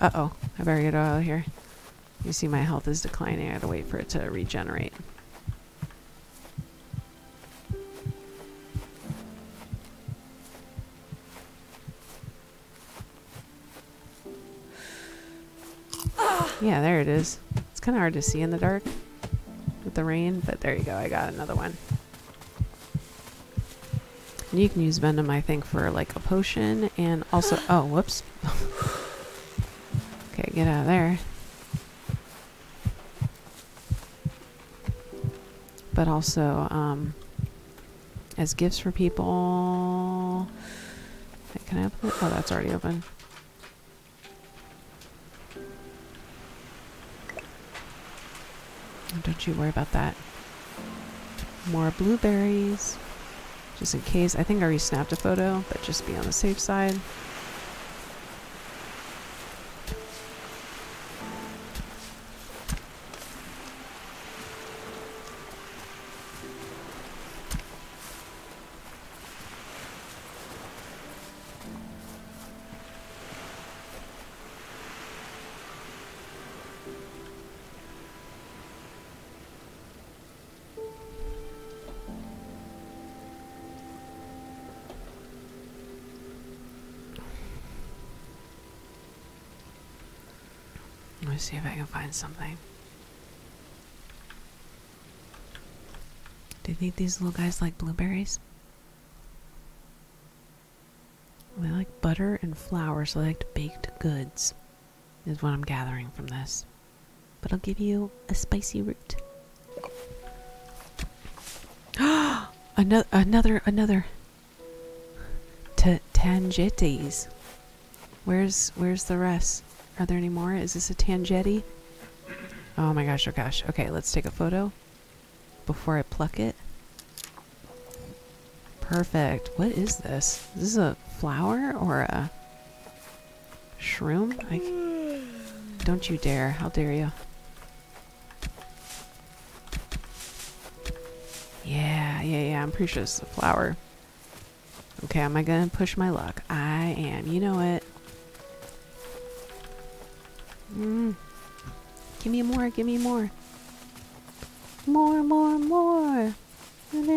Uh-oh, I better get out of here. You see my health is declining. I gotta wait for it to regenerate. Yeah, there it is. It's kind of hard to see in the dark with the rain, but there you go, I got another one. And you can use venom, I think, for like a potion, and also, oh, whoops. Okay, get out of there. But also, as gifts for people. Can I open it? Oh, that's already open. Don't you worry about that. More blueberries. Just in case. I think I already snapped a photo, but just be on the safe side. See if I can find something. Do you think these little guys like blueberries? They like butter and flour, so they like baked goods, is what I'm gathering from this. But I'll give you a spicy root. Another. Tagetes. Where's the rest? Are there any more? Is this a tangeti? Oh my gosh, oh gosh. Okay, let's take a photo before I pluck it. Perfect. What is this? Is this a flower or a shroom? Don't you dare. How dare you? Yeah. I'm pretty sure it's a flower. Okay, am I gonna push my luck? I am. You know it. Give me more. Give me more. More. More. This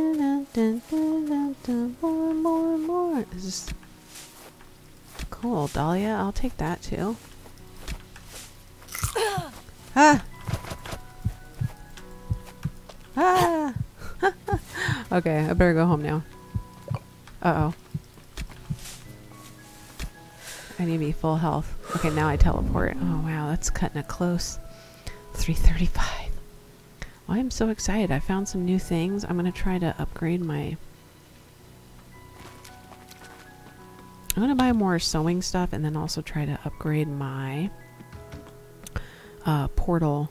is cool, Dahlia. I'll take that too. Ah! Okay, I better go home now. Uh-oh. I need to be full health. Okay, now I teleport. Oh, wow, that's cutting it close. 3:35. Oh, I am so excited. I found some new things. I'm going to try to upgrade my... I'm going to buy more sewing stuff and then also try to upgrade my portal.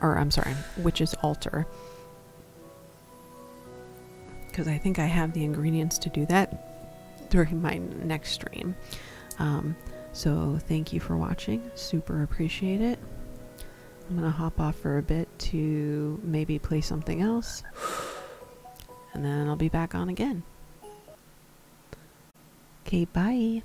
Or, I'm sorry, witch's altar. Because I think I have the ingredients to do that during my next stream. So thank you for watching. Super appreciate it. I'm going to hop off for a bit to maybe play something else. And then I'll be back on again. Okay, bye.